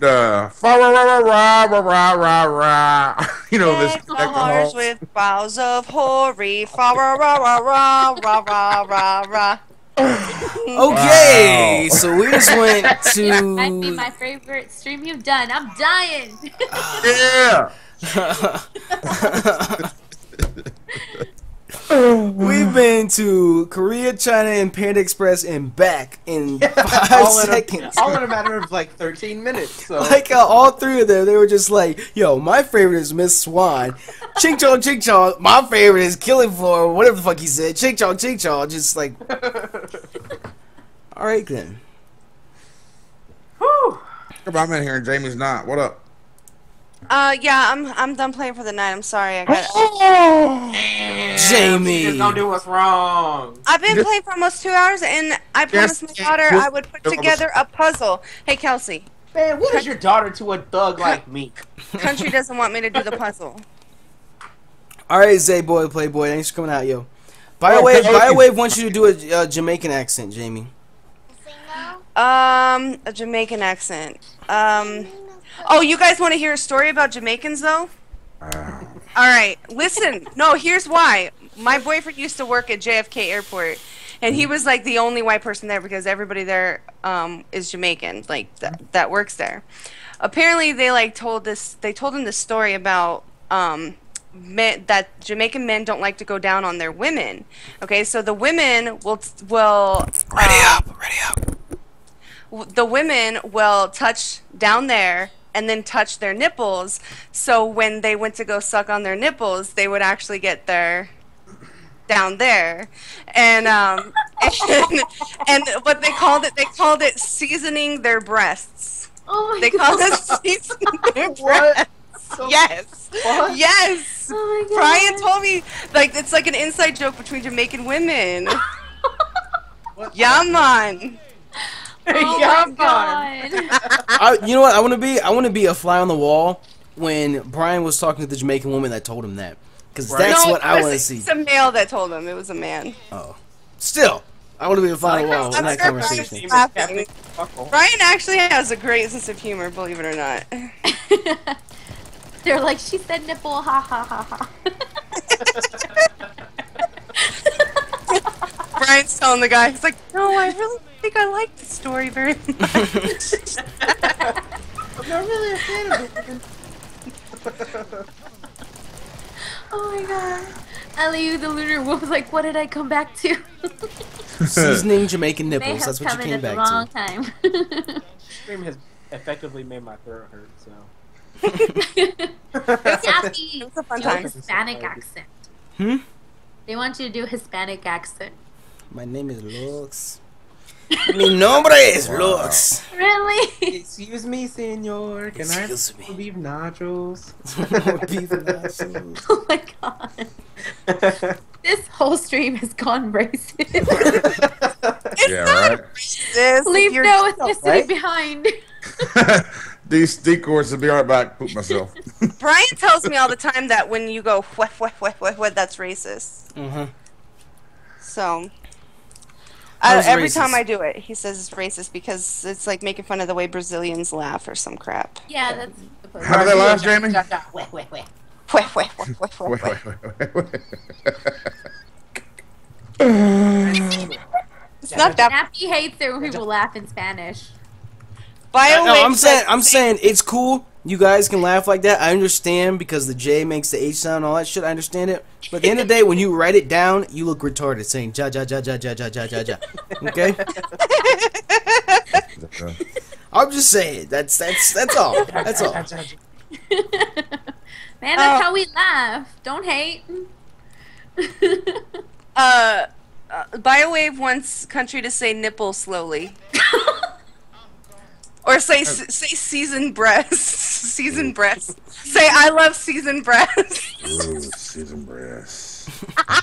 Uh, rah, rah, rah, rah, rah, rah, rah. You know this. Horse with bows of hoary. Rah, rah, rah, rah, rah, rah, rah. Okay, wow. So we just went to. Yeah, might be my favorite stream you've done. I'm dying. Yeah. We've been to Korea, China, and Panda Express and back in yeah, five all seconds. In a, all in a matter of like thirteen minutes. So. Like uh, all three of them, they were just like, yo, my favorite is Miss Swan. Ching Chong, Ching Chong, my favorite is Killing Floor, whatever the fuck he said. Ching Chong, Ching Chong, just like. Alright then. Whew. I'm in here and Jamie's not. What up? Uh yeah, I'm I'm done playing for the night. I'm sorry. I got oh, Jamie. Just don't do what's wrong. I've been just, playing for almost two hours, and I promised just, my daughter just, I would put together a puzzle. Hey, Kelsey. Man, what is your daughter to a thug like me? Country doesn't want me to do the puzzle. All right, Zay boy, Playboy, thanks for coming out, yo. Biowave, Biowave wants you to do a uh, Jamaican accent, Jamie. Um, a Jamaican accent. Um. Oh, you guys want to hear a story about Jamaicans, though? Uh. All right. Listen. No, here's why. My boyfriend used to work at J F K Airport, And he was like the only white person there because everybody there um, is Jamaican, like th that works there. Apparently, they like told this. They told him this story about um, men, that Jamaican men don't like to go down on their women. Okay, so the women will will ready um, up, ready up. The women will touch down there and then touch their nipples. So when they went to go suck on their nipples, they would actually get their down there, and um, and, and what they called it, they called it seasoning their breasts. Oh my they God. Called it seasoning their breasts. So yes, what? Yes. Oh my God. Brian told me like it's like an inside joke between Jamaican women. Yaman. Oh yeah, my God. I, you know what I want to be? I want to be a fly on the wall when Brian was talking to the Jamaican woman that told him that, because right. that's no, what I want to see. It's a male that told him. It was a man. Oh, still, I want to be a fly on the wall in that conversation. Brian actually has a great sense of humor, believe it or not. They're like, she said nipple, ha ha ha ha. Brian's telling the guy, he's like, no, I really. I think I like the story very much. I'm not really a fan of it. Oh my God. Eliu the Lunar Wolf was like, what did I come back to? Seasoning Jamaican nipples, that's what you came back to. They have come in at the wrong time. Stream has effectively made my throat hurt, so. It was a fun time. Hispanic accent. Hmm? They want you to do Hispanic accent. My name is Lux. Mi nombre is Lux. Really? Excuse me, senor. Can Excuse I have beef nachos? Beef nachos. Oh my God. This whole stream has gone racist. It's yeah, not right? racist. Leave no ethnicity right? behind. These decors will be right back. Poop myself. Brian tells me all the time that when you go wef wef wef wef wef, that's racist. Mm-hmm. So. I, every racist. time I do it, he says it's racist because it's like making fun of the way Brazilians laugh or some crap. Yeah, that's the point. How do they laugh, Jamie? Wait, wait, wait. Wait, wait, wait, wait, wait, wait, wait, wait. It's not that. Nappy hates it when people laugh in Spanish. Bio no, I'm saying, I'm saying it's cool. You guys can laugh like that. I understand because the J makes the H sound and all that shit. I understand it. But at the end of the day, when you write it down, you look retarded saying ja ja ja ja ja ja ja ja ja. Okay? I'm just saying. That's that's that's all. That's all. Man, that's uh, how we laugh. Don't hate. uh, uh BioWave wants Country to say nipple slowly. Or say oh. say seasoned breasts, seasoned breasts. Say I love seasoned breasts. Ooh, seasoned breasts. Oh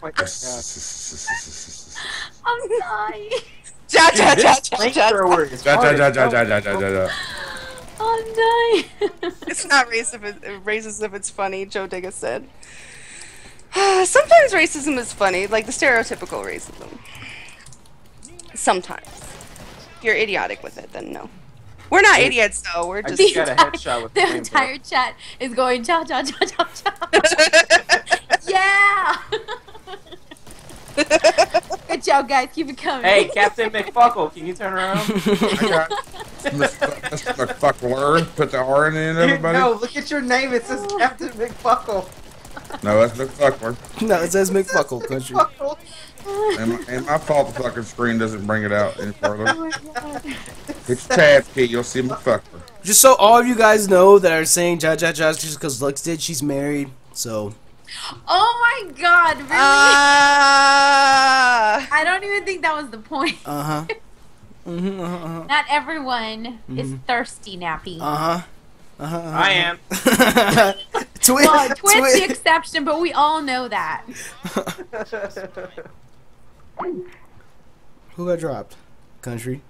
my God. I'm dying. Ja ja ja ja ja ja ja ja ja. I'm dying. It's not racist if, it, racist if it's funny. Joe Digga said. Sometimes racism is funny, like the stereotypical racism. Sometimes. If you're idiotic with it, then no. We're not idiots, though. We're just, just got a headshot with the The entire book. Chat is going cha cha cha cha cha. Yeah. Good job, guys. Keep it coming. Hey, Captain McFuckle, can you turn around? McFuckler, put the R in it, everybody. No, look at your name. It says Captain McFuckle. No, that's McFuckler. No, it says McFuckle. Country. And my, and my fault the fucking screen doesn't bring it out any further. Oh it's tab key, you'll see my fucker. Just so all of you guys know that are saying ja ja ja just because Lux did, she's married, so. Oh my God, really? Uh... I don't even think that was the point. Uh-huh. Mm-hmm, uh-huh, uh-huh. Not everyone mm-hmm. is thirsty, Nappy. Uh-huh. Uh-huh, uh-huh. I am. Twit, well, Twit's Twit. the exception, but we all know that. Who got dropped? Country.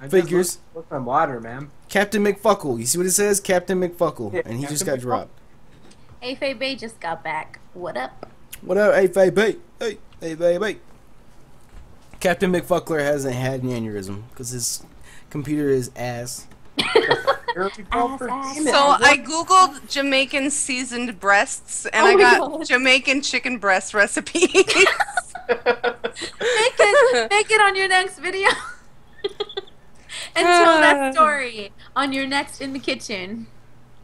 I Figures. Look, look from water, man. Captain McFuckle. You see what it says? Captain McFuckle. Yeah, and he Captain just got McFuckle. dropped. Afe Bay just got back. What up? What up, Afe Bay? Hey, Afe Bay. Captain McFuckler hasn't had an aneurysm because his computer is ass. So I googled Jamaican seasoned breasts and oh I got God. Jamaican chicken breast recipes. Make it, make it on your next video. And tell uh, that story on your next In the Kitchen.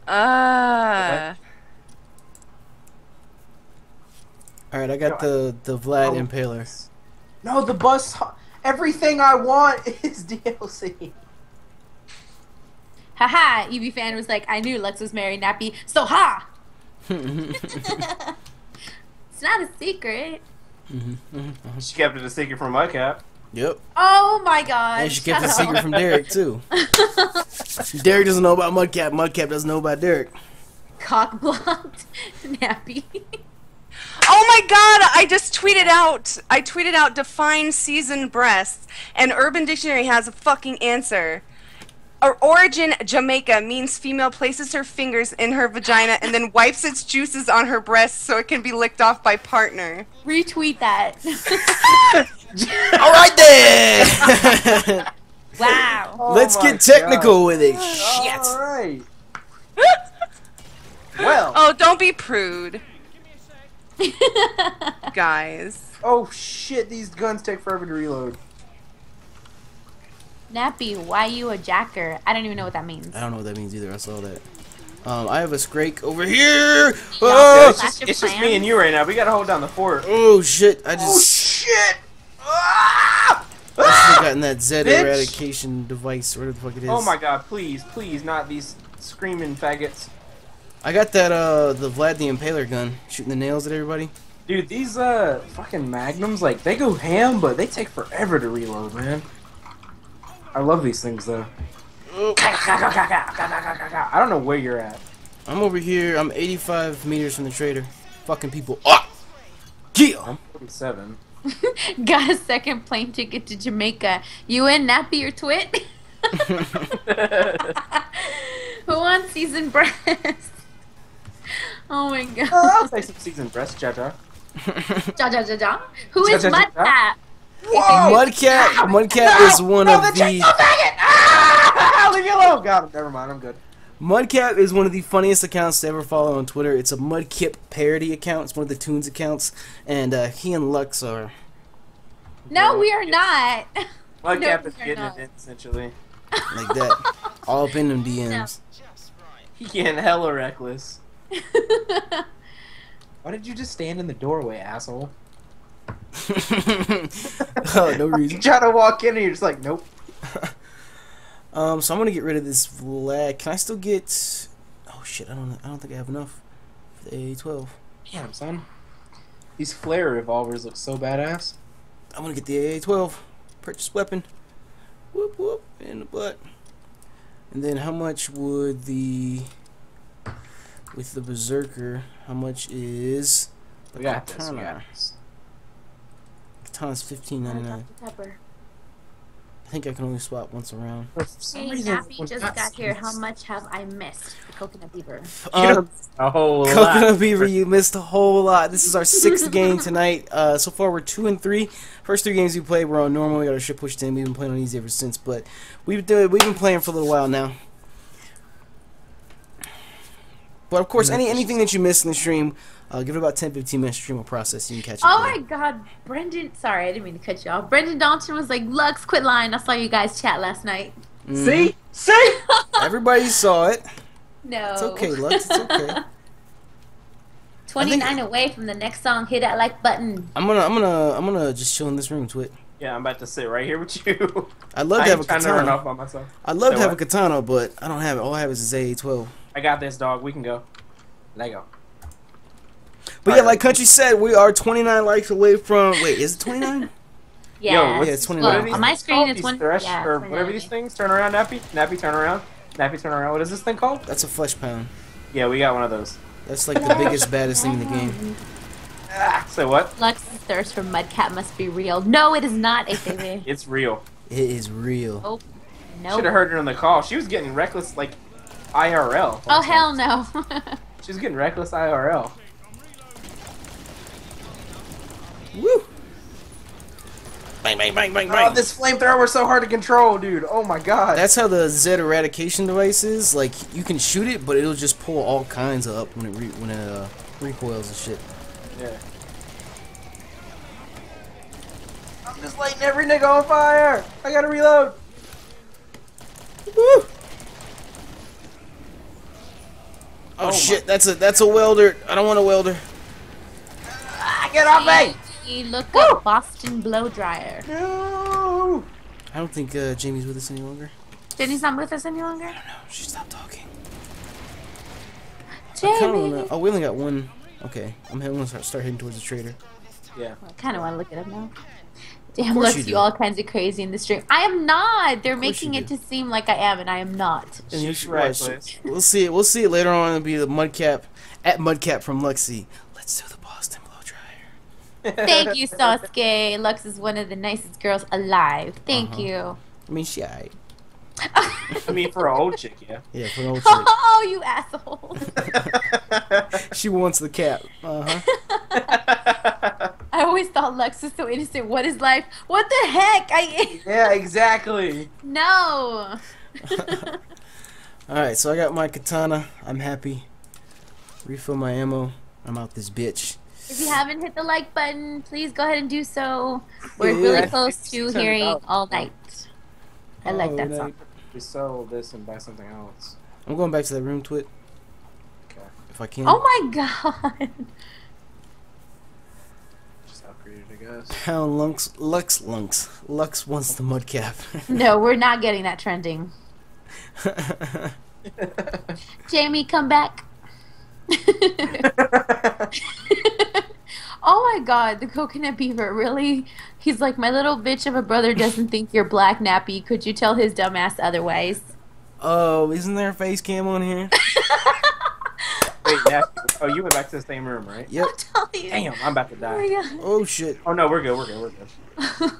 Ah. Uh. All right, I got no, the the Vlad oh. Impaler. No, the bus. Everything I want is D L C. Haha, Eevee fan was like, I knew Lux was married Nappy, so ha! It's not a secret. She kept it a secret from Mudcap. Yep. Oh my god. And she kept it a secret from Derek, too. Derek doesn't know about Mudcap. Mudcap doesn't know about Derek. Cock blocked Nappy. Oh my god, I just tweeted out, I tweeted out define seasoned breasts, and Urban Dictionary has a fucking answer. Her origin, Jamaica, means female places her fingers in her vagina and then wipes its juices on her breast so it can be licked off by partner. Retweet that. All right then. Wow. Oh, let's get technical God. With it. Oh, shit. All right. Well. Oh, don't be prude. Guys. Oh shit, these guns take forever to reload. Nappy, why you a jacker? I don't even know what that means. I don't know what that means either. I saw that. Um, I have a Scrake over here. Oh, yeah, it's just, it's just me and you right now. We gotta hold down the fort. Oh shit! I just. Oh shit! Ah! I should have gotten that Zed Eradication Device, whatever the fuck it is. Oh my god! Please, please, not these screaming faggots. I got that uh, the Vlad the Impaler gun, shooting the nails at everybody. Dude, these uh, fucking magnums, like they go ham, but they take forever to reload, man. I love these things though. I don't know where you're at. I'm over here. I'm eighty-five meters from the trader. Fucking people. Oh! Yeah. I'm forty-seven. Got a second plane ticket to Jamaica. You in, Nappy or Twit? Who wants seasoned breast? Oh my god. Oh, I'll take some seasoned breast, Jaja. Jaja, Jaja. Who is Mudcap? Whoa! Mudcap, ah, Mudcap no, is one no, of the. the... Ah, leave me alone. God, never mind. I'm good. Mudcap is one of the funniest accounts to ever follow on Twitter. It's a Mudkip parody account. It's one of the Toons accounts, and uh, he and Lux are. No, we are not. Mudcap no, is getting not. it in, essentially. Like that, all up in them D Ms. He getting hella reckless. Why did you just stand in the doorway, asshole? Oh, no reason. You try to walk in and you're just like, nope. um, so I'm gonna get rid of this Vlad. Can I still get? Oh shit, I don't. I don't think I have enough for the A A twelve. Damn, son. These flare revolvers look so badass. I'm gonna get the A A twelve. Purchase weapon. Whoop whoop in the butt. And then how much would the with the Berserker? How much is? The we got this. We got this. Times fifteen ninety-nine. I think I can only swap once around. Hey, Nappy just got here. How much have I missed? The Coconut Beaver. Um, a whole Coconut lot. Coconut Beaver, you missed a whole lot. This is our sixth game tonight. Uh, so far, we're two and three. First three games we played were on normal. We got our shit pushed in. We've been playing on easy ever since, but we've done, we've been playing for a little while now. But of course, any anything that you miss in the stream. Uh, give it about ten, fifteen minutes stream will process. You can catch it. Oh my god, Brendan. Sorry, I didn't mean to cut you off. Brendan Dalton was like, Lux, quit lying. I saw you guys chat last night. Mm. See? See? Everybody saw it. No. It's okay, Lux. It's okay. twenty-nine think... away from the next song. Hit that like button. I'm gonna, I'm gonna, I'm gonna just chill in this room, Twit. Yeah, I'm about to sit right here with you. I'd love to have a katana. To run off by myself. I'd love so to have what? a katana, but I don't have it. All I have is A A twelve. I got this, dog. We can go. Lego. But yeah, like Country said, we are twenty-nine likes away from. Wait, is it twenty-nine? Yeah. Yo, yeah, it's twenty-nine. On my screen, it's one. Thresh, yeah, or whatever these things. Turn around, Nappy. Nappy, turn around. Nappy, turn around. What is this thing called? That's a flesh pound. Yeah, we got one of those. That's like the biggest, baddest thing in the game. Ah, so what? Lux's thirst for Mudcap must be real. No, it is not, A K B. It's real. It is real. Oh, no. Should have heard her on the call. She was getting reckless, like I R L. Oh hell no. She was getting reckless I R L. Woo! Bang, bang, bang, bang, bang. Oh, this flamethrower's so hard to control, dude. Oh my god. That's how the Zed Eradication Device is. Like, you can shoot it, but it'll just pull all kinds of up when it, re when it uh, recoils and shit. Yeah. I'm just lighting every nigga on fire! I gotta reload! Woo! Oh, oh shit, that's a that's a welder. I don't want a welder. Ah, get off me! You look Woo! Up Boston blow dryer. No! I don't think uh, Jamie's with us any longer. Jamie's not with us any longer? I don't know. She stopped talking. Jamie! Oh, we only got one. Okay, I'm gonna start, start heading towards the trader. Yeah. I kind of want to look it up now. Damn, Lux, you, you all kinds of crazy in the stream. I am not. They're making it to seem like I am, and I am not. And you should right, right, we'll see it. We'll see it later on. It'll be the Mudcap at Mudcap from Luxy. Let's do the Boston blow dryer. Thank you, Sasuke. Lux is one of the nicest girls alive. Thank uh-huh. you. I mean, she alright. I mean, for an old chick, yeah. Yeah, for an old chick. Oh, you asshole. She wants the cap. Uh huh. I always thought Lux was so innocent. What is life? What the heck? I yeah, exactly. No. All right, so I got my katana. I'm happy. Refill my ammo. I'm out this bitch. If you haven't hit the like button, please go ahead and do so. We're yeah, really close to hearing all night. I like oh, that song. We sell this and buy something else. I'm going back to that room, Twit. Okay. If I can. Oh my god. Just upgraded, I guess. Pound Lux, Lux, Lux. Lux wants the Mudcap. No, we're not getting that trending. Jamie, come back. Oh my god, the coconut beaver, really? He's like, my little bitch of a brother doesn't think you're black, Nappy. Could you tell his dumb ass otherwise? Oh, isn't there a face cam on here? Wait, Nappy. Oh, you went back to the same room, right? Yep. I'll tell you. Damn, I'm about to die. Oh, oh shit. Oh no, we're good, we're good, we're good.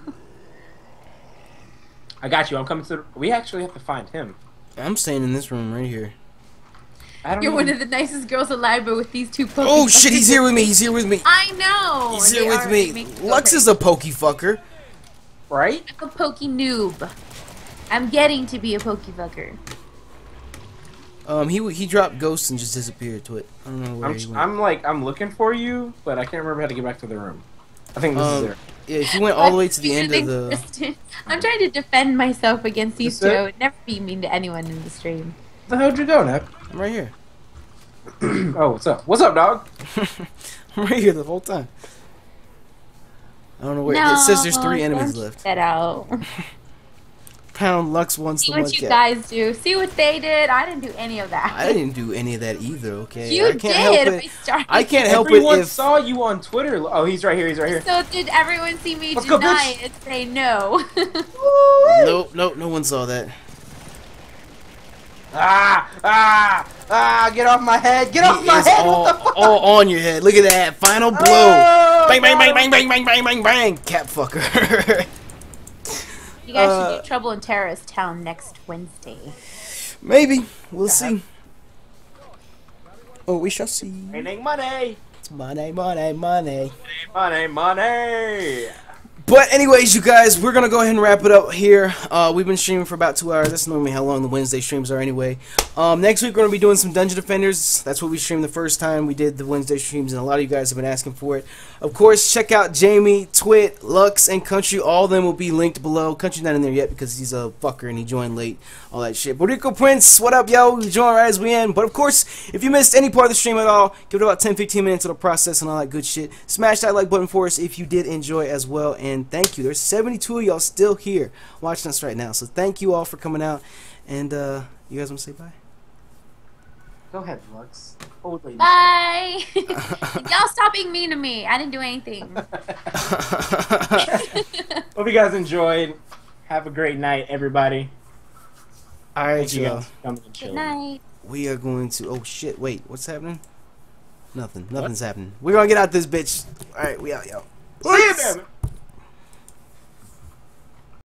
I got you, I'm coming to the... We actually have to find him. I'm staying in this room right here. You're even... one of the nicest girls alive, but with these two pokey Oh shit, he's here with me, he's here with me. I know. He's here with me. Lux is a pokey fucker. Right? I'm a pokey noob. I'm getting to be a pokey fucker. Um, he he dropped ghosts and just disappeared to it. I don't know where I'm, he went. I'm like, I'm looking for you, but I can't remember how to get back to the room. I think this um, is there. Yeah, if you went all the way to the end of the... I'm trying to defend myself against these two. I would never be mean to anyone in the stream. What the hell did you go, Nap? I'm right here. Oh, what's up? What's up, dog? I'm right here the whole time. I don't know where no, it says there's three enemies left. That out. Pound Lux wants the Mudcap. See what you guys do. See what they did. I didn't do any of that. I didn't do any of that either. Okay. You I can't did. Help it. Started. I can't help everyone it. Everyone saw you on Twitter. Oh, he's right here. He's right here. So did everyone see me Let's deny go, and say no? Nope. Nope. No one saw that. Ah! Ah! Ah! Get off my head! Get off he my head! All, what the fuck? All on your head. Look at that. Final blow. Oh, bang, bang, bang, bang, bang, bang, bang, bang, bang. Cap fucker. You guys uh, should do Trouble in Terrorist Town next Wednesday. Maybe. We'll see. Oh, we shall see. Money, money. It's money, money, money. Money, money, money. But anyways, you guys, we're going to go ahead and wrap it up here. Uh, we've been streaming for about two hours. That's normally how long the Wednesday streams are anyway. Um, next week, we're going to be doing some Dungeon Defenders. That's what we streamed the first time we did the Wednesday streams, and a lot of you guys have been asking for it. Of course, check out Jamie, Twit, Lux, and Country. All of them will be linked below. Country's not in there yet because he's a fucker and he joined late, all that shit. Borico Prince, what up, yo? You join right as we end. But of course, if you missed any part of the stream at all, give it about ten to fifteen minutes of the process and all that good shit. Smash that like button for us if you did enjoy as well, and And thank you. There's seventy-two of y'all still here watching us right now. So thank you all for coming out. And uh, you guys want to say bye? Go ahead, Lux. Old lady. Bye. Y'all stop being mean to me. I didn't do anything. Hope you guys enjoyed. Have a great night, everybody. All right, y'all. Good night. We are going to. Oh shit! Wait, what's happening? Nothing. Nothing's what? happening. We're gonna get out this bitch. All right, we out, y'all. See you, baby.